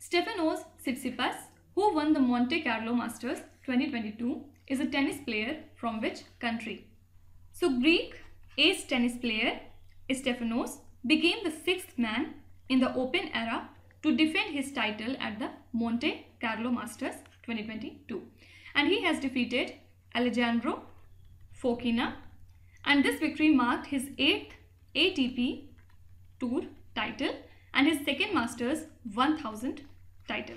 Stefanos Tsitsipas, who won the Monte Carlo Masters twenty twenty-two, is a tennis player from which country? So Greek ace tennis player Stefanos became the sixth man in the Open era to defend his title at the Monte Carlo Masters twenty twenty-two, and he has defeated Alejandro Fokina, and this victory marked his eighth A T P Tour title and his second Masters one thousand title.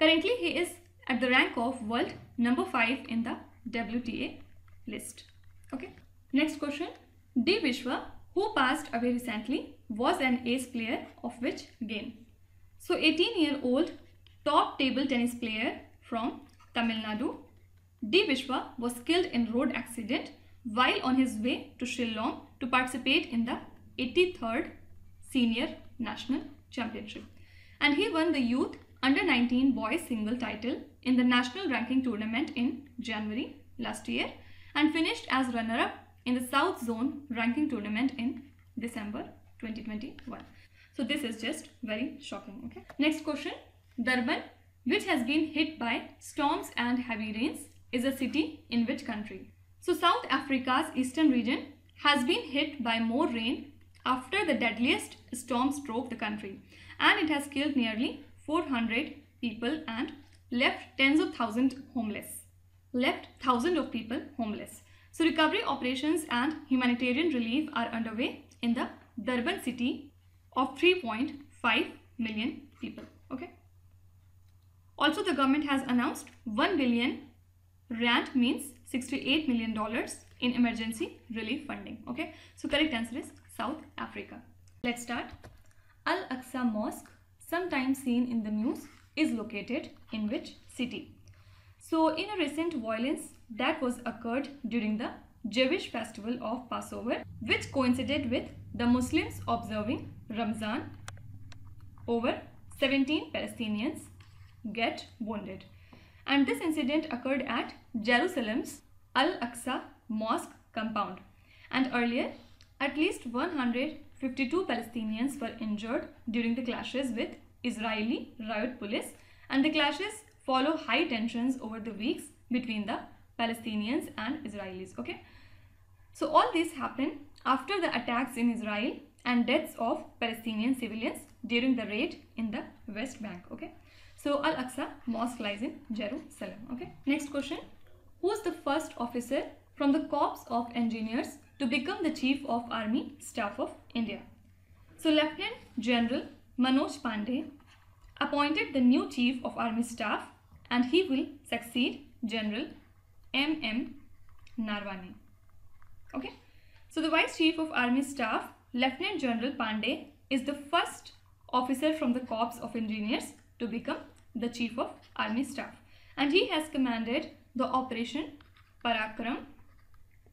Currently he is at the rank of world number five in the W T A list. Okay. Next question. D. Vishwa, who passed away recently, was an ace player of which game? So eighteen year old top table tennis player from Tamil Nadu, D. Vishwa was killed in road accident while on his way to Shillong to participate in the eighty-third Senior National Championship, and he won the youth under nineteen boys single title in the national ranking tournament in January last year and finished as runner-up in the South Zone ranking tournament in December twenty twenty-one. So this is just very shocking. Okay. Next question. Durban, which has been hit by storms and heavy rains, is a city in which country? So South Africa's eastern region has been hit by more rain after the deadliest storm struck the country, and it has killed nearly four hundred people and left tens of thousands homeless left thousands of people homeless. So recovery operations and humanitarian relief are underway in the Durban city of three point five million people. Okay. Also, the government has announced one billion rand means sixty-eight million dollars in emergency relief funding. Okay. So correct answer is South Africa. Let's start. Al-Aqsa Mosque, sometimes seen in the news, is located in which city? So in a recent violence that was occurred during the Jewish festival of Passover, which coincided with the Muslims observing Ramzan, over seventeen Palestinians get wounded, and this incident occurred at Jerusalem's Al-Aqsa Mosque compound, and earlier at least one hundred fifty-two Palestinians were injured during the clashes with Israeli riot police, and the clashes follow high tensions over the weeks between the Palestinians and Israelis. Okay. So all these happened after the attacks in Israel and deaths of Palestinian civilians during the raid in the West Bank. Okay. So Al-Aqsa Mosque lies in Jerusalem. Okay. Next question. Who is the first officer from the Corps of Engineers to become the Chief of Army Staff of India? So Lieutenant General Manoj Pandey appointed the new Chief of Army Staff, and he will succeed General M M Narwani. Okay. So the Vice Chief of Army Staff, Lieutenant General Pandey, is the first officer from the Corps of Engineers to become the Chief of Army Staff, and he has commanded the Operation Parakram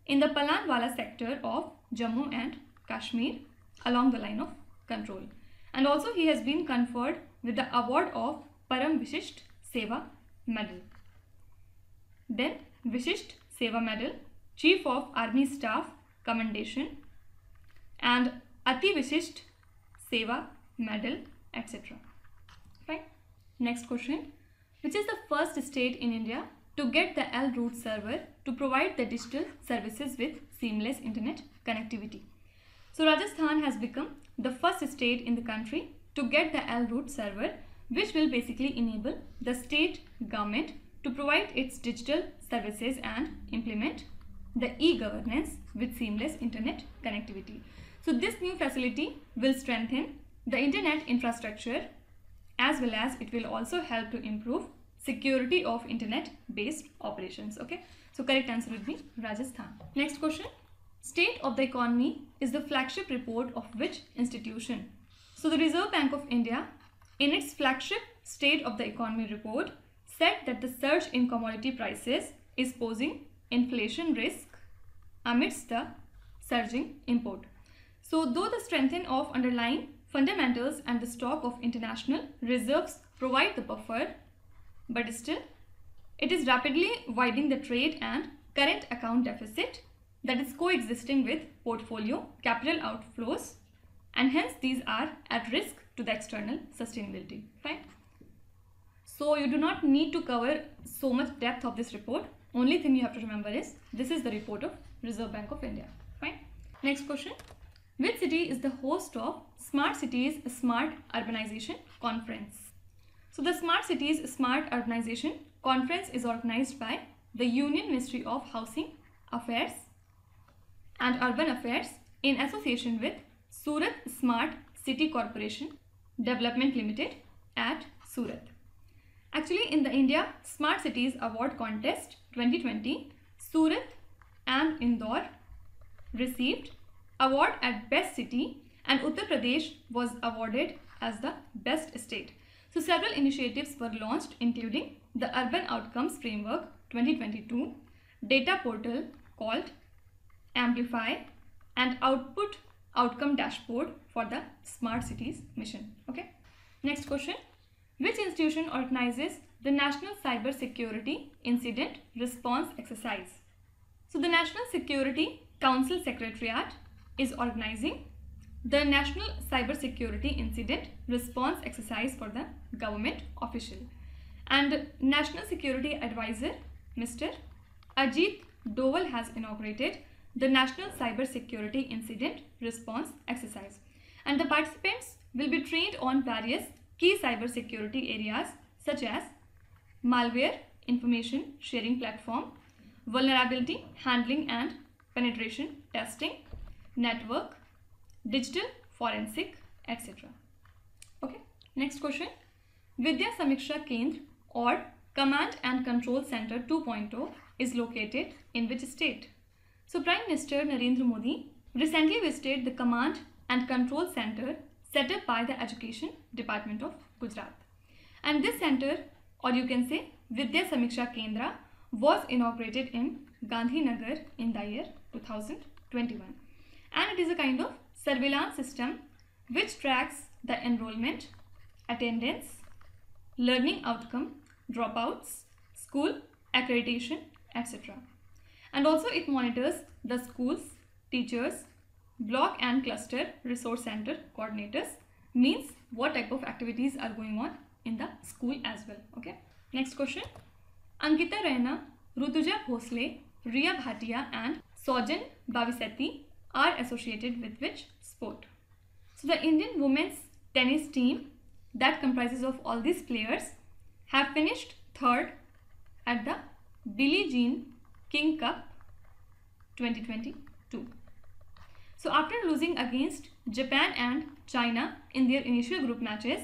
in the Palanwala sector of Jammu and Kashmir along the line of control, and also he has been conferred with the award of Param Vishisht Seva Medal. Then Vishisht Seva Medal, Chief of Army Staff Commendation, and Ati Vishisht Seva Medal, et cetera. Fine. Next question. Which is the first state in India to get the L root server to provide the digital services with seamless internet connectivity? So Rajasthan has become the first state in the country to get the L root server, which will basically enable the state government to provide its digital services and implement the e-governance with seamless internet connectivity. So this new facility will strengthen the internet infrastructure, as well as it will also help to improve security of internet based operations. Okay. So correct answer would be Rajasthan. Next question. State of the Economy is the flagship report of which institution? So the Reserve Bank of India, in its flagship State of the Economy report, said that the surge in commodity prices is posing inflation risk amidst the surging import. So though the strengthening of underlying fundamentals and the stock of international reserves provide the buffer, but still, it is rapidly widening the trade and current account deficit that is coexisting with portfolio capital outflows, and hence these are at risk to the external sustainability. Fine. So you do not need to cover so much depth of this report. Only thing you have to remember is this is the report of Reserve Bank of India. Fine. Next question. Which city is the host of Smart Cities Smart Urbanization Conference? So the Smart Cities Smart Urbanization Conference is organized by the Union Ministry of Housing Affairs and Urban Affairs in association with Surat Smart City Corporation Development Limited at Surat. Actually, in the India Smart Cities Award Contest twenty twenty, Surat and Indore received award at Best City and Uttar Pradesh was awarded as the Best State. So several initiatives were launched, including the Urban Outcomes Framework twenty twenty-two, data portal called Amplify, and Output Outcome Dashboard for the Smart Cities Mission. Okay. Next question. Which institution organizes the National Cyber Security Incident Response Exercise? So the National Security Council Secretariat is organizing the National Cyber Security Incident Response Exercise for the government official. And National Security Advisor Mister Ajit Doval has inaugurated the National Cyber Security Incident Response Exercise. And the participants will be trained on various key cyber security areas such as malware information sharing platform, vulnerability handling and penetration testing, network, digital forensic, et cetera. Okay. Next question. Vidya Samiksha Kendra or Command and Control Center two point oh is located in which state? So Prime Minister Narendra Modi recently visited the Command and Control Center set up by the Education Department of Gujarat. And this center, or you can say Vidya Samiksha Kendra, was inaugurated in Gandhinagar in the year two thousand twenty-one. And it is a kind of surveillance system which tracks the enrollment, attendance, learning outcome, dropouts, school accreditation, et cetera. And also it monitors the schools, teachers, block and cluster resource center coordinators, means what type of activities are going on in the school as well. Okay. Next question. Ankita Raina, Rutuja Bhosle, Riya Bhatia and Sojan Bavisetti are associated with which sport? So the Indian women's tennis team that comprises of all these players have finished third at the Billie Jean King Cup twenty twenty-two. So after losing against Japan and China in their initial group matches,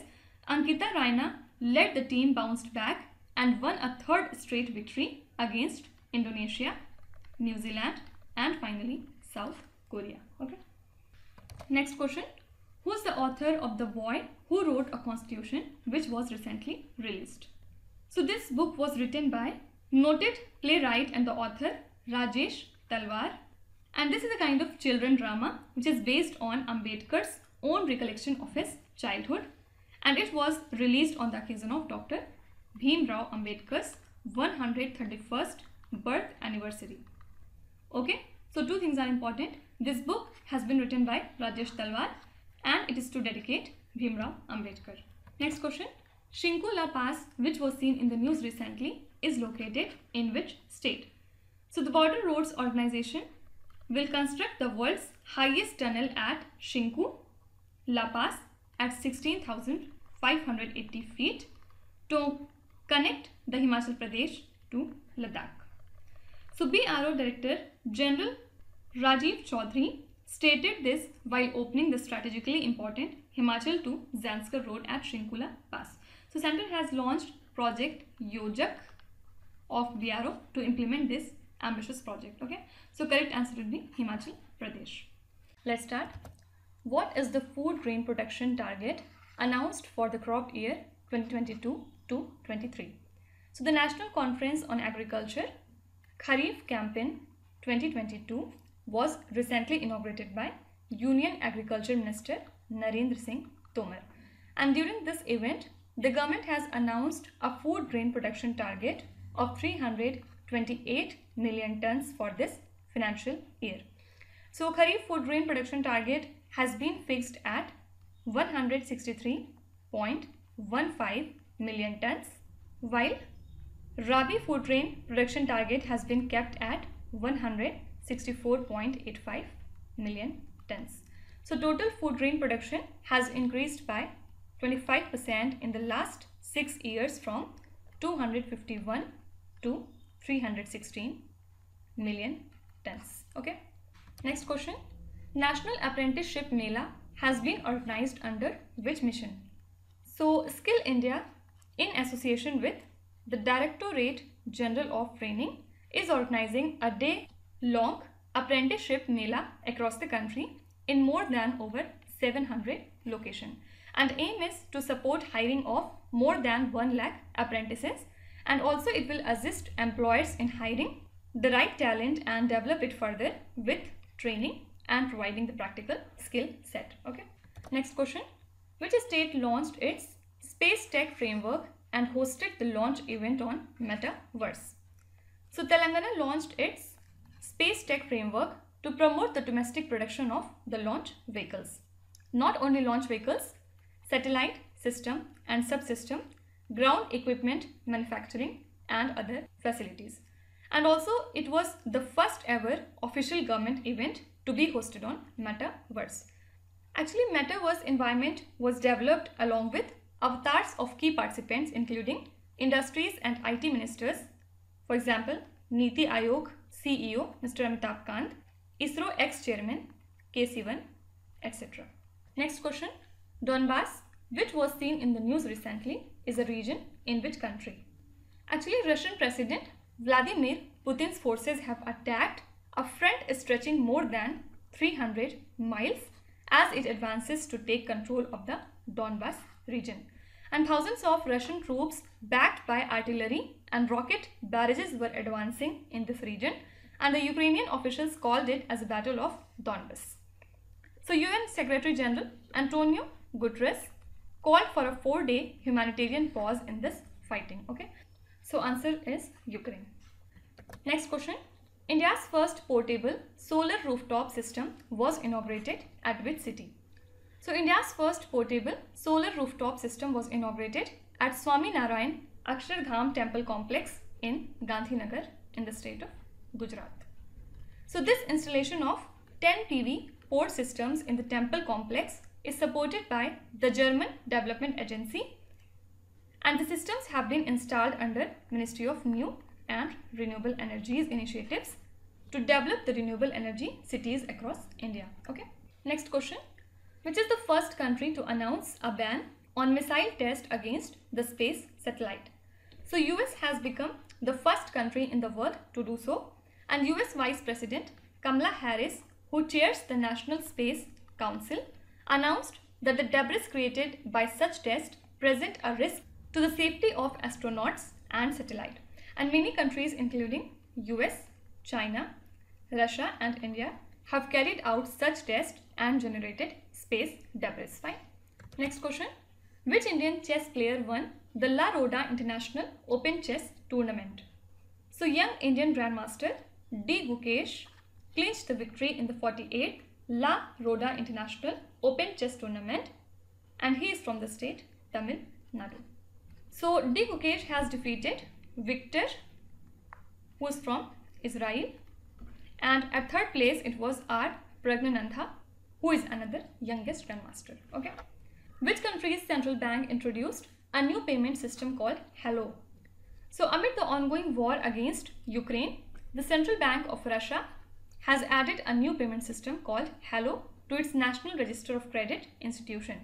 Ankita Raina led the team, bounced back and won a third straight victory against Indonesia, New Zealand and finally South Korea. Okay. Next question. Who is the author of The Boy Who Wrote a Constitution, which was recently released? So this book was written by noted playwright and the author Rajesh Talwar. And this is a kind of children drama which is based on Ambedkar's own recollection of his childhood, and it was released on the occasion of Doctor Bhim Rao Ambedkar's one hundred thirty-first birth anniversary. Okay, so two things are important. This book has been written by Rajesh Talwar and it is to dedicate Bhim Rao Ambedkar. Next question. Shingula Pass, which was seen in the news recently, is located in which state? So the Border Roads Organization will construct the world's highest tunnel at Shingula Pass at sixteen thousand five hundred eighty feet to connect the Himachal Pradesh to Ladakh. So B R O Director General Rajiv Chaudhary stated this while opening the strategically important Himachal to Zanskar Road at Shingula Pass. So center has launched Project Yojak of B R O to implement this ambitious project. Okay, so correct answer would be Himachal Pradesh. Let's start. What is the food grain production target announced for the crop year twenty twenty-two to twenty-three? So the National Conference on Agriculture Kharif Campaign twenty twenty-two was recently inaugurated by Union Agriculture Minister Narendra Singh Tomar, and during this event the government has announced a food grain production target of three hundred twenty-eight million tons for this financial year. So Kharif food grain production target has been fixed at one hundred sixty-three point one five million tons, while Rabi food grain production target has been kept at one hundred sixty-four point eight five million tons. So total food grain production has increased by twenty-five percent in the last six years from two hundred fifty-one to three hundred sixteen million tons. Okay. Next question. National Apprenticeship Mela has been organized under which mission? So Skill India, in association with the Directorate General of Training, is organizing a day long apprenticeship mela across the country in more than over seven hundred locations, and aim is to support hiring of more than one lakh apprentices, and also it will assist employers in hiring the right talent and develop it further with training and providing the practical skill set. Okay. Next question. Which state launched its Space Tech Framework and hosted the launch event on Metaverse? So Telangana launched its Space Tech Framework to promote the domestic production of the launch vehicles. Not only launch vehicles, satellite system and subsystem, ground equipment manufacturing and other facilities. And also it was the first ever official government event to be hosted on Metaverse. Actually, Metaverse environment was developed along with avatars of key participants including industries and I T ministers. For example, Niti Aayog C E O Mister Amitabh Kant, ISRO ex-chairman K Sivan, et cetera. Next question. Donbas, which was seen in the news recently, is a region in which country? Actually, Russian President Vladimir Putin's forces have attacked a front stretching more than three hundred miles as it advances to take control of the Donbas region. And thousands of Russian troops backed by artillery and rocket barrages were advancing in this region, and the Ukrainian officials called it as a Battle of Donbas. So U N Secretary General Antonio Guterres called for a four-day humanitarian pause in this fighting. Okay. So answer is Ukraine. Next question. India's first portable solar rooftop system was inaugurated at which city? So India's first portable solar rooftop system was inaugurated at Swaminarayan Akshardham Temple Complex in Gandhinagar in the state of Gujarat. So this installation of ten P V port systems in the temple complex is supported by the German Development Agency, and the systems have been installed under Ministry of New and Renewable Energies initiatives to develop the renewable energy cities across India. Okay. Next question. Which is the first country to announce a ban on missile test against the space satellite? So U S has become the first country in the world to do so, and U S Vice President Kamala Harris, who chairs the National Space Council, announced that the debris created by such tests present a risk to the safety of astronauts and satellite. And many countries including U S, China, Russia and India have carried out such tests and generated space debris. Fine. Next question. Which Indian chess player won the La Roda International Open Chess Tournament? So young Indian Grandmaster D Gukesh clinched the victory in the forty-eighth La Roda International Open Chess Tournament, and he is from the state Tamil Nadu. So D Gukesh has defeated Victor, who is from Israel, and at third place it was R Pragnanantha, who is another youngest grandmaster. Okay. Which country's central bank introduced a new payment system called Halo? So amid the ongoing war against Ukraine, the Central Bank of Russia has added a new payment system called Halo to its National Register of Credit Institution,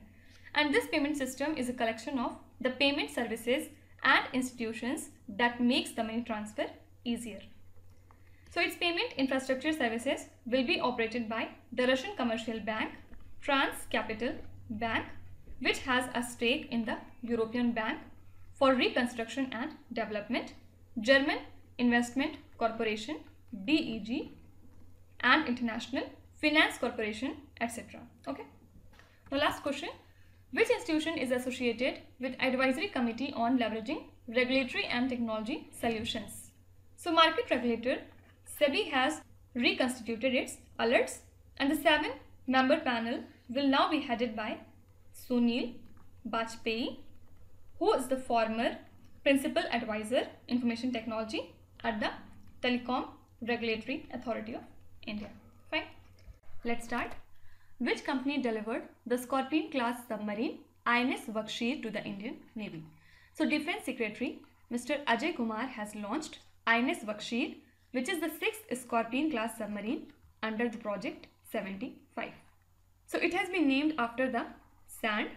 and this payment system is a collection of the payment services and institutions that makes the money transfer easier. So its payment infrastructure services will be operated by the Russian commercial bank Trans-Capital Bank, which has a stake in the European Bank for Reconstruction and Development, German Investment Corporation D E G, and International Finance Corporation, et cetera. Okay. The last question. Which institution is associated with Advisory Committee on Leveraging Regulatory and Technology Solutions? So market regulator SEBI has reconstituted its alerts, and the seven member panel will now be headed by Sunil Bajpayee, who is the former Principal Advisor, Information Technology at the Telecom Regulatory Authority of India. Fine. Let's start. Which company delivered the Scorpion class submarine I N S Vakshir to the Indian Navy? So, Defense Secretary Mister Ajay Kumar has launched I N S Vakshir, which is the sixth Scorpion class submarine under the Project seventy-five. So, it has been named after the sand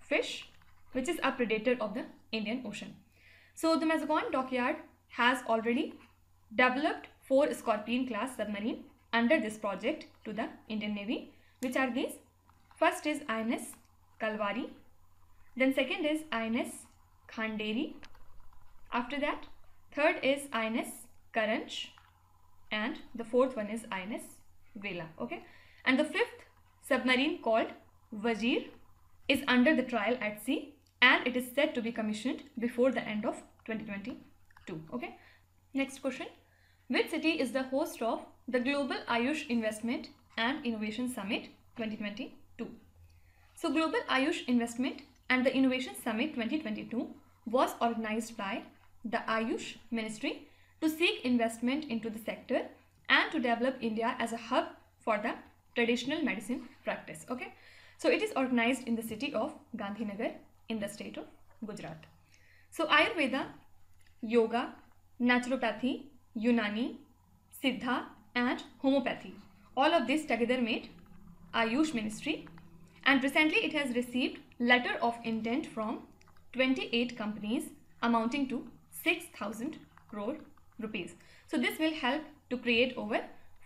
fish, which is a predator of the Indian Ocean. So, the Mazagon Dockyard has already developed four Scorpion class submarine under this project to the Indian Navy, which are these. First is I N S Kalvari, then second is I N S Khanderi, after that third is I N S Karanch, and the fourth one is I N S Vela. Okay, and the fifth submarine called Vajir is under the trial at sea, and it is set to be commissioned before the end of twenty twenty-two. Okay. Next question. Which city is the host of the Global Ayush Investment and Innovation Summit twenty twenty-two? So, Global Ayush Investment and the Innovation Summit twenty twenty-two was organized by the Ayush Ministry to seek investment into the sector and to develop India as a hub for the traditional medicine practice. Okay. So, it is organized in the city of Gandhinagar in the state of Gujarat. So, Ayurveda, Yoga, Naturopathy, Unani, Siddha and Homeopathy, all of this together made Ayush Ministry, and recently it has received letter of intent from twenty-eight companies amounting to six thousand crore rupees. So this will help to create over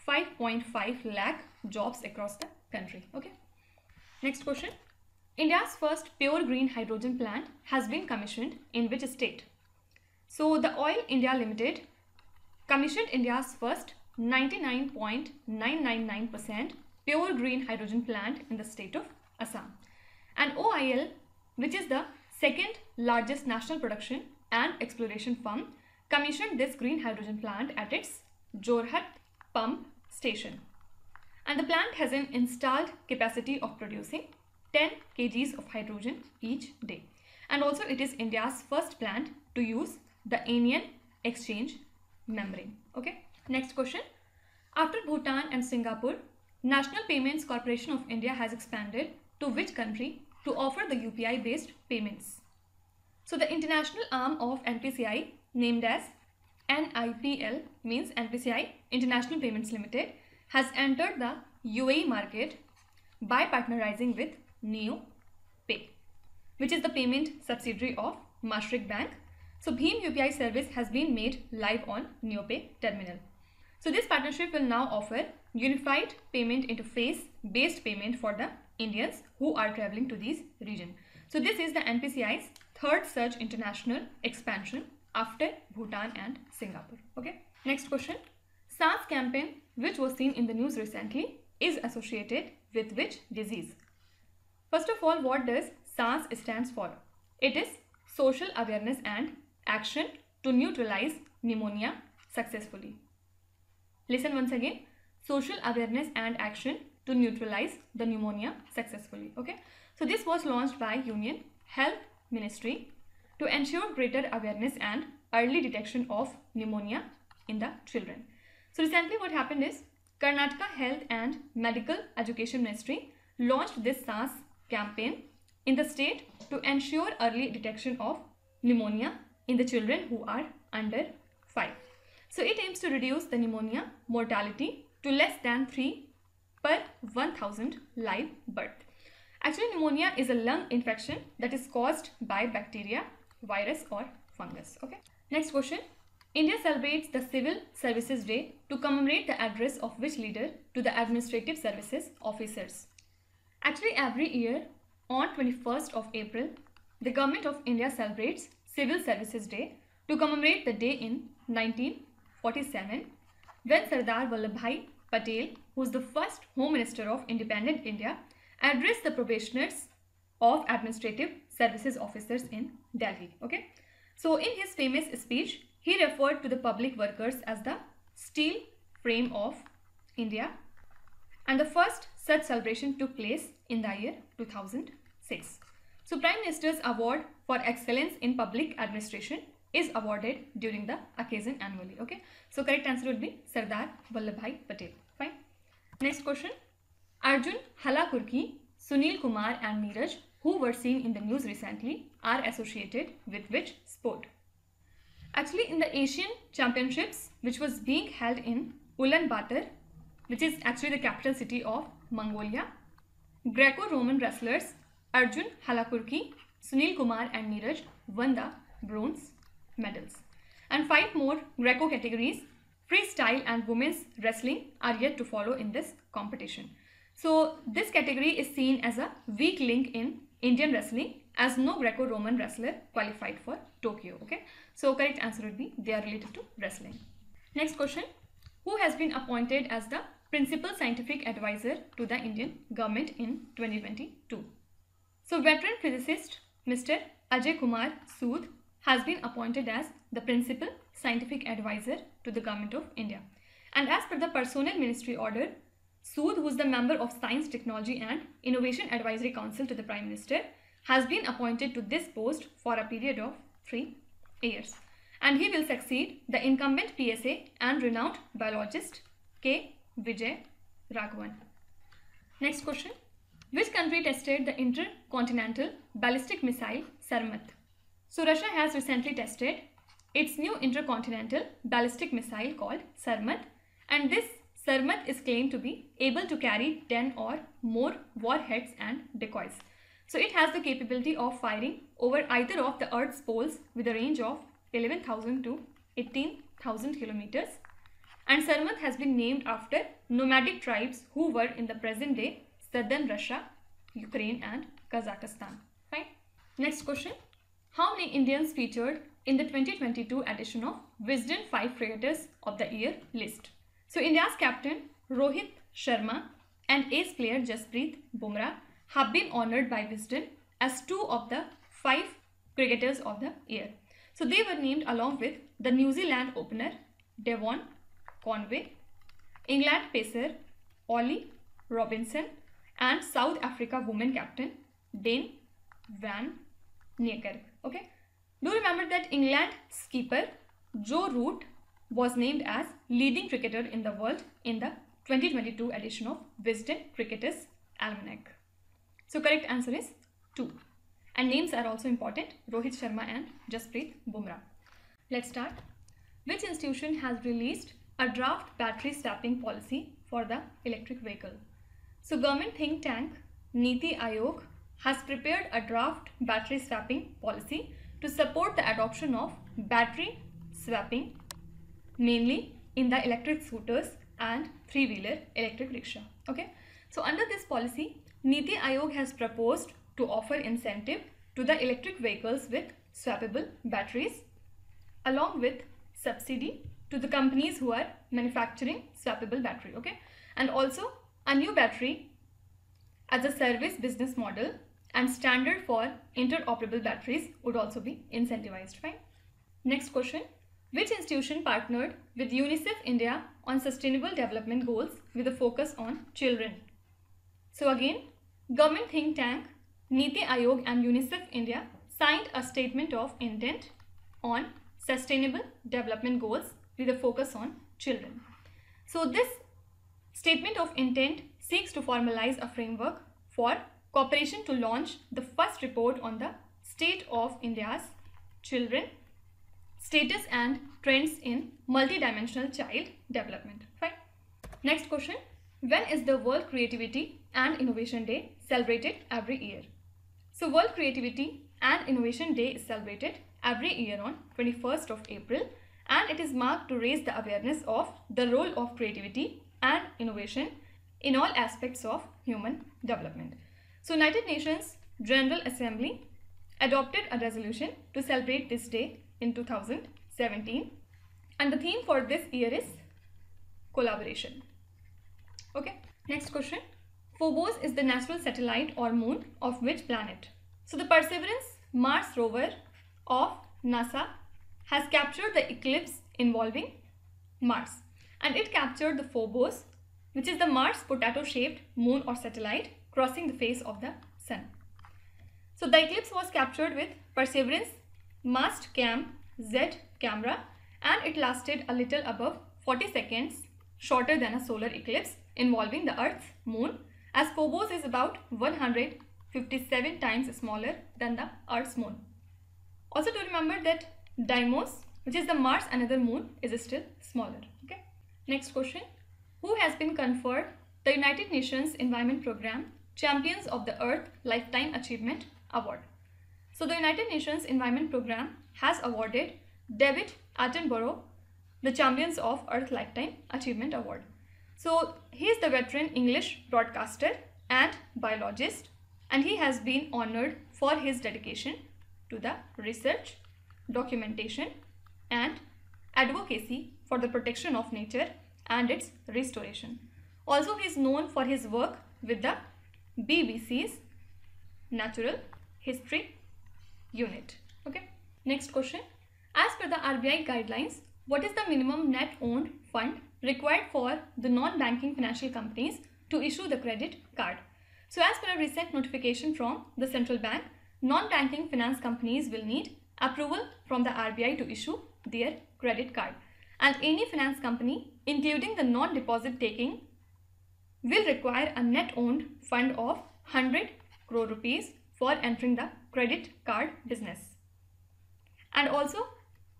five point five lakh jobs across the country. Okay. Next question. India's first pure green hydrogen plant has been commissioned in which state? So, the Oil India Limited commissioned India's first ninety-nine point nine nine nine percent pure green hydrogen plant in the state of Assam. And O I L, which is the second largest national production and exploration firm, commissioned this green hydrogen plant at its Jorhat pump station. And the plant has an installed capacity of producing ten kilograms of hydrogen each day. And also it is India's first plant to use the anion exchange membrane. Okay. Next question. After Bhutan and Singapore, National Payments Corporation of India has expanded to which country to offer the U P I based payments? So the international arm of N P C I, named as N I P L, means N P C I International Payments Limited, has entered the U A E market by partnerizing with NeoPay, which is the payment subsidiary of Mashreq Bank. So, Bheem U P I service has been made live on NeoPay terminal. So, this partnership will now offer unified payment interface based payment for the Indians who are traveling to these region. So, this is the N P C I's third such international expansion after Bhutan and Singapore. Okay. Next question. SARS campaign, which was seen in the news recently, is associated with which disease? First of all, what does SARS stands for? It is Social Awareness and Action to Neutralize Pneumonia Successfully. Listen once again. Social Awareness and Action to Neutralize the Pneumonia Successfully. Okay. So, this was launched by Union Health Ministry to ensure greater awareness and early detection of pneumonia in the children. So, recently what happened is Karnataka Health and Medical Education Ministry launched this SARS campaign in the state to ensure early detection of pneumonia in the children who are under five. So, it aims to reduce the pneumonia mortality to less than three per one thousand live birth. Actually, pneumonia is a lung infection that is caused by bacteria, virus or fungus. Okay. Next question. India celebrates the Civil Services Day to commemorate the address of which leader to the administrative services officers? Actually, every year on twenty-first of April, the Government of India celebrates Civil Services Day to commemorate the day in nineteen forty-seven, when Sardar Vallabhbhai Patel, who is the first Home Minister of Independent India, addressed the probationers of administrative services officers in Delhi. Okay, so in his famous speech, he referred to the public workers as the steel frame of India, and the first such celebration took place in the year two thousand six. So, Prime Minister's Award for Excellence in Public Administration is awarded during the occasion annually. Okay, so correct answer would be Sardar Vallabhbhai Patel. Fine. Next question. Arjun Halakurki, Sunil Kumar, and Neeraj, who were seen in the news recently, are associated with which sport? Actually, in the Asian Championships, which was being held in Ulaanbaatar, which is actually the capital city of Mongolia, Greco-Roman wrestlers Arjun Halakurki, Sunil Kumar, and Neeraj won the bronze medals. And five more Greco categories, freestyle and women's wrestling, are yet to follow in this competition. So this category is seen as a weak link in Indian wrestling, as no Greco-Roman wrestler qualified for Tokyo. Okay, so correct answer would be they are related to wrestling. Next question. Who has been appointed as the principal scientific advisor to the Indian government in twenty twenty-two? So veteran physicist Mister Ajay Kumar Sood has been appointed as the principal scientific advisor to the government of India. And as per the personnel ministry order, Sood, who is the member of Science, Technology and Innovation Advisory Council to the Prime Minister, has been appointed to this post for a period of three years. And he will succeed the incumbent P S A and renowned biologist K. Vijay Raghavan. Next question. Which country tested the intercontinental ballistic missile Sarmat? So Russia has recently tested its new intercontinental ballistic missile called Sarmat, and this Sarmat is claimed to be able to carry ten or more warheads and decoys. So it has the capability of firing over either of the Earth's poles with a range of eleven thousand to eighteen thousand kilometers, and Sarmat has been named after nomadic tribes who were in the present day southern Russia, Ukraine and Kazakhstan. Fine. Next question. How many Indians featured in the twenty twenty-two edition of Wisden five Cricketers of the Year list? So India's captain Rohit Sharma and ace player Jasprit Bumrah have been honoured by Wisden as two of the five Cricketers of the Year. So they were named along with the New Zealand opener Devon Conway, England pacer Ollie Robinson, and South Africa women captain Dane van Niekerk. Okay, do remember that England's keeper Joe Root was named as leading cricketer in the world in the twenty twenty-two edition of Wisden Cricketers Almanac. So correct answer is two. And names are also important, Rohit Sharma and Jasprit Bumrah. Let's start. Which institution has released a draft battery swapping policy for the electric vehicle? So government think tank Niti Aayog has prepared a draft battery swapping policy to support the adoption of battery swapping, mainly in the electric scooters and three-wheeler electric rickshaw. Okay. So under this policy, Niti Aayog has proposed to offer incentive to the electric vehicles with swappable batteries, along with subsidy to the companies who are manufacturing swappable battery. Okay, and also a new battery as a service business model and standard for interoperable batteries would also be incentivized. Fine. Next question. Which institution partnered with UNICEF India on sustainable development goals with a focus on children? So again, government think tank Niti Aayog and UNICEF India signed a statement of intent on sustainable development goals with a focus on children. So this statement of intent seeks to formalize a framework for cooperation to launch the first report on the state of India's children, status and trends in multidimensional child development. Fine. Next question. When is the World Creativity and Innovation Day celebrated every year? So World Creativity and Innovation Day is celebrated every year on twenty-first of April, and it is marked to raise the awareness of the role of creativity and innovation in all aspects of human development. So United Nations General Assembly adopted a resolution to celebrate this day in two thousand seventeen, and the theme for this year is collaboration. Okay, next question. Phobos is the natural satellite or moon of which planet? So the Perseverance Mars rover of NASA has captured the eclipse involving Mars, and it captured the Phobos which is the Mars potato-shaped moon or satellite crossing the face of the sun. So the eclipse was captured with Perseverance mast cam Z camera, and it lasted a little above forty seconds, shorter than a solar eclipse involving the Earth's moon, as Phobos is about one hundred fifty-seven times smaller than the Earth's moon. Also to remember that Deimos, which is the Mars another moon, is still smaller. Okay. Next question. Who has been conferred the United Nations Environment Programme Champions of the Earth Lifetime Achievement Award? So the United Nations Environment Programme has awarded David Attenborough the Champions of Earth Lifetime Achievement Award. So he is the veteran English broadcaster and biologist, and he has been honored for his dedication to the research, documentation and advocacy for the protection of nature and its restoration. Also, he is known for his work with the B B C's Natural History Unit. Okay. Next question. As per the R B I guidelines, what is the minimum net owned fund required for the non-banking financial companies to issue the credit card? So as per a recent notification from the central bank, non-banking finance companies will need approval from the R B I to issue their credit card, and any finance company, including the non-deposit taking, will require a net owned fund of one hundred crore rupees for entering the credit card business. And also,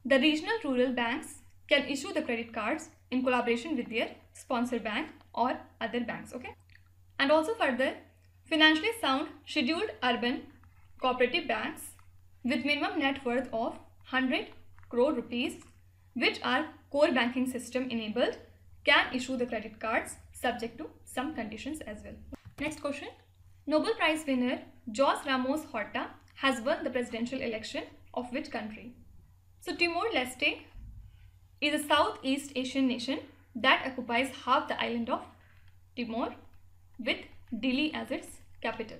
the regional rural banks can issue the credit cards in collaboration with their sponsor bank or other banks. Okay. And also further, financially sound scheduled urban cooperative banks with minimum net worth of one hundred crore rupees, which are core banking system enabled, can issue the credit cards subject to some conditions as well. Next question. Nobel Prize winner Jorge Ramos Horta has won the presidential election of which country? So Timor-Leste is a Southeast Asian nation that occupies half the island of Timor with Dili as its capital.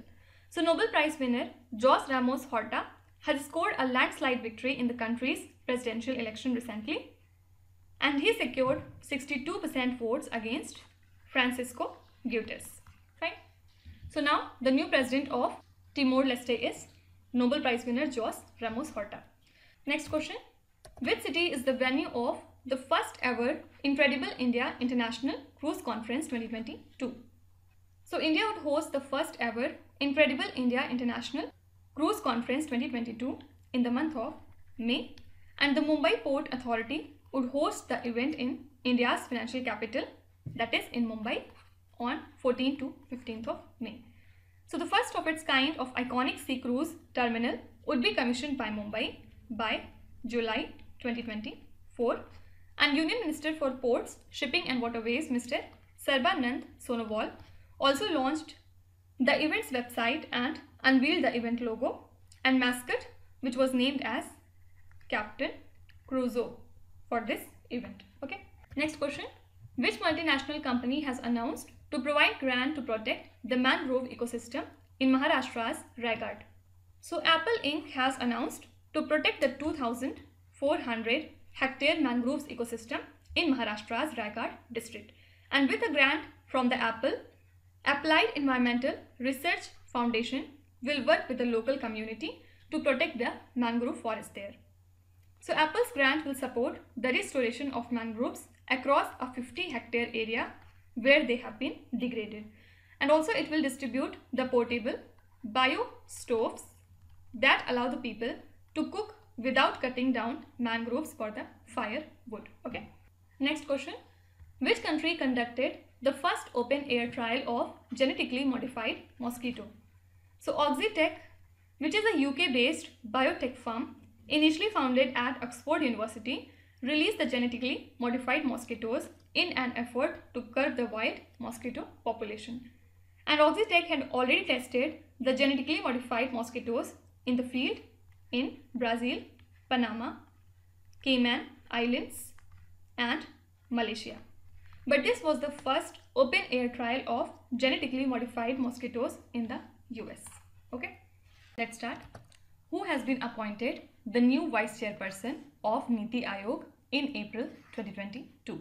So Nobel Prize winner Jorge Ramos Horta has scored a landslide victory in the country's presidential election recently, and he secured sixty-two percent votes against Francisco Guterres. Right? So now the new president of Timor-Leste is Nobel Prize winner Jorge Ramos Horta. Next question. Which city is the venue of the first ever Incredible India International Cruise Conference twenty twenty-two? So India would host the first ever Incredible India International Cruise Conference twenty twenty-two in the month of May, and the Mumbai Port Authority would host the event in India's financial capital, that is in Mumbai, on fourteenth to fifteenth of May. So the first of its kind of iconic sea cruise terminal would be commissioned by Mumbai by July twenty twenty-four, and Union Minister for Ports, Shipping and Waterways Mister Sarbanand Sonowal also launched the event's website and unveiled the event logo and mascot, which was named as Captain Crusoe for this event. Okay. Next question. Which multinational company has announced to provide grant to protect the mangrove ecosystem in Maharashtra's Raigad? So Apple Incorporated has announced to protect the two thousand four hundred hectare mangroves ecosystem in Maharashtra's Raigad district, and with a grant from the Apple, Applied Environmental Research Foundation will work with the local community to protect the mangrove forest there. So Apple's grant will support the restoration of mangroves across a fifty hectare area where they have been degraded, and also it will distribute the portable bio stoves that allow the people to cook without cutting down mangroves for the firewood. Okay. Next question. Which country conducted the first open air trial of genetically modified mosquito? So Oxitec, which is a U K based biotech firm initially founded at Oxford University, released the genetically modified mosquitoes in an effort to curb the wild mosquito population. And Oxitec had already tested the genetically modified mosquitoes in the field in Brazil, Panama, Cayman Islands and Malaysia. But this was the first open air trial of genetically modified mosquitoes in the U S. Okay, let's start. Who has been appointed the new vice chairperson of Niti Aayog in April twenty twenty-two?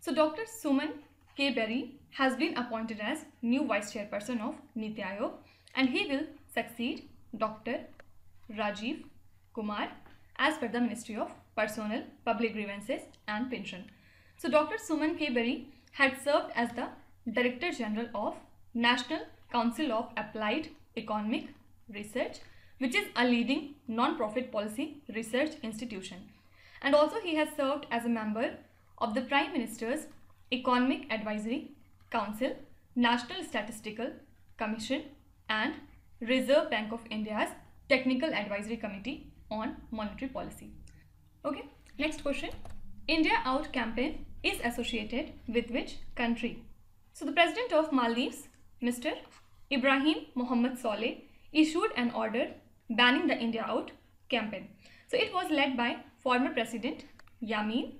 So Doctor Suman K. Berry has been appointed as new Vice Chairperson of Niti Aayog, and he will succeed Doctor Rajiv Kumar as per the Ministry of Personnel, Public Grievances and Pension. So Doctor Suman K. Berry had served as the Director General of National Council of Applied Economic Research, which is a leading non-profit policy research institution. And also he has served as a member of the Prime Minister's Economic Advisory Council, National Statistical Commission and Reserve Bank of India's Technical Advisory Committee on Monetary Policy. Okay, next question. India Out campaign is associated with which country? So the President of Maldives, Mister Ibrahim Mohamed Saleh, issued an order banning the India Out campaign. So it was led by former President Yameen.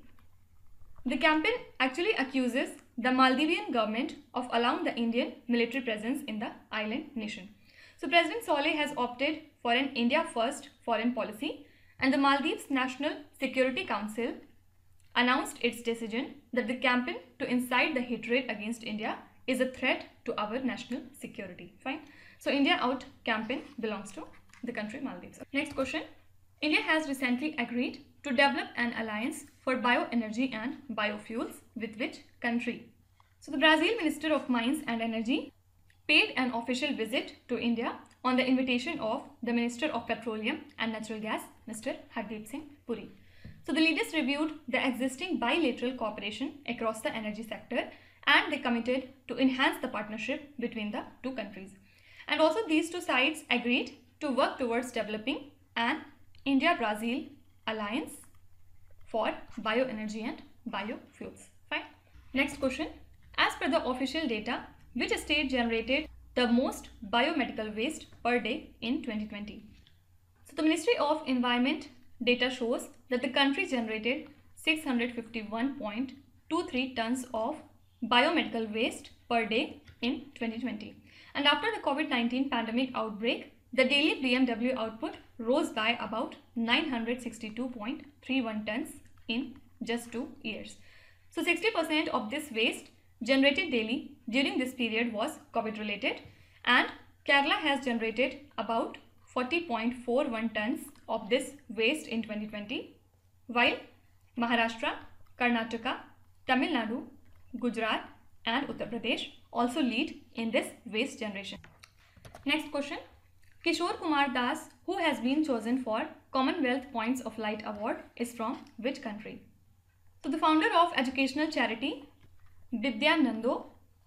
The campaign actually accuses the Maldivian government of allowing the Indian military presence in the island nation. So President Saleh has opted for an India first foreign policy, and the Maldives National Security Council announced its decision that the campaign to incite the hatred against India is a threat to our national security. Fine. So India Out campaign belongs to the country Maldives. Next question. India has recently agreed to develop an alliance for bioenergy and biofuels with which country? So the Brazil Minister of Mines and Energy paid an official visit to India on the invitation of the Minister of Petroleum and Natural Gas, Mister Hardeep Singh Puri. So the leaders reviewed the existing bilateral cooperation across the energy sector, and they committed to enhance the partnership between the two countries. And also these two sides agreed to work towards developing an India-Brazil alliance for bioenergy and biofuels. Fine. Next question. As per the official data, which state generated the most biomedical waste per day in twenty twenty? So the Ministry of Environment data shows that the country generated six hundred fifty-one point two three tons of biomedical waste per day in twenty twenty. And after the COVID nineteen pandemic outbreak, the daily B M W output rose by about nine hundred sixty-two point three one tons in just two years. So sixty percent of this waste generated daily during this period was COVID related, and Kerala has generated about forty point four one tons of this waste in twenty twenty, while Maharashtra, Karnataka, Tamil Nadu, Gujarat and Uttar Pradesh also lead in this waste generation. Next question. Kishore Kumar Das, who has been chosen for Commonwealth Points of Light Award, is from which country? So the founder of educational charity Vidyanando,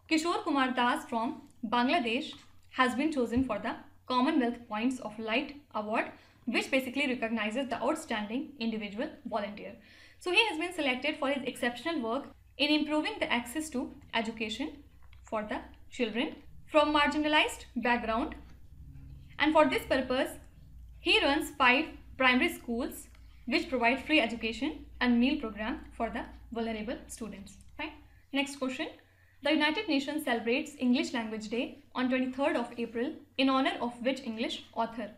Kishore Kumar Das from Bangladesh, has been chosen for the Commonwealth Points of Light Award, which basically recognizes the outstanding individual volunteer. So he has been selected for his exceptional work in improving the access to education for the children from marginalized background. And for this purpose, he runs five primary schools which provide free education and meal program for the vulnerable students. Fine. Next question. The United Nations celebrates English Language Day on twenty-third of April in honor of which English author?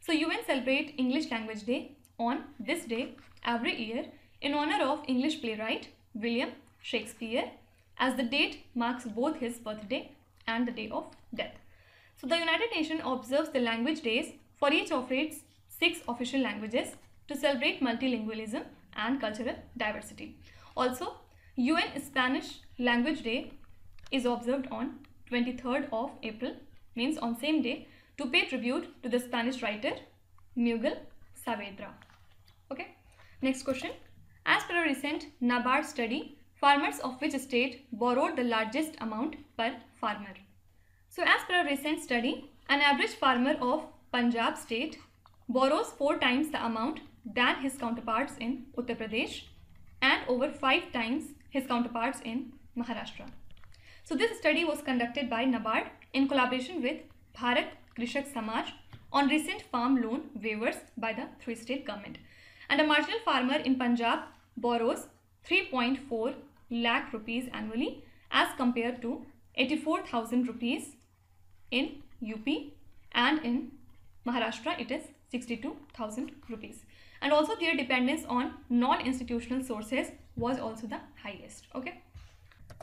So U N celebrate English Language Day on this day every year in honor of English playwright William Shakespeare, as the date marks both his birthday and the day of death. So the United Nations observes the language days for each of its six official languages to celebrate multilingualism and cultural diversity. Also, U N Spanish Language Day is observed on twenty-third of April, means on same day, to pay tribute to the Spanish writer Miguel Saavedra. Okay, next question. As per a recent NABARD study, farmers of which state borrowed the largest amount per farmer? So as per a recent study, an average farmer of Punjab state borrows four times the amount than his counterparts in Uttar Pradesh and over five times his counterparts in Maharashtra. So this study was conducted by NABARD in collaboration with Bharat Krishak Samaj on recent farm loan waivers by the three state government. And a marginal farmer in Punjab borrows three point four lakh rupees annually as compared to eighty-four thousand rupees in U P, and in Maharashtra it is sixty-two thousand rupees. And also their dependence on non-institutional sources was also the highest. Okay.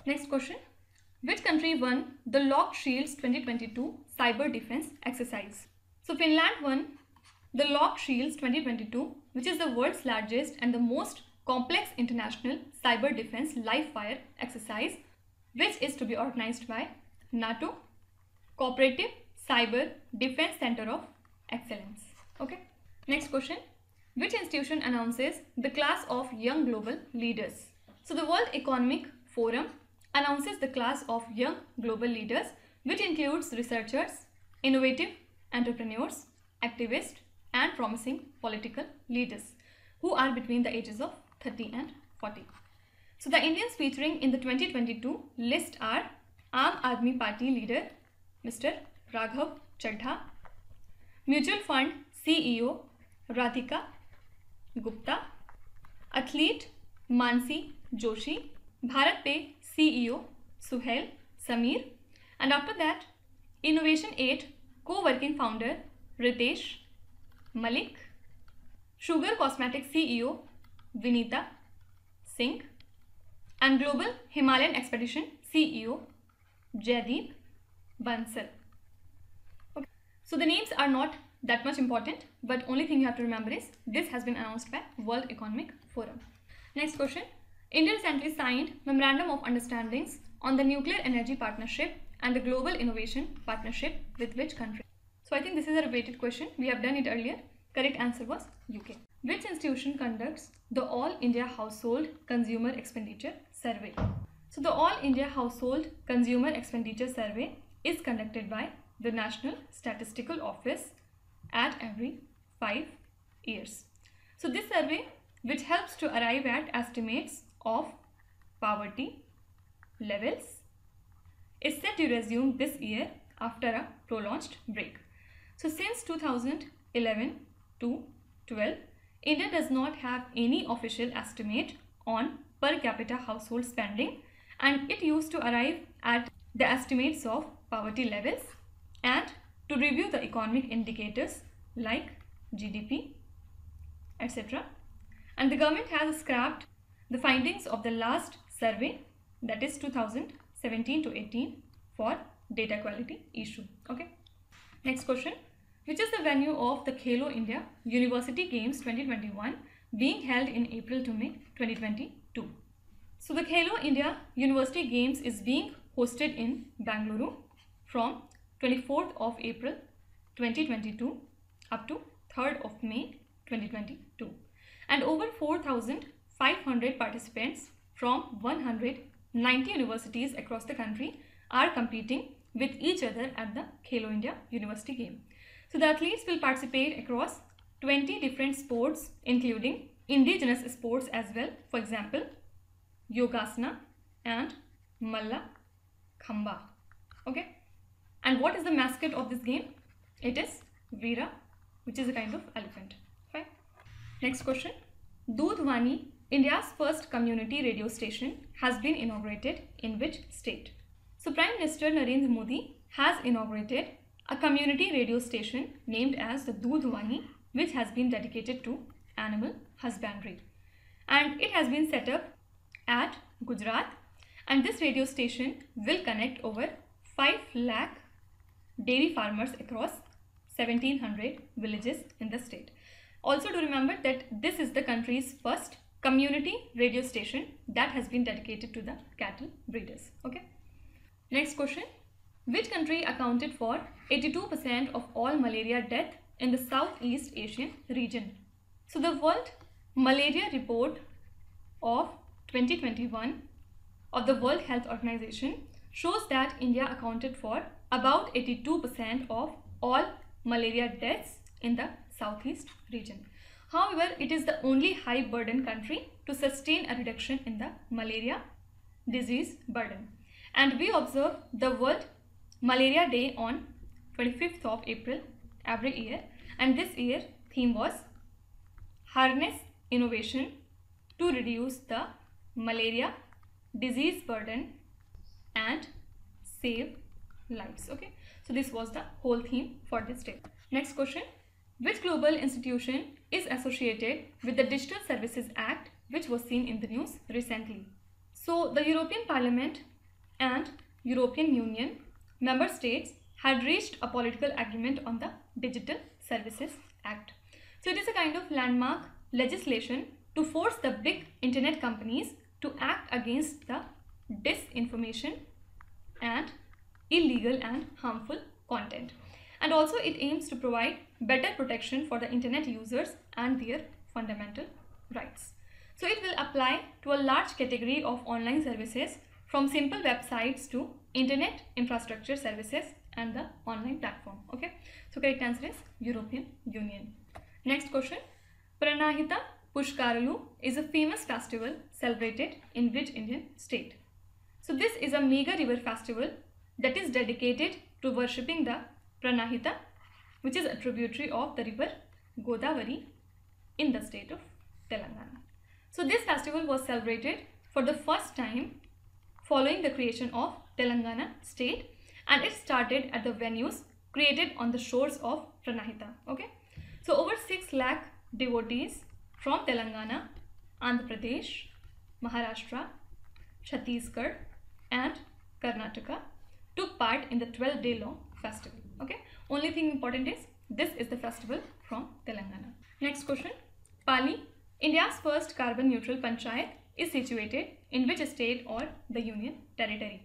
Next question. Which country won the Locked Shields twenty twenty-two Cyber Defense Exercise? So Finland won the Locked Shields twenty twenty-two, which is the world's largest and the most complex international cyber defense live fire exercise, which is to be organized by NATO Cooperative Cyber Defense Center of Excellence. Okay. Next question. Which institution announces the class of young global leaders? So the World Economic Forum announces the class of young global leaders, which includes researchers, innovative entrepreneurs, activists, and promising political leaders who are between the ages of thirty and forty. So the Indians featuring in the twenty twenty-two list are Aam Aadmi Party leader Mister Raghav Chaddha, Mutual Fund C E O Radhika Gupta, athlete Mansi Joshi, Bharat Pay C E O Suhail Sameer, and after that Innovation eight co-working founder Ritesh Malik, Sugar Cosmetics C E O Vinita Singh, and Global Himalayan Expedition C E O Jaideep Bansal. Okay. So the names are not that much important, but only thing you have to remember is this has been announced by World Economic Forum. Next question. India recently signed Memorandum of Understandings on the Nuclear Energy Partnership and the Global Innovation Partnership with which country? So I think this is a repeated question. We have done it earlier. Correct answer was U K. Which institution conducts the All India Household Consumer Expenditure Survey? So the All India Household Consumer Expenditure Survey is conducted by the National Statistical Office at every five years. So this survey, which helps to arrive at estimates of poverty levels, is set to resume this year after a prolonged break. So since two thousand eleven to twelve, India does not have any official estimate on per capita household spending, and it used to arrive at the estimates of poverty levels and to review the economic indicators like G D P, et cetera. And the government has scrapped the findings of the last survey, that is two thousand seventeen to eighteen, for data quality issue. Okay. Next question. Which is the venue of the Khelo India University Games twenty twenty-one being held in April to May twenty twenty-two? So the Khelo India University Games is being hosted in Bengaluru from twenty-fourth of April twenty twenty-two up to third of May twenty twenty-two, and over four thousand five hundred participants from one hundred ninety universities across the country are competing with each other at the Khelo India University Game. So the athletes will participate across twenty different sports, including indigenous sports as well, for example Yogasana and Malla Khamba. Okay. And what is the mascot of this game? It is Veera, which is a kind of elephant. Fine. Next question. Dudhwani, India's first community radio station, has been inaugurated in which state? So Prime Minister Narendra Modi has inaugurated a community radio station named as the Dudhwani, which has been dedicated to animal husbandry, and it has been set up at Gujarat, and this radio station will connect over five lakh dairy farmers across seventeen hundred villages in the state. Also, do remember that this is the country's first community radio station that has been dedicated to the cattle breeders. Okay. Next question. Which country accounted for eighty-two percent of all malaria death in the Southeast Asian region? So the World Malaria Report of twenty twenty-one of the World Health Organization shows that India accounted for about eighty-two percent of all malaria deaths in the Southeast region. However, it is the only high burden country to sustain a reduction in the malaria disease burden. And we observe the World Malaria Day on twenty-fifth of April every year, and this year theme was harness innovation to reduce the malaria disease burden and save lives. Okay, so this was the whole theme for this day. Next question. Which global institution is associated with the Digital Services Act, which was seen in the news recently? So the European Parliament and European Union member states had reached a political agreement on the Digital Services Act. So it is a kind of landmark legislation to force the big internet companies to act against the disinformation and illegal and harmful content. And also it aims to provide better protection for the internet users and their fundamental rights. So it will apply to a large category of online services, from simple websites to internet infrastructure services and the online platform. Okay, so correct answer is European Union. Next question. Pranahita Pushkaralu is a famous festival celebrated in which Indian state? So this is a mega river festival that is dedicated to worshipping the Pranahita, which is a tributary of the river Godavari in the state of Telangana. So this festival was celebrated for the first time following the creation of Telangana state, and it started at the venues created on the shores of Pranahita. Okay, so over six lakh devotees from Telangana, Andhra Pradesh, Maharashtra, Chhattisgarh and Karnataka took part in the twelve day long festival. Okay, only thing important is this is the festival from Telangana. Next question. Pali, India's first carbon neutral panchayat, is situated in which state or the union territory?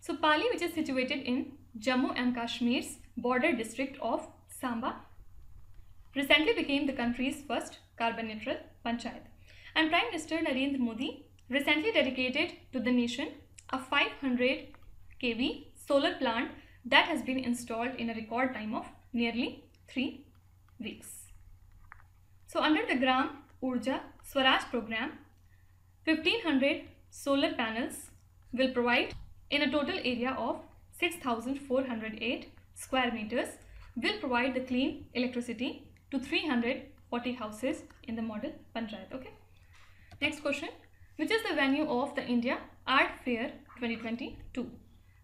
So Pali, which is situated in Jammu and Kashmir's border district of Samba, recently became the country's first carbon neutral panchayat. And Prime Minister Narendra Modi recently dedicated to the nation a five hundred kilowatt solar plant that has been installed in a record time of nearly three weeks. So under the Gram Urja Swaraj program, fifteen hundred solar panels will provide in a total area of six thousand four hundred eight square meters, will provide the clean electricity to three hundred forty houses in the model panchayat. Okay. Next question. Which is the venue of the India Art Fair twenty twenty-two?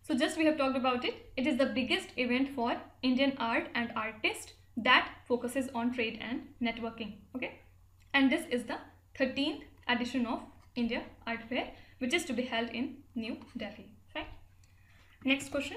So just we have talked about it. It is the biggest event for Indian art and artists that focuses on trade and networking. Okay. And this is the thirteenth edition of India Art Fair, which is to be held in New Delhi. Right. Next question.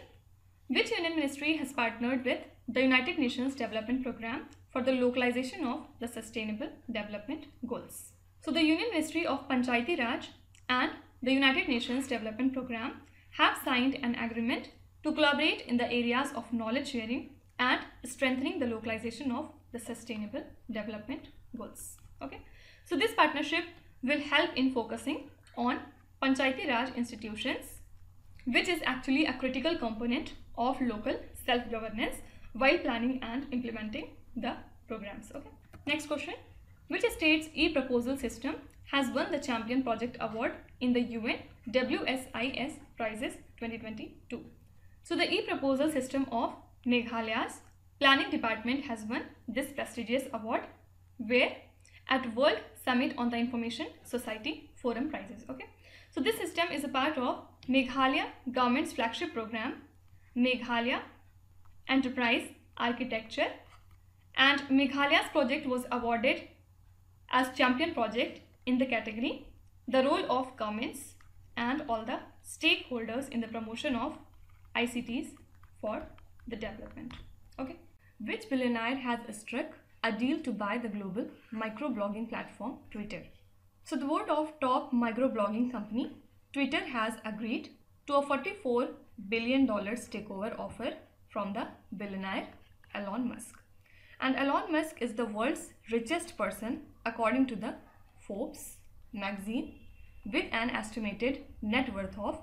Which union ministry has partnered with the United Nations Development Programme for the localization of the Sustainable Development Goals? So the Union Ministry of Panchayati Raj and the United Nations Development Programme have signed an agreement to collaborate in the areas of knowledge sharing and strengthening the localization of the Sustainable Development Goals. Okay, so this partnership will help in focusing on Panchayati Raj institutions, which is actually a critical component of local self-governance, while planning and implementing the programs. Okay. Next question. Which state's e-proposal system has won the Champion Project Award in the U N W S I S Prizes twenty twenty-two? So the e-proposal system of Meghalaya's Planning Department has won this prestigious award, where at World Summit on the Information Society Forum Prizes. Okay. So this system is a part of Meghalaya government's flagship program, Meghalaya Enterprise Architecture, and Meghalaya's project was awarded as champion project in the category the role of governments and all the stakeholders in the promotion of I C Ts for the development. Okay. Which billionaire has struck a deal to buy the global microblogging platform Twitter? So the board of top microblogging company Twitter has agreed to a forty-four billion dollars takeover offer from the billionaire Elon Musk. And Elon Musk is the world's richest person according to the Forbes magazine, with an estimated net worth of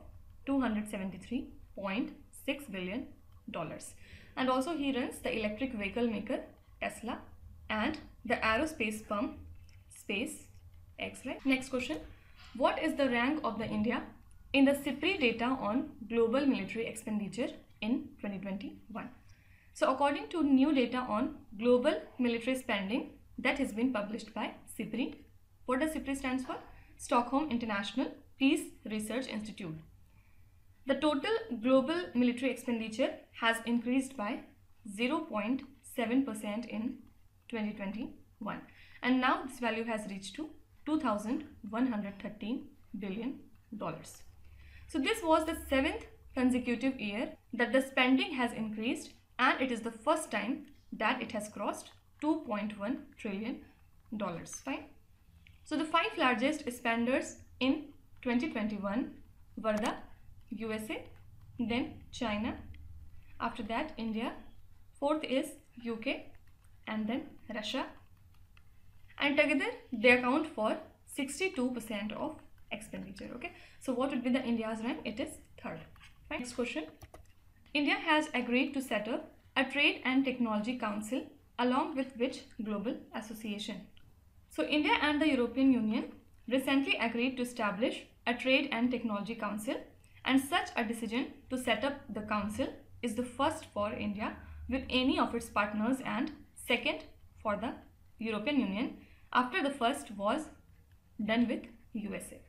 two hundred seventy-three point six billion dollars. And also he runs the electric vehicle maker Tesla and the aerospace firm SpaceX. Right? Next question. What is the rank of the India in the SIPRI data on global military expenditure in twenty twenty-one? So according to new data on global military spending that has been published by SIPRI. What does SIPRI stands for? Stockholm International Peace Research Institute. The total global military expenditure has increased by zero point seven percent in twenty twenty-one, and now this value has reached to two thousand one hundred thirteen billion dollars. So this was the seventh consecutive year that the spending has increased, and it is the first time that it has crossed two point one trillion dollars. Fine. So the five largest spenders in twenty twenty-one were the U S A, then China, after that India, fourth is U K, and then Russia, and together they account for sixty-two percent of expenditure. Okay, so what would be the India's rank? It is third. Right. Next question. India has agreed to set up a trade and technology council, along with which global association? So India and the European Union recently agreed to establish a trade and technology council, and such a decision to set up the council is the first for India with any of its partners and second for the European Union, after the first was done with U S A.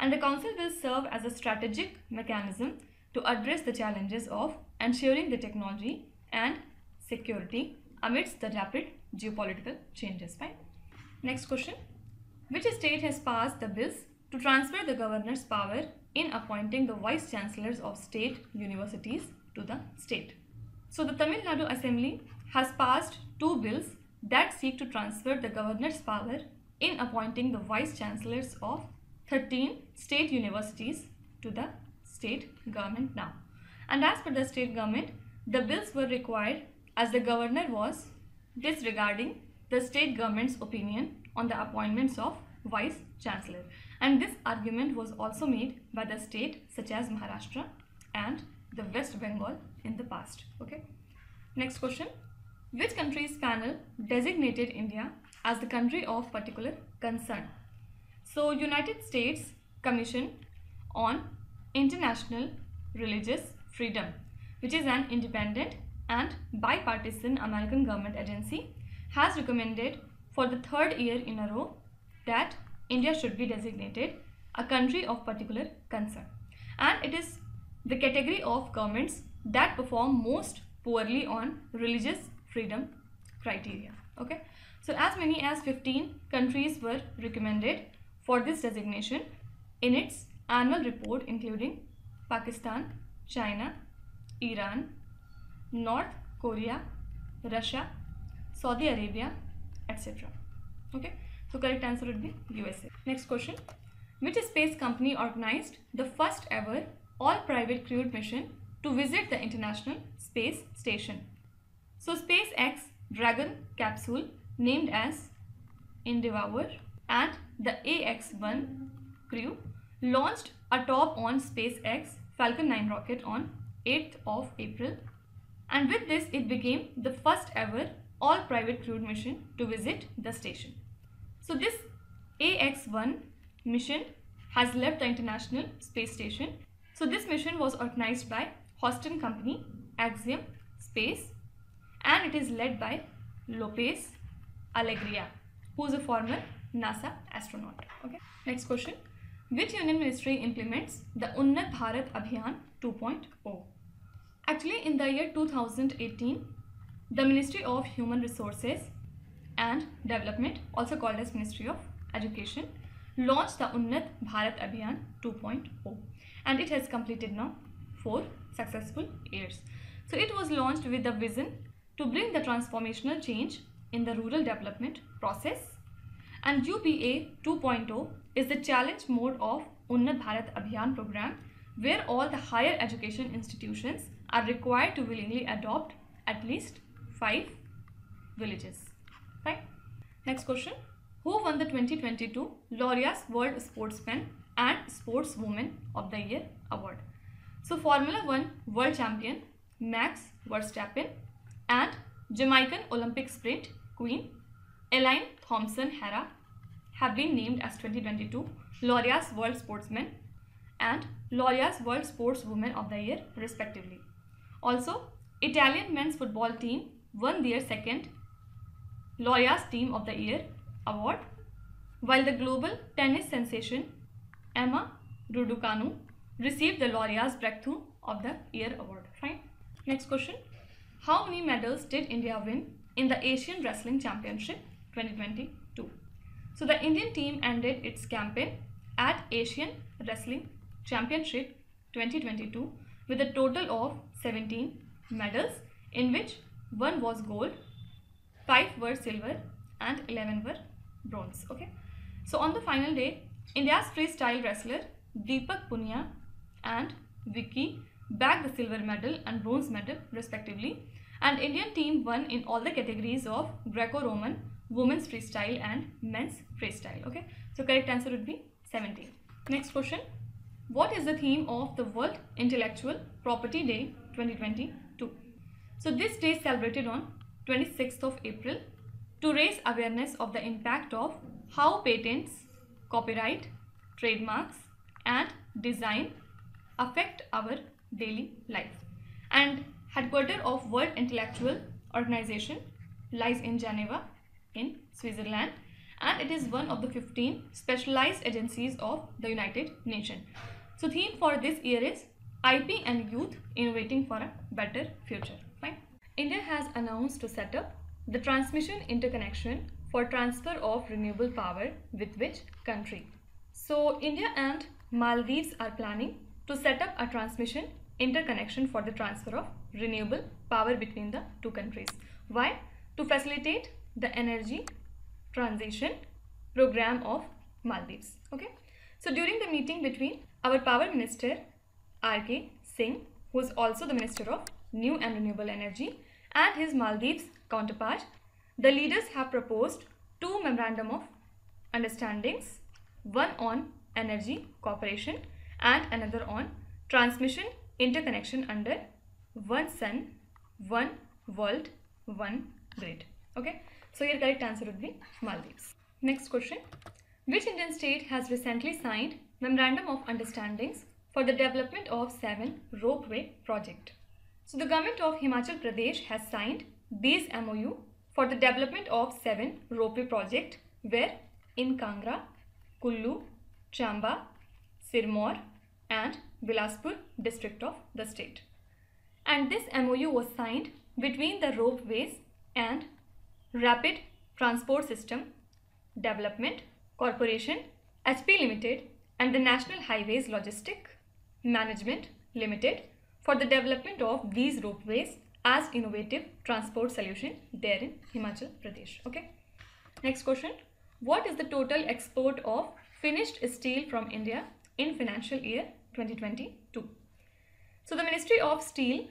And the council will serve as a strategic mechanism to address the challenges of ensuring the technology and security amidst the rapid geopolitical changes. Fine. Next question. Which state has passed the bills to transfer the governor's power in appointing the vice chancellors of state universities to the state? So the Tamil Nadu Assembly has passed two bills that seek to transfer the governor's power in appointing the vice chancellors of thirteen state universities to the state government now. And as per the state government, the bills were required as the governor was disregarding the state government's opinion on the appointments of vice chancellor. And this argument was also made by the state such as Maharashtra and the West Bengal in the past. Okay. Next question. Which country's panel designated India as the country of particular concern? So United States Commission on International Religious Freedom, which is an independent and bipartisan American government agency, has recommended for the third year in a row that India should be designated a country of particular concern, and it is the category of governments that perform most poorly on religious freedom criteria. Okay, so as many as fifteen countries were recommended for this designation in its annual report, including Pakistan, China, Iran, North Korea, Russia, Saudi Arabia, et cetera. Okay, so correct answer would be U S A. Next question. Which space company organized the first ever all-private crewed mission to visit the International Space Station? So SpaceX Dragon capsule, named as Endeavour, and the A X one crew launched atop on SpaceX Falcon nine rocket on eighth of April, and with this it became the first ever all private crewed mission to visit the station. So this A X one mission has left the International Space Station. So this mission was organized by Houston company Axiom Space, and it is led by Lopez Alegria, who is a former NASA astronaut. Okay. Next question. Which union ministry implements the Unnat Bharat Abhiyan two point oh? Actually, in the year two thousand eighteen, the Ministry of Human Resources and Development, also called as Ministry of Education, launched the Unnat Bharat Abhiyan two point oh, and it has completed now four successful years. So it was launched with the vision to bring the transformational change in the rural development process, and U B A two point oh is the challenge mode of Unnat Bharat Abhiyan program, where all the higher education institutions are required to willingly adopt at least five villages. Right. Next question. Who won the twenty twenty-two Laureus World Sportsman and Sportswoman of the Year award? So Formula One world champion Max Verstappen and Jamaican Olympic sprint queen Elaine Thompson-Herah have been named as twenty twenty-two Laureus World Sportsman and Laureus World Sportswoman of the Year respectively. Also, Italian men's football team won their second Laureus Team of the Year award, while the global tennis sensation Emma Raducanu received the Laureus Breakthrough of the Year award. Fine. Next question. How many medals did India win in the Asian Wrestling Championship twenty twenty-two? So the Indian team ended its campaign at Asian Wrestling Championship twenty twenty-two with a total of seventeen medals, in which one was gold, five were silver and eleven were bronze. Okay, so on the final day, India's freestyle wrestler Deepak Punia and Vicky bagged the silver medal and bronze medal respectively, and Indian team won in all the categories of Greco-Roman, women's freestyle and men's freestyle. Okay, so correct answer would be seventeen. Next question. What is the theme of the World Intellectual Property Day twenty twenty-two? So this day is celebrated on twenty-sixth of April to raise awareness of the impact of how patents, copyright, trademarks and design affect our daily life. And headquarters of World Intellectual Organization lies in Geneva in Switzerland, and it is one of the fifteen specialized agencies of the United Nations. So theme for this year is I P and Youth Innovating for a Better Future. Fine. India has announced to set up the transmission interconnection for transfer of renewable power with which country? So India and Maldives are planning to set up a transmission interconnection for the transfer of renewable power between the two countries. Why? To facilitate the energy transition program of Maldives. Okay, so during the meeting between our power minister R K Singh, who is also the minister of new and renewable energy, and his Maldives counterpart, the leaders have proposed two memorandum of understandings, one on energy cooperation and another on transmission interconnection under one sun, one world, one grid. Okay, so here correct answer would be Maldives. Next question. Which Indian state has recently signed memorandum of understandings for the development of seven ropeway project? So the government of Himachal Pradesh has signed these M O U for the development of seven ropeway project, where in Kangra, Kullu, Chamba, Sirmaur and Bilaspur district of the state. And this M O U was signed between the Ropeways and Rapid Transport System Development Corporation H P Limited and the National Highways Logistic Management Limited for the development of these ropeways as innovative transport solution there in Himachal Pradesh. Okay. Next question. What is the total export of finished steel from India in financial year twenty twenty-two? So the Ministry of Steel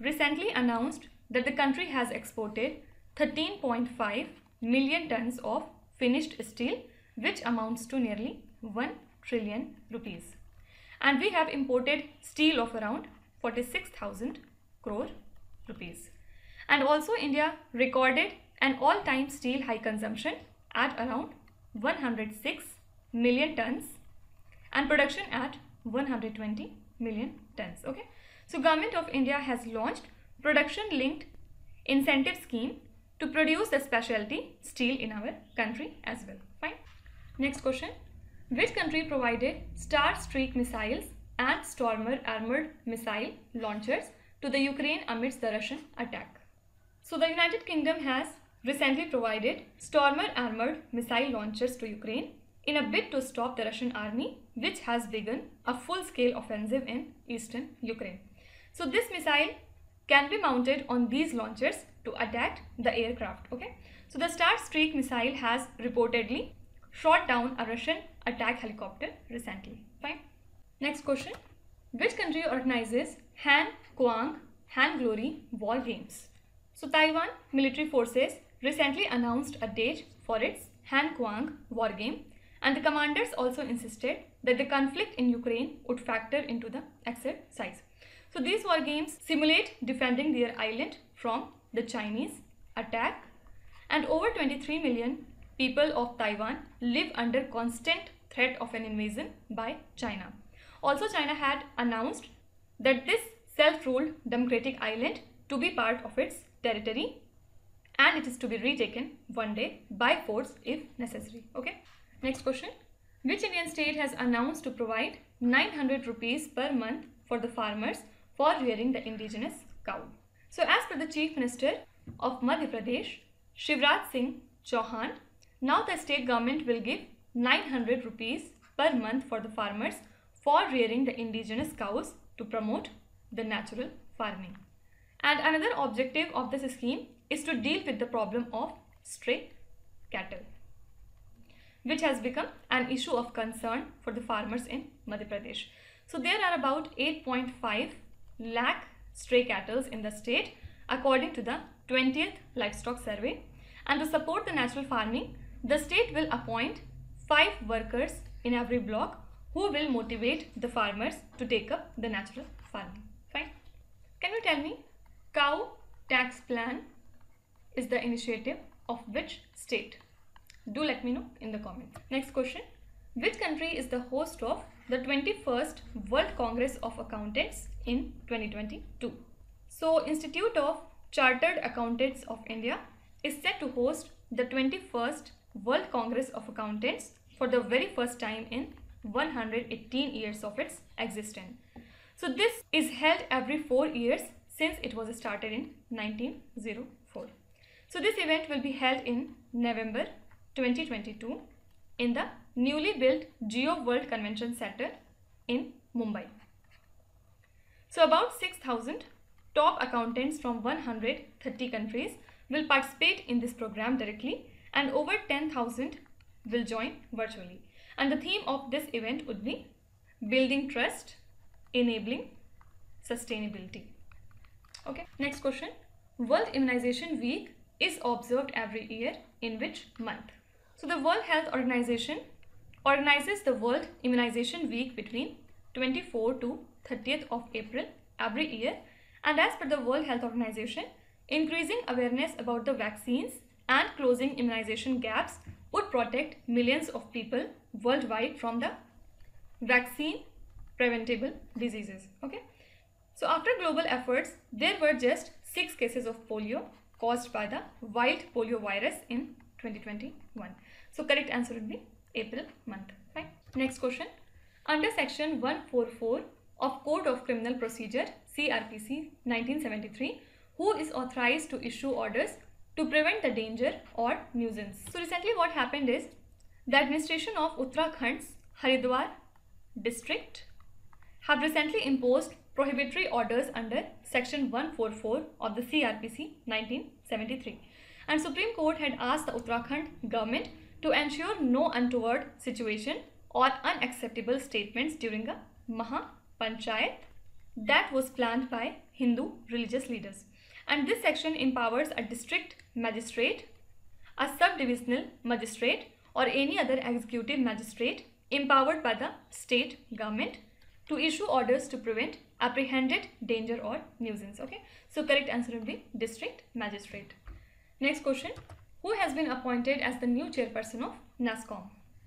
recently announced that the country has exported thirteen point five million tons of finished steel, which amounts to nearly one trillion rupees, and we have imported steel of around forty-six thousand crore rupees. And also India recorded an all-time steel high consumption at around one hundred six million tons and production at one hundred twenty million tons. Okay, so government of India has launched production linked incentive scheme to produce the specialty steel in our country as well. Fine. Next question. Which country provided Star Streak missiles and Stormer armored missile launchers to the Ukraine amidst the Russian attack? So the United Kingdom has recently provided Stormer armored missile launchers to Ukraine in a bid to stop the Russian army, which has begun a full-scale offensive in eastern Ukraine. So this missile can be mounted on these launchers to attack the aircraft. Okay, so the Star Streak missile has reportedly shot down a Russian attack helicopter recently. Fine. Next question. Which country organizes Han Kuang Han Glory War Games? So Taiwan military forces recently announced a date for its Han Kuang War Game, and the commanders also insisted that the conflict in Ukraine would factor into the exercise. So these war games simulate defending their island from the Chinese attack, and over twenty-three million people of Taiwan live under constant threat of an invasion by China. Also, China had announced that this self-ruled democratic island to be part of its territory, and it is to be retaken one day by force if necessary. Okay. Next question. Which Indian state has announced to provide nine hundred rupees per month for the farmers for rearing the indigenous cow? So as per the Chief Minister of Madhya Pradesh, Shivraj Singh Chauhan, now the state government will give nine hundred rupees per month for the farmers for rearing the indigenous cows to promote the natural farming. And another objective of this scheme is to deal with the problem of stray cattle, which has become an issue of concern for the farmers in Madhya Pradesh. So there are about eight point five lakh stray cattle in the state according to the twentieth livestock survey, and to support the natural farming, the state will appoint five workers in every block who will motivate the farmers to take up the natural farming. Fine. Can you tell me, cow tax plan is the initiative of which state? Do let me know in the comments. Next question. Which country is the host of the twenty-first World Congress of Accountants in twenty twenty-two? So, Institute of Chartered Accountants of India is set to host the twenty-first World Congress of Accountants for the very first time in one hundred eighteen years of its existence. So, this is held every four years since it was started in nineteen oh four. So, this event will be held in November twenty twenty-two in the newly built Geo World Convention Center in Mumbai. So, about six thousand top accountants from one hundred thirty countries will participate in this program directly, and over ten thousand will join virtually. And the theme of this event would be building trust, enabling sustainability. Okay, next question. World Immunization Week is observed every year in which month? So the World Health Organization organizes the World Immunization Week between twenty-fourth to thirtieth of April every year, and as per the World Health Organization, increasing awareness about the vaccines and closing immunization gaps would protect millions of people worldwide from the vaccine preventable diseases. Okay. So after global efforts, there were just six cases of polio caused by the wild polio virus in twenty twenty-one. So correct answer would be April month. Fine. Next question. Under section one forty-four of Code of Criminal Procedure C R P C nineteen seventy-three, who is authorized to issue orders to prevent the danger or nuisance? So recently what happened is the administration of Uttarakhand's Haridwar district have recently imposed prohibitory orders under section one forty-four of the C R P C nineteen seventy-three, and Supreme Court had asked the Uttarakhand government to ensure no untoward situation or unacceptable statements during a Maha Panchayat that was planned by Hindu religious leaders. And this section empowers a district magistrate, a subdivisional magistrate, or any other executive magistrate empowered by the state government to issue orders to prevent apprehended danger or nuisance. Okay, so correct answer would be district magistrate. Next question. Who has been appointed as the new chairperson of NASSCOM?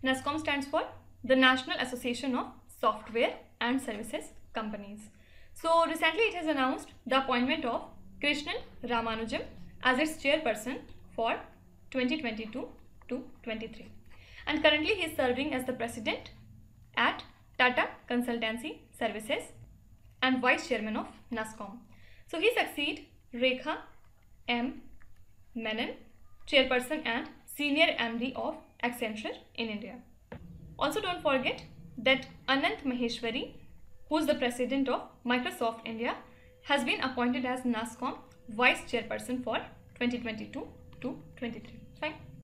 NASSCOM stands for the National Association of Software and Services Companies. So recently it has announced the appointment of Krishnan Ramanujam as its chairperson for twenty twenty-two to twenty-three, and currently he is serving as the president at Tata Consultancy Services and vice chairman of NASSCOM. So he succeeds Rekha M. Menon, chairperson and senior M D of Accenture in India. Also don't forget that Anant Maheshwari, who is the president of Microsoft India, has been appointed as NASSCOM Vice Chairperson for twenty twenty-two to twenty-three. Fine.